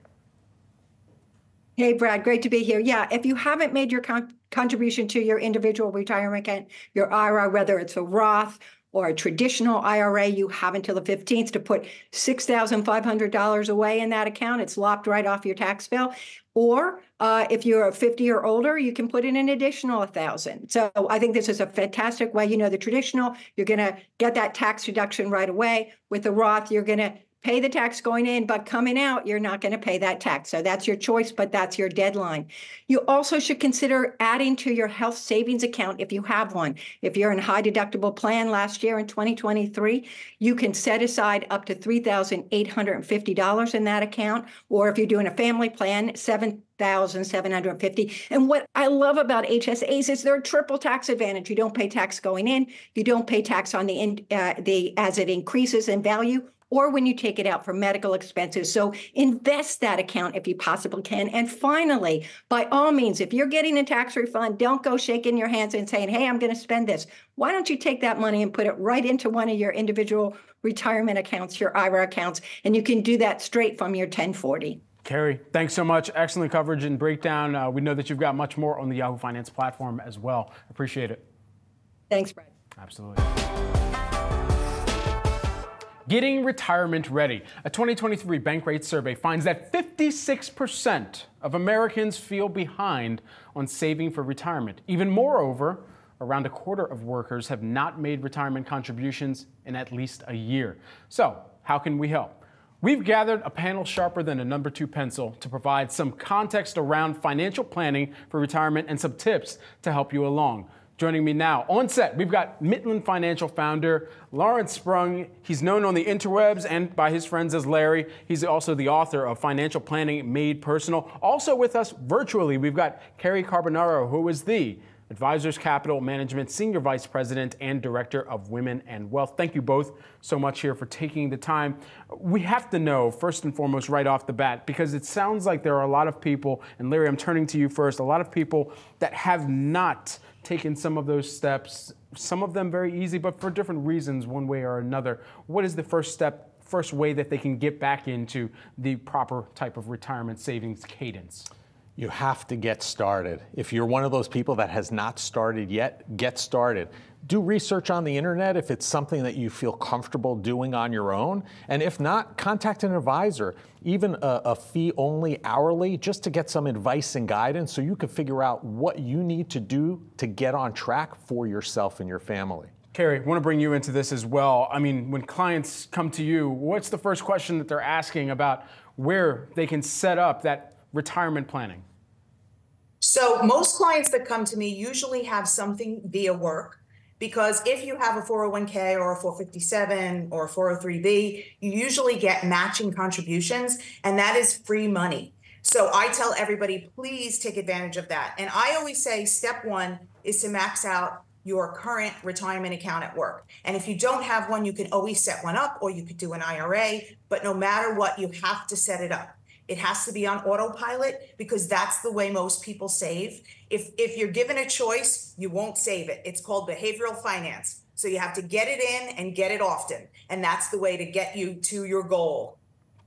Hey, Brad, great to be here. Yeah, if you haven't made your contribution to your individual retirement account, your IRA, whether it's a Roth or a traditional IRA, you have until the 15th to put $6,500 away in that account. It's lopped right off your tax bill. Or if you're 50 or older, you can put in an additional $1,000. So I think this is a fantastic way. You know, the traditional, you're going to get that tax deduction right away. With the Roth, you're going to pay the tax going in, but coming out, you're not going to pay that tax. So that's your choice, but that's your deadline. You also should consider adding to your health savings account if you have one. If you're in a high deductible plan last year in 2023, you can set aside up to $3,850 in that account, or if you're doing a family plan, $7,750. And what I love about HSAs is they're a triple tax advantage. You don't pay tax going in, you don't pay tax on the as it increases in value, or when you take it out for medical expenses. So invest that account if you possibly can. And finally, by all means, if you're getting a tax refund, don't go shaking your hands and saying, hey, I'm going to spend this. Why don't you take that money and put it right into one of your individual retirement accounts, your IRA accounts, and you can do that straight from your 1040. Carrie, thanks so much. Excellent coverage and breakdown. We know that you've got much more on the Yahoo Finance platform as well. Appreciate it. Thanks, Brad. Absolutely. Getting retirement ready. A 2023 bank rate survey finds that 56% of Americans feel behind on saving for retirement. Even moreover, around a quarter of workers have not made retirement contributions in at least a year. So, how can we help? We've gathered a panel sharper than a number two pencil to provide some context around financial planning for retirement and some tips to help you along. Joining me now on set, we've got Midland Financial founder Lawrence Sprung. He's known on the interwebs and by his friends as Larry. He's also the author of Financial Planning Made Personal. Also with us virtually, we've got Carrie Carbonaro, who is the Advisors Capital Management Senior Vice President and Director of Women and Wealth. Thank you both so much here for taking the time. We have to know, first and foremost, right off the bat, because it sounds like there are a lot of people, and Larry, I'm turning to you first, a lot of people that have not taken some of those steps, some of them very easy, but for different reasons, one way or another. What is the first step, first way that they can get back into the proper type of retirement savings cadence? You have to get started. If you're one of those people that has not started yet, get started. Do research on the internet if it's something that you feel comfortable doing on your own. And if not, contact an advisor, even a fee-only hourly, just to get some advice and guidance so you can figure out what you need to do to get on track for yourself and your family. Carrie, I want to bring you into this as well. I mean, when clients come to you, what's the first question that they're asking about where they can set up that retirement planning? So most clients that come to me usually have something via work, because if you have a 401k or a 457 or a 403b, you usually get matching contributions, and that is free money. So I tell everybody, please take advantage of that. And I always say step one is to max out your current retirement account at work. And if you don't have one, you can always set one up, or you could do an IRA, but no matter what, you have to set it up. It has to be on autopilot, because that's the way most people save. If you're given a choice, you won't save it. It's called behavioral finance. So you have to get it in and get it often. And that's the way to get you to your goal.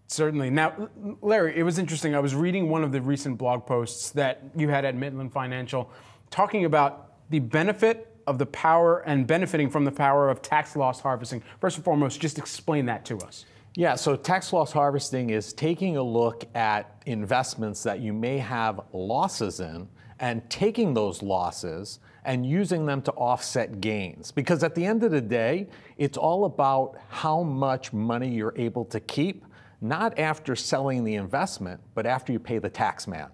Certainly. Now, Larry, it was interesting. I was reading one of the recent blog posts that you had at Midland Financial talking about the benefit of the power and benefiting from the power of tax loss harvesting. First and foremost, just explain that to us. Yeah, so tax loss harvesting is taking a look at investments that you may have losses in and taking those losses and using them to offset gains. Because at the end of the day, it's all about how much money you're able to keep, not after selling the investment, but after you pay the tax man.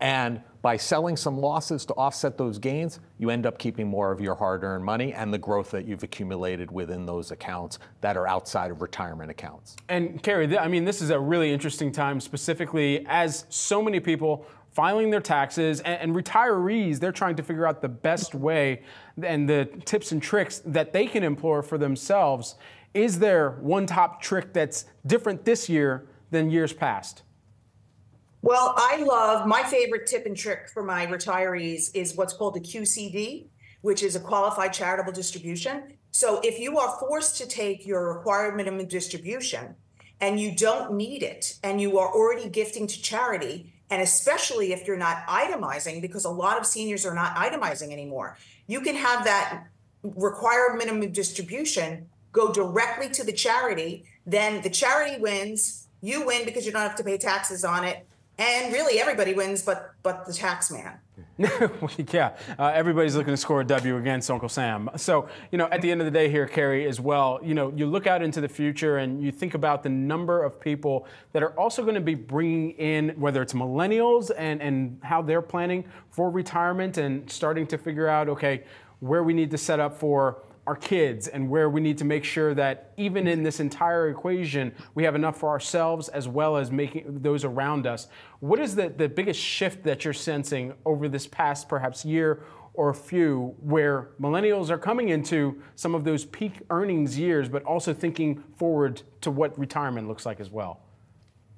And by selling some losses to offset those gains, you end up keeping more of your hard-earned money and the growth that you've accumulated within those accounts that are outside of retirement accounts. And Carrie, I mean, this is a really interesting time, specifically as so many people filing their taxes and retirees, they're trying to figure out the best way and the tips and tricks that they can employ for themselves. Is there one top trick that's different this year than years past? Well, I love, my favorite tip and trick for my retirees is what's called the QCD, which is a qualified charitable distribution. So if you are forced to take your required minimum distribution and you don't need it and you are already gifting to charity, and especially if you're not itemizing, because a lot of seniors are not itemizing anymore, you can have that required minimum distribution go directly to the charity. Then the charity wins, you win because you don't have to pay taxes on it. And really, everybody wins but the tax man. Yeah, everybody's looking to score a W against Uncle Sam. So, you know, at the end of the day here, Carrie, as well, you know, you look out into the future and you think about the number of people that are also going to be bringing in, whether it's millennials and how they're planning for retirement and starting to figure out, okay, where we need to set up for our kids and where we need to make sure that even in this entire equation, we have enough for ourselves as well as making those around us. What is the biggest shift that you're sensing over this past perhaps year or few where millennials are coming into some of those peak earnings years, but also thinking forward to what retirement looks like as well?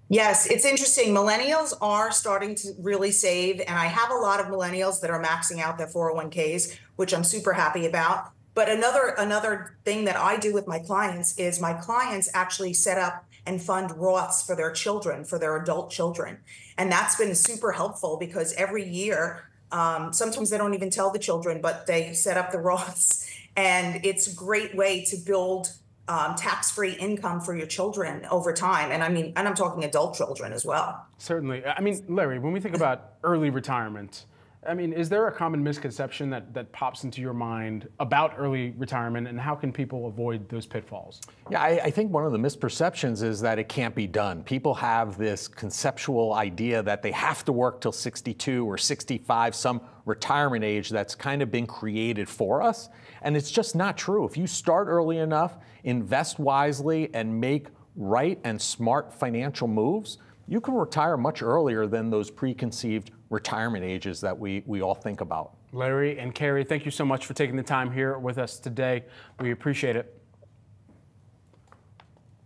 Yes, it's interesting. Millennials are starting to really save. And I have a lot of millennials that are maxing out their 401ks, which I'm super happy about. But another thing that I do with my clients is my clients actually set up and fund Roths for their children, for their adult children. And that's been super helpful because every year, sometimes they don't even tell the children, but they set up the Roths. And it's a great way to build tax-free income for your children over time. And I mean, and I'm talking adult children as well. Certainly. I mean, Larry, when we think about early retirement, I mean, is there a common misconception that pops into your mind about early retirement, and how can people avoid those pitfalls? Yeah, I think one of the misperceptions is that it can't be done. People have this conceptual idea that they have to work till 62 or 65, some retirement age that's kind of been created for us, and it's just not true. If you start early enough, invest wisely, and make right and smart financial moves, you can retire much earlier than those preconceived retirement ages that we all think about. Larry and Carrie, thank you so much for taking the time here with us today. We appreciate it.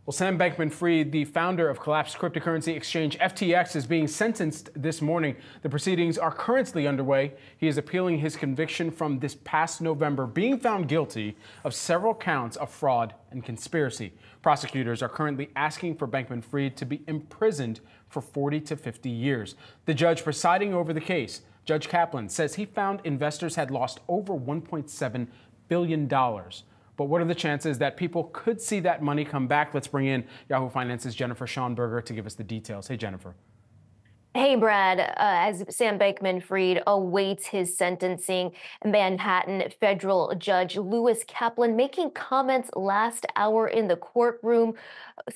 Well, Sam Bankman-Fried, the founder of collapsed cryptocurrency exchange FTX, is being sentenced this morning. The proceedings are currently underway. He is appealing his conviction from this past November, being found guilty of several counts of fraud and conspiracy. Prosecutors are currently asking for Bankman-Fried to be imprisoned for 40 to 50 years. The judge presiding over the case, Judge Kaplan, says he found investors had lost over $1.7 billion. But what are the chances that people could see that money come back? Let's bring in Yahoo Finance's Jennifer Schonberger to give us the details. Hey, Jennifer. Hey, Brad. As Sam Bankman-Fried awaits his sentencing, Manhattan federal judge Lewis Kaplan making comments last hour in the courtroom,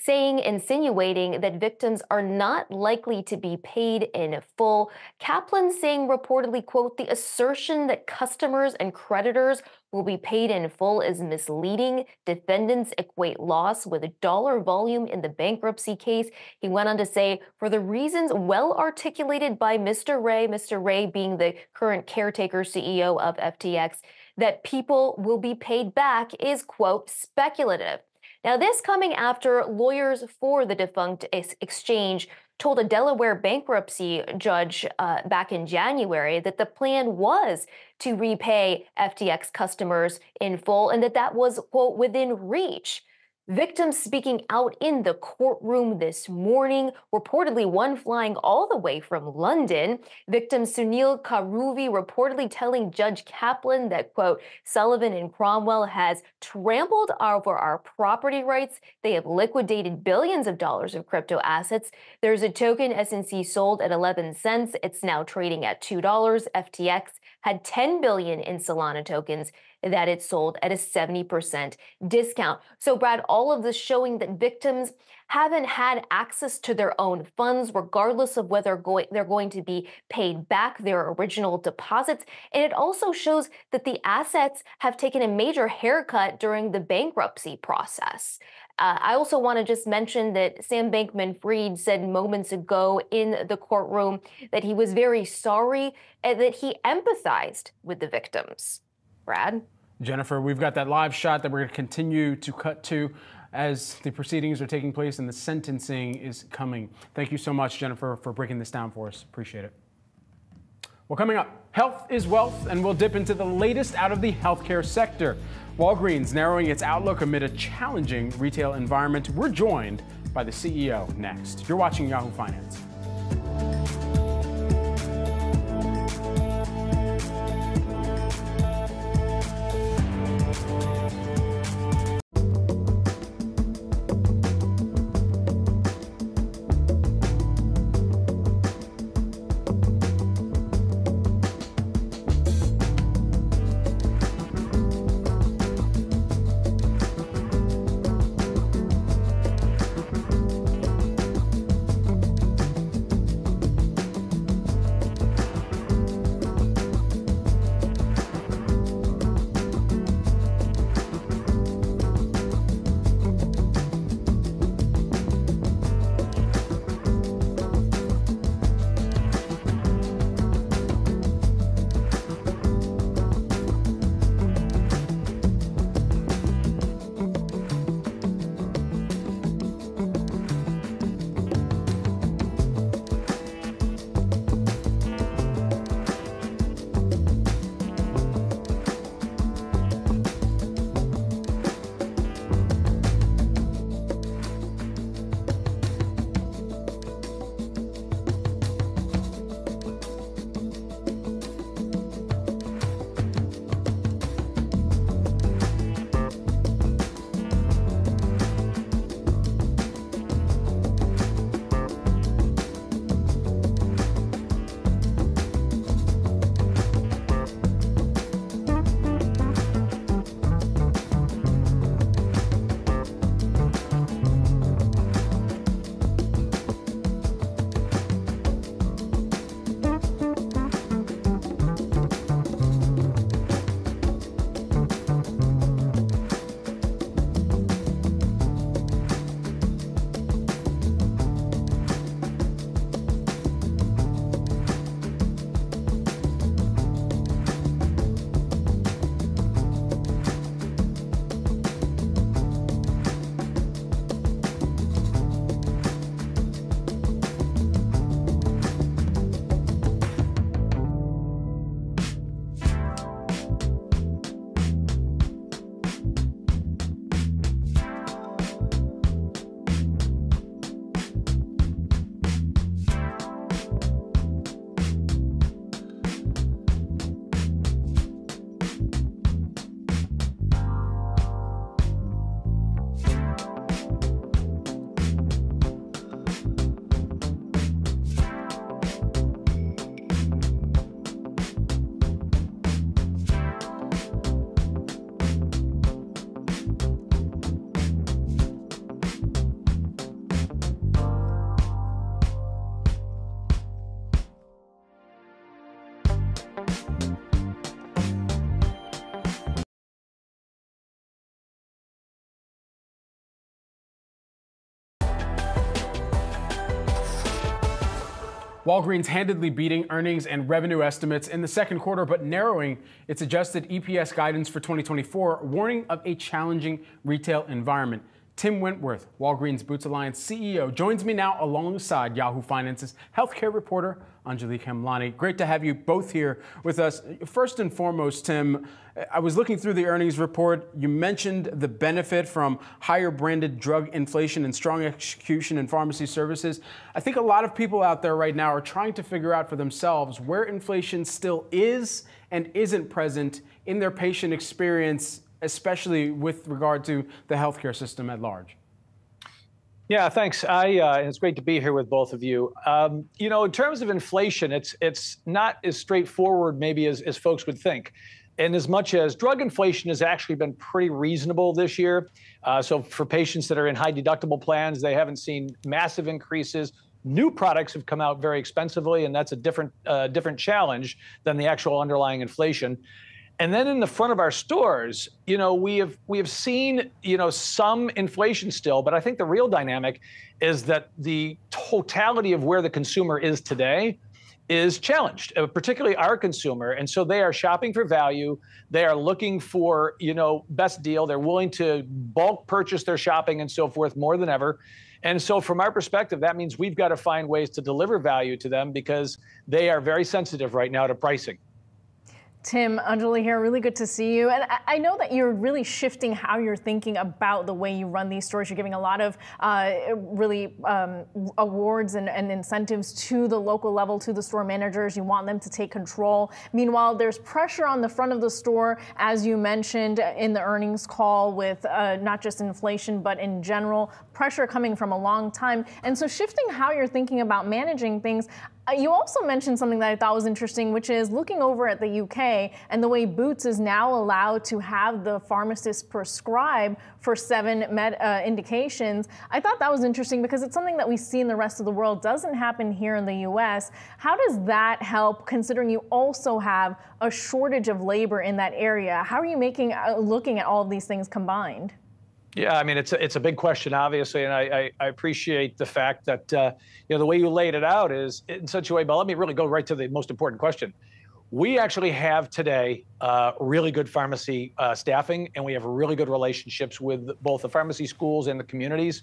saying, insinuating that victims are not likely to be paid in full. Kaplan saying reportedly, quote, the assertion that customers and creditors will be paid in full is misleading. Defendants equate loss with dollar volume in the bankruptcy case. He went on to say, for the reasons well articulated by Mr. Ray being the current caretaker CEO of FTX, that people will be paid back is, quote, speculative. Now, this coming after lawyers for the defunct exchange told a Delaware bankruptcy judge back in January that the plan was to repay FTX customers in full and that was, quote, within reach. Victims speaking out in the courtroom this morning, reportedly one flying all the way from London. Victim Sunil Karuvi reportedly telling Judge Kaplan that, quote, Sullivan and Cromwell has trampled over our property rights. They have liquidated billions of dollars of crypto assets. There's a token SNC sold at 11 cents. It's now trading at $2. FTX had $10 billion in Solana tokens that it sold at a 70% discount. So, Brad, all of this showing that victims haven't had access to their own funds, regardless of whether they're going to be paid back their original deposits. And it also shows that the assets have taken a major haircut during the bankruptcy process. I also want to just mention that Sam Bankman-Fried said moments ago in the courtroom that he was very sorry and that he empathized with the victims. Brad? Jennifer, we've got that live shot that we're going to continue to cut to. as the proceedings are taking place and the sentencing is coming. Thank you so much, Jennifer, for breaking this down for us. Appreciate it. Well, coming up, health is wealth, and we'll dip into the latest out of the healthcare sector. Walgreens narrowing its outlook amid a challenging retail environment. We're joined by the CEO next. You're watching Yahoo Finance. Walgreens handedly beating earnings and revenue estimates in the second quarter, but narrowing its adjusted EPS guidance for 2024, warning of a challenging retail environment. Tim Wentworth, Walgreens Boots Alliance CEO, joins me now alongside Yahoo Finance's healthcare reporter, Anjali Khemlani. Great to have you both here with us. First and foremost, Tim, I was looking through the earnings report. You mentioned the benefit from higher branded drug inflation and strong execution in pharmacy services. I think a lot of people out there right now are trying to figure out for themselves where inflation still is and isn't present in their patient experience, especially with regard to the healthcare system at large. Yeah, thanks. It's great to be here with both of you. You know, in terms of inflation, it's not as straightforward maybe as folks would think. And as much as drug inflation has actually been pretty reasonable this year. So for patients that are in high deductible plans, they haven't seen massive increases. New products have come out very expensively, and that's a different challenge than the actual underlying inflation. And then in the front of our stores, you know, we have seen, you know, some inflation still, but I think the real dynamic is that the totality of where the consumer is today is challenged, particularly our consumer. And so they are shopping for value. They are looking for, you know, best deal. They're willing to bulk purchase their shopping and so forth more than ever. And so from our perspective, that means we've got to find ways to deliver value to them because they are very sensitive right now to pricing. Tim, Anjali here, really good to see you. And I know that you're really shifting how you're thinking about the way you run these stores. You're giving a lot of awards and incentives to the local level, to the store managers. You want them to take control. Meanwhile, there's pressure on the front of the store, as you mentioned in the earnings call, with not just inflation, but in general, pressure coming from a long time. And so shifting how you're thinking about managing things, you also mentioned something that I thought was interesting, which is looking over at the UK and the way Boots is now allowed to have the pharmacist prescribe for 7 indications. I thought that was interesting because it's something that we see in the rest of the world, doesn't happen here in the US. How does that help, considering you also have a shortage of labor in that area? How are you making looking at all of these things combined? Yeah, I mean, it's a big question, obviously, and I appreciate the fact that you know, the way you laid it out is in such a way. But let me really go right to the most important question. We actually have today really good pharmacy staffing, and we have really good relationships with both the pharmacy schools and the communities.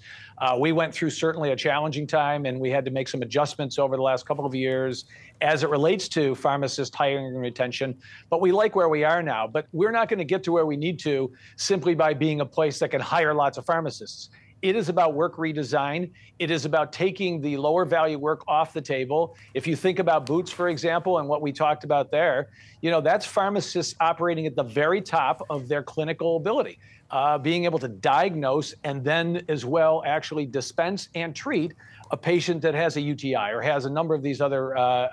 We went through certainly a challenging time, and we had to make some adjustments over the last couple of years as it relates to pharmacist hiring and retention. But we like where we are now, but we're not going to get to where we need to simply by being a place that can hire lots of pharmacists. It is about work redesign. It is about taking the lower value work off the table. If you think about Boots, for example, and what we talked about there, you know, that's pharmacists operating at the very top of their clinical ability, being able to diagnose and then as well actually dispense and treat a patient that has a UTI or has a number of these other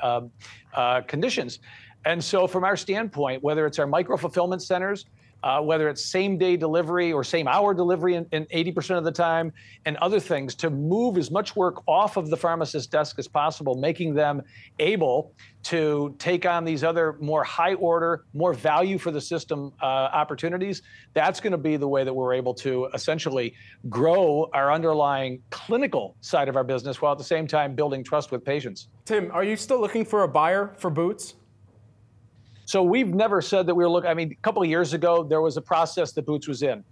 conditions. And so from our standpoint, whether it's our micro-fulfillment centers, whether it's same-day delivery or same-hour delivery in 80% of the time, and other things, to move as much work off of the pharmacist's desk as possible, making them able to take on these other more high-order, more value-for-the-system opportunities. That's going to be the way that we're able to essentially grow our underlying clinical side of our business while at the same time building trust with patients. Tim, are you still looking for a buyer for Boots? So we've never said that we were looking. I mean, a couple of years ago, there was a process that Boots was in.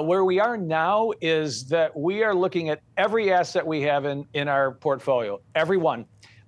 Where we are now is that we are looking at every asset we have in our portfolio, every one.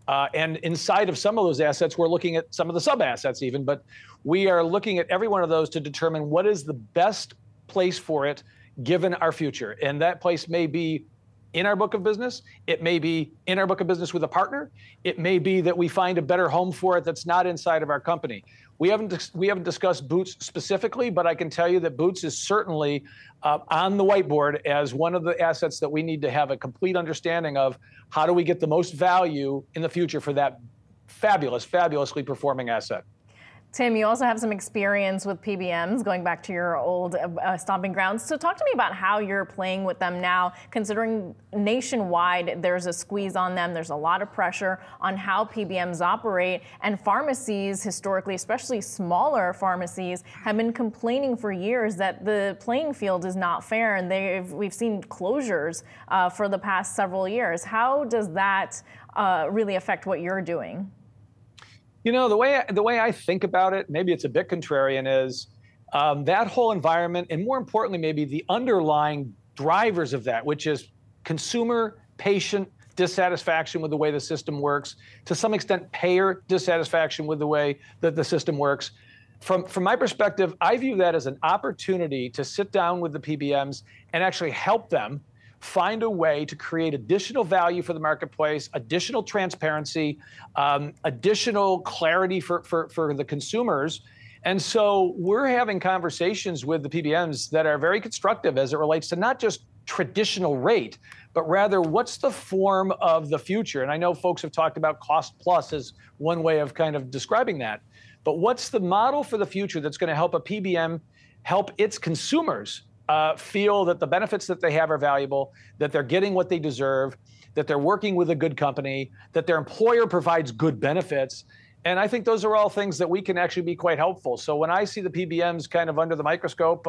And inside of some of those assets, we're looking at some of the sub-assets even, but we are looking at every one of those to determine what is the best place for it, given our future. And that place may be in our book of business. It may be in our book of business with a partner. It may be that we find a better home for it that's not inside of our company. We haven't discussed Boots specifically, but I can tell you that Boots is certainly on the whiteboard as one of the assets that we need to have a complete understanding of. How do we get the most value in the future for that fabulous, fabulously performing asset? Tim, you also have some experience with PBMs, going back to your old stomping grounds. So talk to me about how you're playing with them now, considering nationwide there's a squeeze on them. There's a lot of pressure on how PBMs operate. And pharmacies historically, especially smaller pharmacies, have been complaining for years that the playing field is not fair. And we've seen closures for the past several years. How does that really affect what you're doing? You know, the way I think about it, maybe it's a bit contrarian, is that whole environment, and more importantly, maybe the underlying drivers of that, which is consumer, patient dissatisfaction with the way the system works, to some extent payer dissatisfaction with the way that the system works. From my perspective, I view that as an opportunity to sit down with the PBMs and actually help them find a way to create additional value for the marketplace, additional transparency, additional clarity for the consumers. And so we're having conversations with the PBMs that are very constructive as it relates to not just traditional rate, but rather what's the form of the future. And I know folks have talked about cost plus as one way of kind of describing that. But what's the model for the future that's going to help a PBM help its consumers feel that the benefits that they have are valuable, that they're getting what they deserve, that they're working with a good company, that their employer provides good benefits. And I think those are all things that we can actually be quite helpful. So when I see the PBMs kind of under the microscope,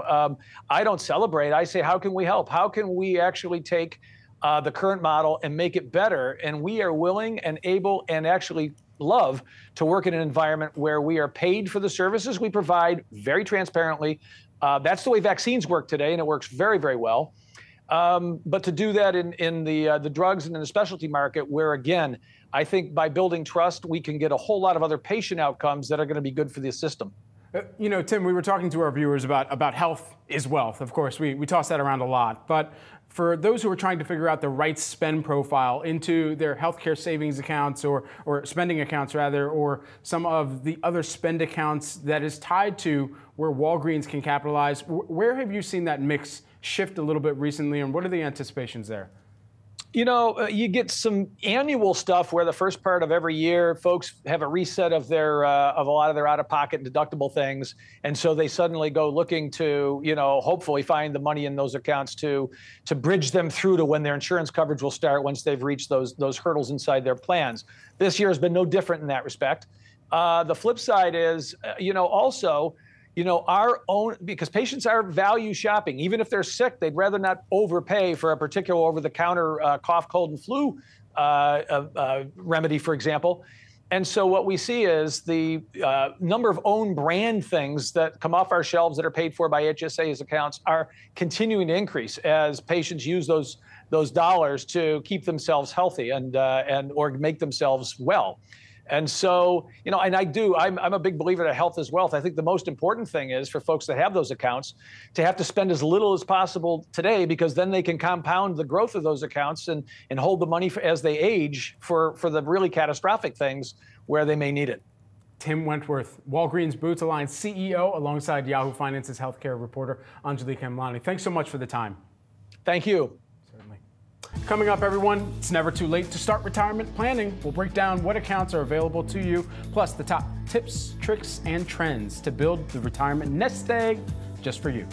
I don't celebrate. I say, how can we help? How can we actually take the current model and make it better? And we are willing and able and actually love to work in an environment where we are paid for the services we provide very transparently. That's the way vaccines work today, and it works very, very well. But to do that in the drugs and in the specialty market, where, again, I think by building trust, we can get a whole lot of other patient outcomes that are going to be good for the system. You know, Tim, we were talking to our viewers about health is wealth. Of course, we toss that around a lot. But for those who are trying to figure out the right spend profile into their healthcare savings accounts or spending accounts, rather, or some of the other spend accounts that is tied to where Walgreens can capitalize, where have you seen that mix shift a little bit recently, and what are the anticipations there? You know, you get some annual stuff where the first part of every year, folks have a reset of their of a lot of their out-of-pocket deductible things, and so they suddenly go looking to, you know, hopefully find the money in those accounts to bridge them through to when their insurance coverage will start once they've reached those hurdles inside their plans. This year has been no different in that respect. The flip side is, you know, also, you know, our own, because patients are value shopping. Even if they're sick, they'd rather not overpay for a particular over-the-counter cough, cold, and flu remedy, for example. And so what we see is the number of own brand things that come off our shelves that are paid for by HSA's accounts are continuing to increase as patients use those dollars to keep themselves healthy and or make themselves well. And so, you know, and I'm a big believer that health is wealth. I think the most important thing is for folks that have those accounts to have to spend as little as possible today, because then they can compound the growth of those accounts and hold the money for, as they age for the really catastrophic things where they may need it. Tim Wentworth, Walgreens Boots Alliance CEO, alongside Yahoo Finance's healthcare reporter, Anjali Kamlani. Thanks so much for the time. Thank you. Coming up, everyone, it's never too late to start retirement planning. We'll break down what accounts are available to you, plus the top tips, tricks, and trends to build the retirement nest egg just for you.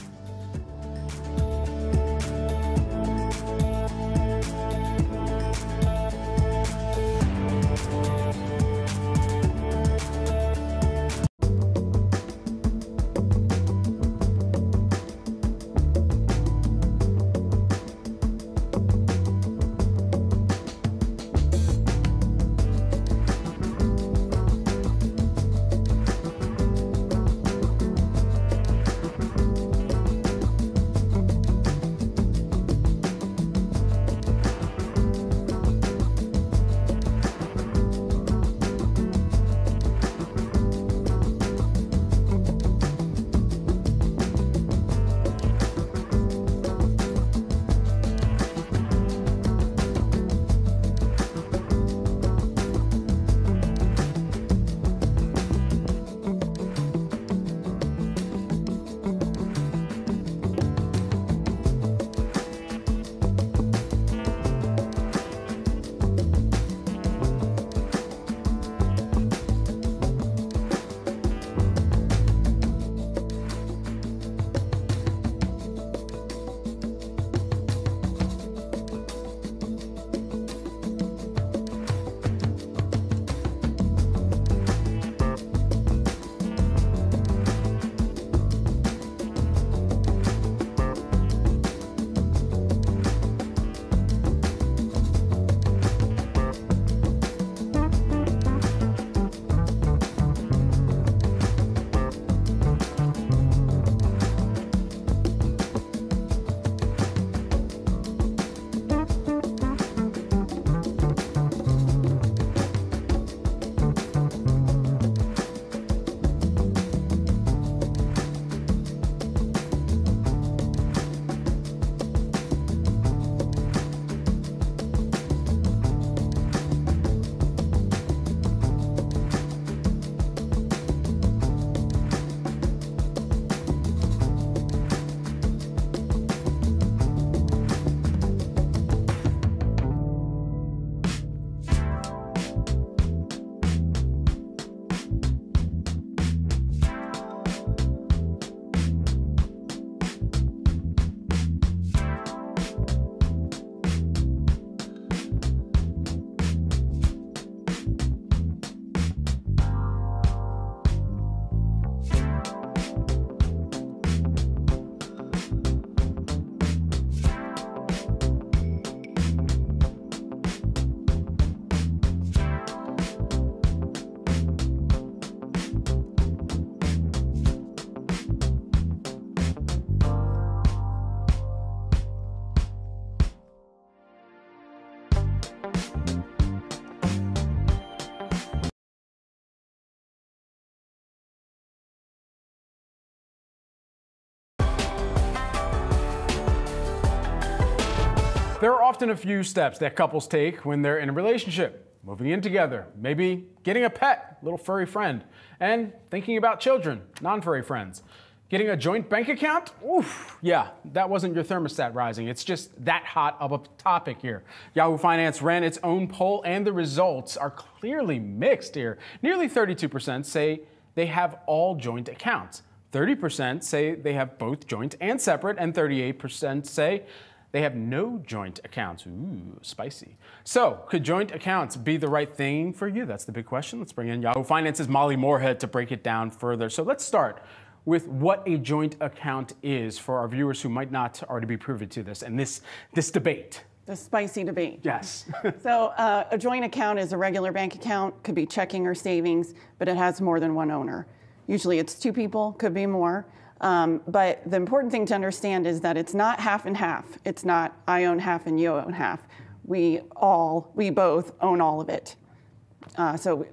There are often a few steps that couples take when they're in a relationship. Moving in together, maybe getting a pet, little furry friend, and thinking about children, non-furry friends. Getting a joint bank account? Oof, yeah, that wasn't your thermostat rising. It's just that hot of a topic here. Yahoo Finance ran its own poll, and the results are clearly mixed here. Nearly 32% say they have all joint accounts. 30% say they have both joint and separate, and 38% say they have no joint accounts. Ooh, spicy. So, could joint accounts be the right thing for you? That's the big question. Let's bring in Yahoo Finance's Molly Moorhead to break it down further. So let's start with what a joint account is for our viewers who might not already be privy to this and this debate. The spicy debate. Yes. So a joint account is a regular bank account, could be checking or savings, but it has more than one owner. Usually it's two people, could be more. But the important thing to understand is that it's not half and half. It's not I own half and you own half. We both own all of it. So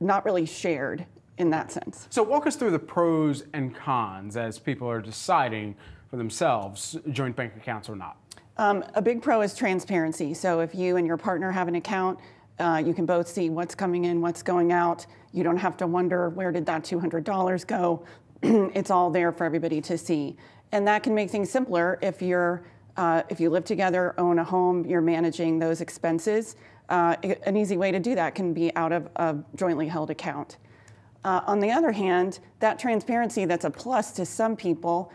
not really shared in that sense. So walk us through the pros and cons as people are deciding for themselves joint bank accounts or not. A big pro is transparency. So if you and your partner have an account, you can both see what's coming in, what's going out. You don't have to wonder, where did that $200 go? It's all there for everybody to see. And that can make things simpler if you're if you live together, own a home, you're managing those expenses. An easy way to do that can be out of a jointly held account. On the other hand, that transparency that's a plus to some people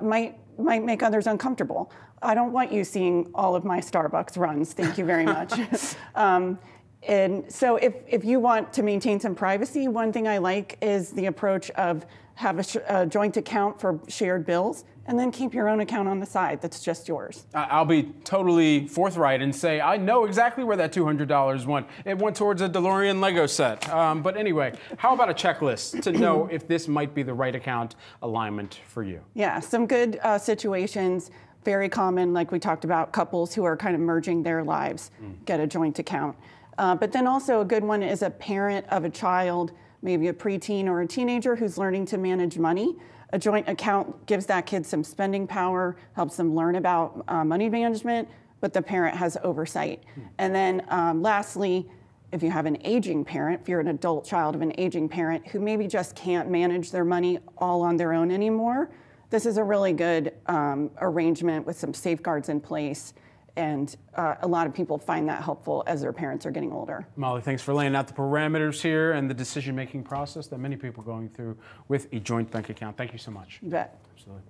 might make others uncomfortable. I don't want you seeing all of my Starbucks runs, thank you very much. And so if you want to maintain some privacy, one thing I like is the approach of have a joint account for shared bills, and then keep your own account on the side that's just yours. I'll be totally forthright and say I know exactly where that $200 went. It went towards a DeLorean Lego set. But anyway, how about a checklist to know if this might be the right account alignment for you? Yeah, some good situations, very common, like we talked about, couples who are kind of merging their lives, get a joint account. But then also a good one is a parent of a child, maybe a preteen or a teenager who's learning to manage money. A joint account gives that kid some spending power, helps them learn about money management, but the parent has oversight. And then lastly, if you have an aging parent, if you're an adult child of an aging parent who maybe just can't manage their money all on their own anymore, this is a really good arrangement with some safeguards in place. And a lot of people find that helpful as their parents are getting older. Molly, thanks for laying out the parameters here and the decision-making process that many people are going through with a joint bank account. Thank you so much. You bet. Absolutely.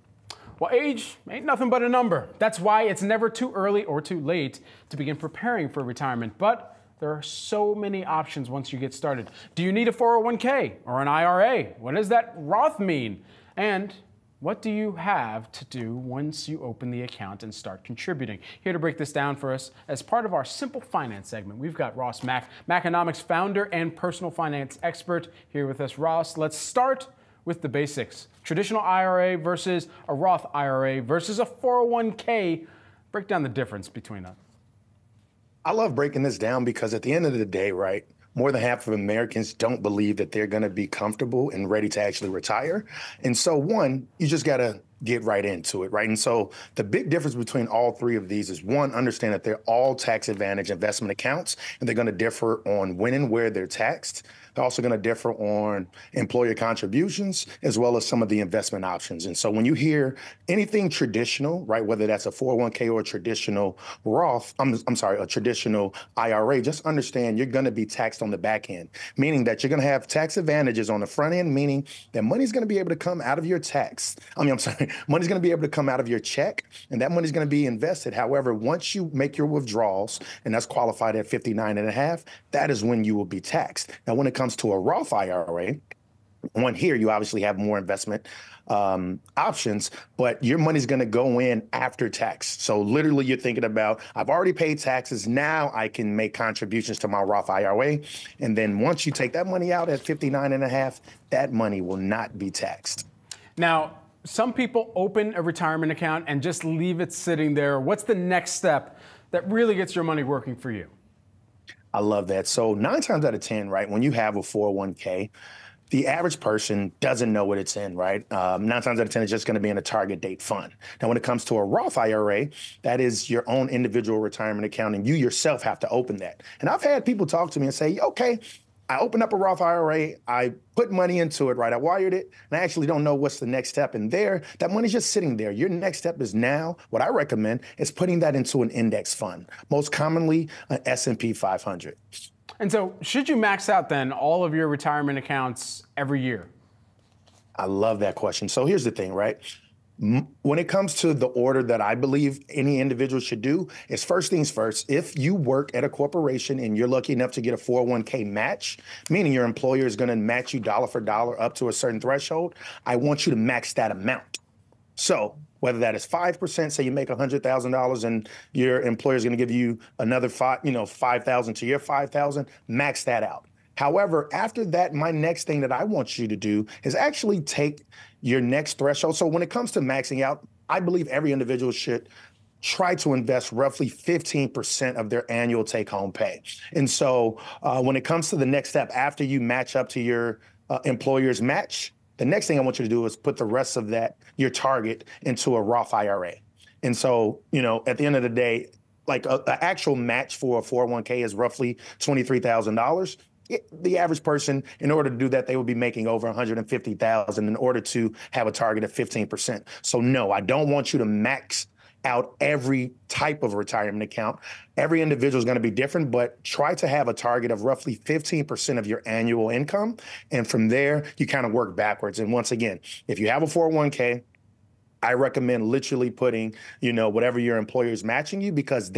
Well, age ain't nothing but a number. That's why it's never too early or too late to begin preparing for retirement. But there are so many options once you get started. Do you need a 401k or an IRA? What does that Roth mean? And what do you have to do once you open the account and start contributing? Here to break this down for us as part of our Simple Finance segment, we've got Ross Mack, Mackonomics founder and personal finance expert here with us. Ross, let's start with the basics. Traditional IRA versus a Roth IRA versus a 401k. Break down the difference between them. I love breaking this down because at the end of the day, right, more than half of Americans don't believe that they're going to be comfortable and ready to actually retire. And so, one, you just got to get right into it, right? And so the big difference between all three of these is, one, understand that they're all tax advantage investment accounts, and they're going to differ on when and where they're taxed. They're also going to differ on employer contributions, as well as some of the investment options. And so when you hear anything traditional, right, whether that's a 401k or a traditional Roth, a traditional IRA, just understand you're going to be taxed on the back end, meaning that you're going to have tax advantages on the front end, meaning that money's going to be able to come out of your tax. Money's going to be able to come out of your check, and that money's going to be invested. However, once you make your withdrawals, and that's qualified at 59.5, that is when you will be taxed. Now, when it comes to a Roth IRA, one here, you obviously have more investment options, but your money's going to go in after tax. So literally you're thinking about, I've already paid taxes. Now I can make contributions to my Roth IRA. And then once you take that money out at 59.5, that money will not be taxed. Now, some people open a retirement account and just leave it sitting there. What's the next step that really gets your money working for you? I love that. So 9 times out of 10, right, when you have a 401k, the average person doesn't know what it's in, right? 9 times out of 10, it's just going to be in a target date fund. Now, when it comes to a Roth IRA, that is your own individual retirement account, and you yourself have to open that. And I've had people talk to me and say, okay, I opened up a Roth IRA, I put money into it, right? I wired it, and I actually don't know what's the next step. And there, that money's just sitting there. Your next step is now, what I recommend, is putting that into an index fund, most commonly an S&P 500. And so should you max out then all of your retirement accounts every year? I love that question. So here's the thing, right? When it comes to the order that I believe any individual should do, is first things first. If you work at a corporation and you're lucky enough to get a 401k match, meaning your employer is going to match you dollar for dollar up to a certain threshold, I want you to max that amount. So whether that is 5%, say you make $100,000 and your employer is going to give you another $5,000 to your $5,000, max that out. However, after that, my next thing that I want you to do is actually take your next threshold. So when it comes to maxing out, I believe every individual should try to invest roughly 15% of their annual take-home pay. And so when it comes to the next step, after you match up to your employer's match, the next thing I want you to do is put the rest of that, your target, into a Roth IRA. And so, you know, at the end of the day, like an actual match for a 401k is roughly $23,000. The average person, in order to do that, they would be making over $150,000 in order to have a target of 15%. So no, I don't want you to max out every type of retirement account. Every individual is going to be different, but try to have a target of roughly 15% of your annual income. And from there, you kind of work backwards. And once again, if you have a 401k, I recommend literally putting, you know, whatever your employer is matching you, because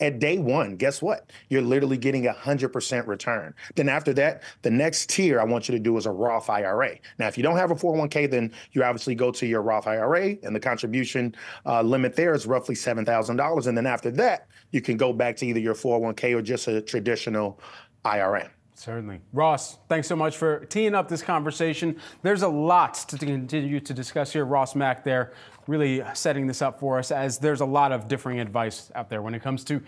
at day one, guess what? You're literally getting 100% return. Then after that, the next tier I want you to do is a Roth IRA. Now, if you don't have a 401k, then you obviously go to your Roth IRA, and the contribution limit there is roughly $7,000. And then after that, you can go back to either your 401k or just a traditional IRA. Certainly. Ross, thanks so much for teeing up this conversation. There's a lot to continue to discuss here. Ross Mack there really setting this up for us, as there's a lot of differing advice out there when it comes to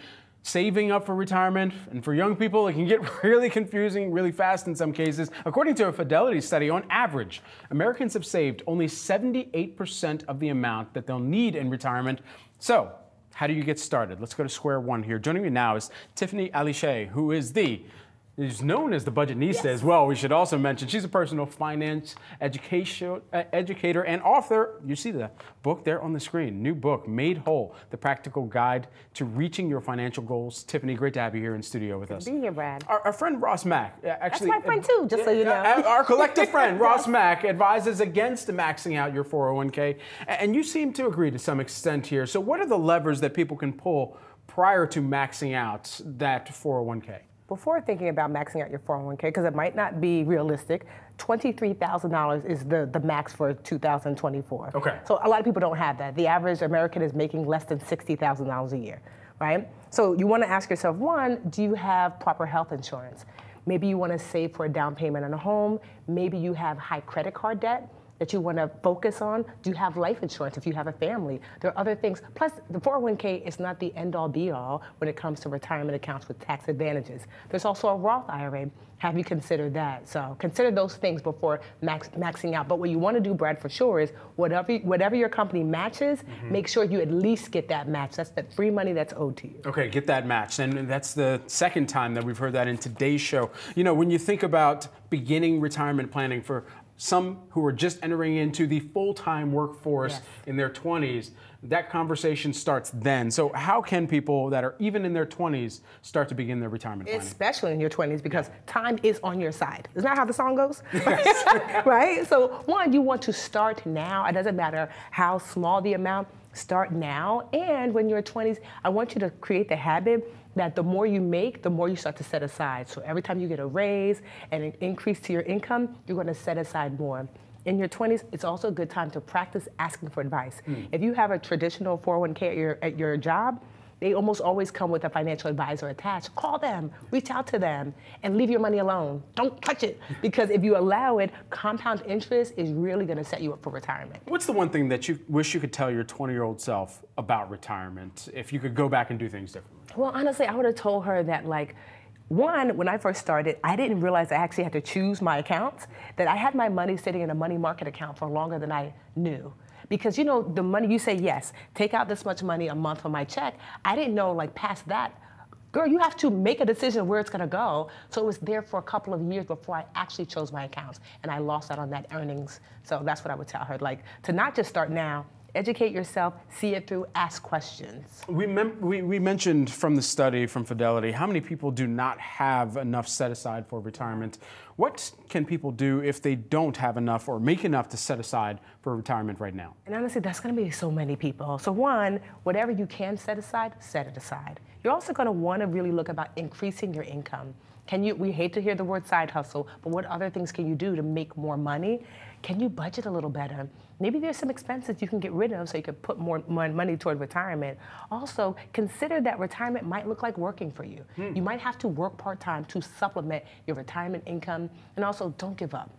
saving up for retirement. And for young people, it can get really confusing really fast in some cases. According to a Fidelity study, on average, Americans have saved only 78% of the amount that they'll need in retirement. So how do you get started? Let's go to square one here. Joining me now is Tiffany Aliche, who is known as the Budgetnista, yes, as well. We should also mention she's a personal finance educator and author. You see the book there on the screen. New book, Made Whole, The Practical Guide to Reaching Your Financial Goals. Tiffany, great to have you here in studio with us. Good to be here, Brad. Our friend Ross Mack. Actually, that's my friend too, just so you know. Our collective friend, Ross Mack, advises against maxing out your 401k. And you seem to agree to some extent here. So what are the levers that people can pull prior to maxing out that 401k? Before thinking about maxing out your 401k, because it might not be realistic, $23,000 is the max for 2024. Okay. So a lot of people don't have that. The average American is making less than $60,000 a year, right? So you want to ask yourself, one, do you have proper health insurance? Maybe you want to save for a down payment on a home. Maybe you have high credit card debt that you want to focus on. Do you have life insurance if you have a family? There are other things. Plus, the 401k is not the end-all, be-all when it comes to retirement accounts with tax advantages. There's also a Roth IRA. Have you considered that? So consider those things before maxing out. But what you want to do, Brad, for sure is whatever your company matches, make sure you at least get that match. That's the free money that's owed to you. Okay, get that match. And that's the second time that we've heard that in today's show. You know, when you think about beginning retirement planning for some who are just entering into the full-time workforce, yes, in their 20s, that conversation starts then. So how can people that are even in their 20s start to begin their retirement planning? Especially in your 20s, because time is on your side. Isn't that how the song goes? Yes. Right? So one, you want to start now. It doesn't matter how small the amount. Start now. And when you're in your 20s, I want you to create the habit that the more you make, the more you start to set aside. So every time you get a raise and an increase to your income, you're going to set aside more. In your 20s, it's also a good time to practice asking for advice. If you have a traditional 401k at your job, they almost always come with a financial advisor attached. Call them, reach out to them, and leave your money alone. Don't touch it, because if you allow it, compound interest is really going to set you up for retirement. What's the one thing that you wish you could tell your 20-year-old self about retirement if you could go back and do things differently? Well, honestly, I would have told her that, like, One, when I first started, I didn't realize I actually had to choose my accounts, that I had my money sitting in a money market account for longer than I knew. Because, you know, the money, you say, yes, take out this much money a month for my check. I didn't know, like, past that, girl, you have to make a decision where it's going to go. So it was there for a couple of years before I actually chose my accounts, and I lost out on that earnings. So that's what I would tell her, like, to not just start now. Educate yourself, see it through, ask questions. We mentioned from the study from Fidelity, how many people do not have enough set aside for retirement? What can people do if they don't have enough or make enough to set aside for retirement right now? And honestly, that's going to be so many people. So one, whatever you can set it aside. You're also going to want to really look about increasing your income. Can you, we hate to hear the word side hustle, but what other things can you do to make more money? Can you budget a little better? Maybe there's some expenses you can get rid of so you can put more money toward retirement. Also, consider that retirement might look like working for you. You might have to work part-time to supplement your retirement income, and also don't give up.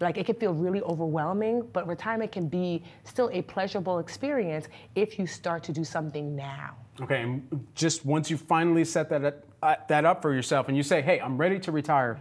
Like, it can feel really overwhelming, but retirement can be still a pleasurable experience if you start to do something now. Okay, and just once you finally set that up for yourself and you say, hey, I'm ready to retire,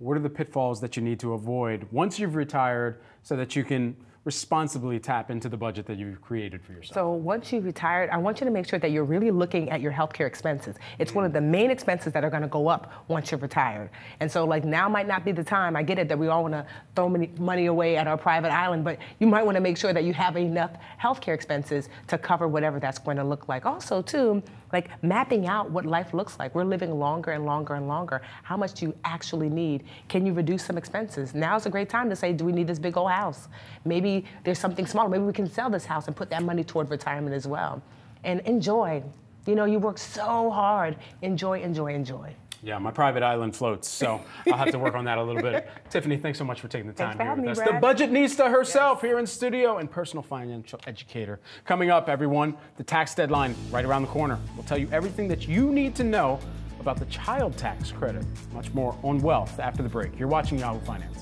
what are the pitfalls that you need to avoid once you've retired so that you can responsibly tap into the budget that you've created for yourself? So once you've retired, I want you to make sure that you're really looking at your healthcare expenses. It's one of the main expenses that are going to go up once you're retired. And so, like, now might not be the time. I get it that we all want to throw money away at our private island, but you might want to make sure that you have enough healthcare expenses to cover whatever that's going to look like. Also, too, like, mapping out what life looks like. We're living longer and longer and longer. How much do you actually need? Can you reduce some expenses? Now's a great time to say, do we need this big old house? Maybe there's something smaller. Maybe we can sell this house and put that money toward retirement as well. And enjoy. You know, you work so hard. Enjoy, enjoy, enjoy. Yeah, my private island floats, so I'll have to work on that a little bit. Tiffany, thanks so much for taking the time here with us. The budget nista herself here in studio, and personal financial educator. Coming up, everyone, the tax deadline right around the corner. We'll tell you everything that you need to know about the child tax credit. Much more on Wealth after the break. You're watching Yahoo Finance.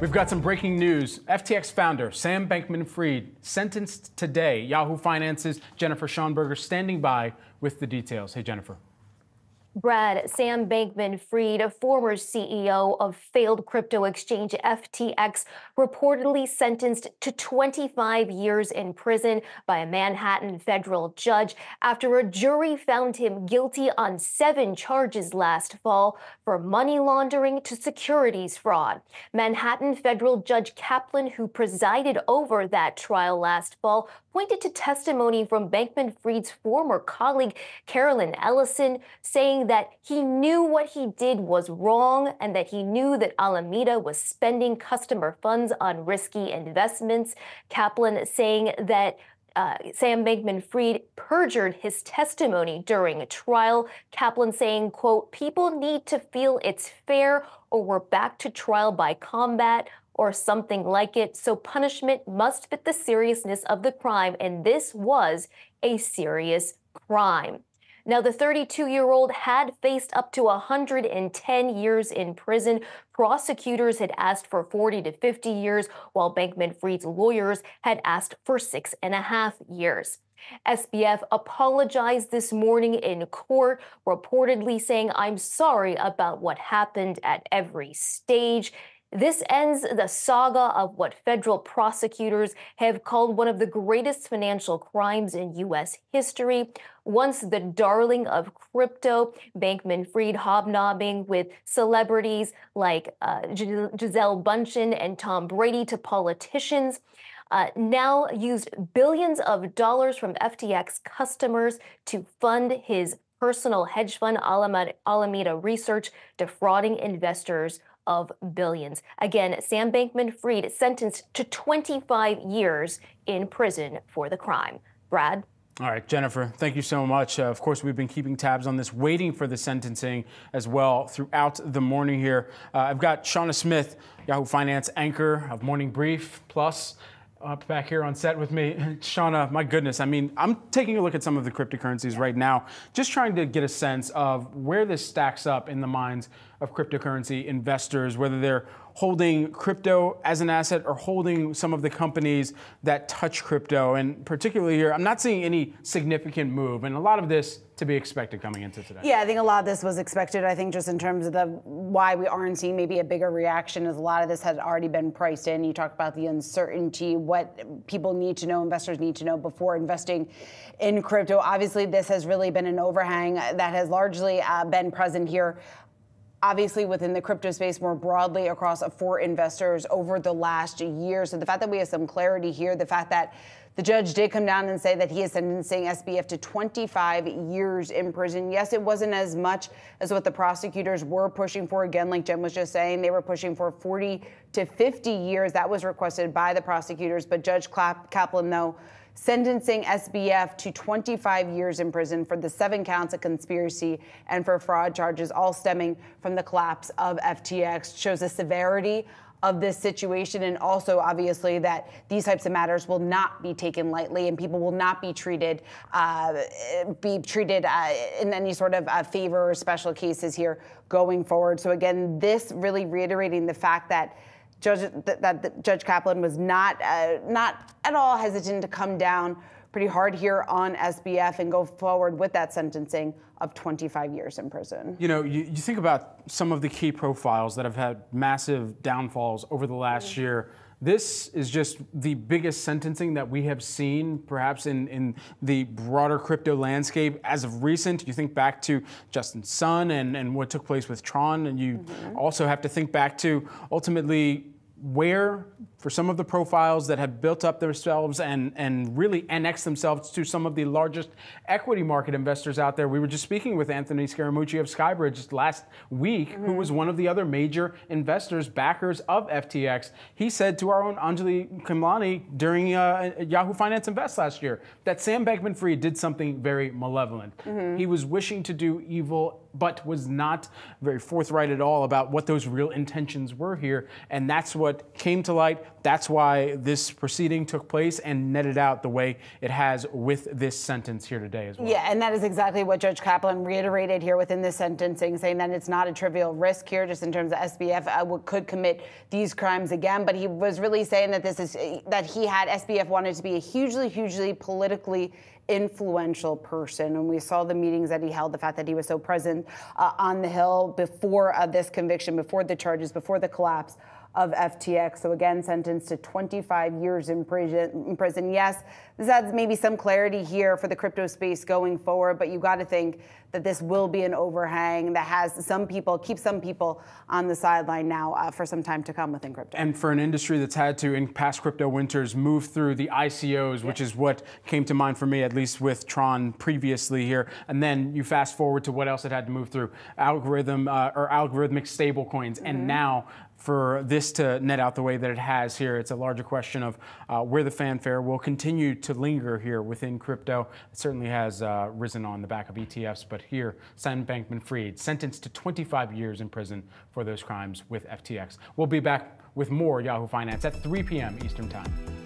We've got some breaking news. FTX founder Sam Bankman-Fried sentenced today. Yahoo Finance's Jennifer Schonberger standing by with the details. Hey, Jennifer. Brad, Sam Bankman-Fried, a former CEO of failed crypto exchange FTX, reportedly sentenced to 25 years in prison by a Manhattan federal judge after a jury found him guilty on 7 charges last fall for money laundering to securities fraud. Manhattan federal judge Kaplan, who presided over that trial last fall, pointed to testimony from Bankman-Fried's former colleague Carolyn Ellison, saying that he knew what he did was wrong and that he knew that Alameda was spending customer funds on risky investments. Kaplan saying that Sam Bankman-Fried perjured his testimony during a trial. Kaplan saying, quote, "People need to feel it's fair or we're back to trial by combat or something like it. So punishment must fit the seriousness of the crime. And this was a serious crime." Now, the 32-year-old had faced up to 110 years in prison. Prosecutors had asked for 40 to 50 years, while Bankman-Fried's lawyers had asked for 6.5 years. SBF apologized this morning in court, reportedly saying, "I'm sorry about what happened at every stage." This ends the saga of what federal prosecutors have called one of the greatest financial crimes in U.S. history. Once the darling of crypto, Bankman-Fried hobnobbing with celebrities like Gisele Bundchen and Tom Brady to politicians, now used billions of dollars from FTX customers to fund his personal hedge fund, Alameda Research, defrauding investors of billions. Again, Sam Bankman-Fried sentenced to 25 years in prison for the crime. Brad? All right, Jennifer, thank you so much. Of course, we've been keeping tabs on this, waiting for the sentencing as well throughout the morning here. I've got Shana Smith, Yahoo Finance anchor of Morning Brief Plus, up back here on set with me. Shana, my goodness, I mean, I'm taking a look at some of the cryptocurrencies right now, just trying to get a sense of where this stacks up in the minds of cryptocurrency investors, whether they're holding crypto as an asset or holding some of the companies that touch crypto. And particularly here, I'm not seeing any significant move, and a lot of this to be expected coming into today. Yeah, I think a lot of this was expected. I think just in terms of the why we aren't seeing maybe a bigger reaction is a lot of this had already been priced in. You talk about the uncertainty, what people need to know, investors need to know before investing in crypto. Obviously, this has really been an overhang that has largely been present here, obviously within the crypto space more broadly across for investors over the last year. So the fact that we have some clarity here, the fact that the judge did come down and say that he is sentencing SBF to 25 years in prison. Yes, it wasn't as much as what the prosecutors were pushing for. Again, like Jen was just saying, they were pushing for 40 to 50 years. That was requested by the prosecutors. But Judge Kaplan, though, sentencing SBF to 25 years in prison for the 7 counts of conspiracy and for fraud charges, all stemming from the collapse of FTX, shows the severity of this situation, and also obviously that these types of matters will not be taken lightly, and people will not be treated in any sort of favor or special cases here going forward. So again, this really reiterating the fact that Judge Kaplan was not at all hesitant to come down pretty hard here on SBF and go forward with that sentencing of 25 years in prison. You know, you think about some of the key profiles that have had massive downfalls over the last year. This is just the biggest sentencing that we have seen, perhaps in the broader crypto landscape as of recent. You think back to Justin Sun and what took place with Tron, and you also have to think back to ultimately where, for some of the profiles that have built up themselves and really annexed themselves to some of the largest equity market investors out there. We were just speaking with Anthony Scaramucci of Skybridge last week, who was one of the other major investors, backers of FTX. He said to our own Anjali Kamlani during Yahoo Finance Invest last year that Sam Bankman-Fried did something very malevolent. He was wishing to do evil, but was not very forthright at all about what those real intentions were here. And that's what came to light. That's why this proceeding took place and netted out the way it has with this sentence here today as well. Yeah, and that is exactly what Judge Kaplan reiterated here within this sentencing, saying that it's not a trivial risk here just in terms of SBF could commit these crimes again. But he was really saying that this is that he had SBF wanted to be a hugely, hugely politically influential person. And we saw the meetings that he held, the fact that he was so present on the Hill before this conviction, before the charges, before the collapse of FTX. So again, sentenced to 25 years in prison. Yes, this adds maybe some clarity here for the crypto space going forward, but you got to think that this will be an overhang that has some people, keep some people on the sideline now for some time to come within crypto. And for an industry that's had to, in past crypto winters, move through the ICOs, which is what came to mind for me, at least with Tron previously here. And then you fast forward to what else it had to move through, algorithmic stable coins. And now, for this to net out the way that it has here, it's a larger question of where the fanfare will continue to linger here within crypto. It certainly has risen on the back of ETFs, but here, Sam Bankman-Fried, sentenced to 25 years in prison for those crimes with FTX. We'll be back with more Yahoo Finance at 3 p.m. Eastern Time.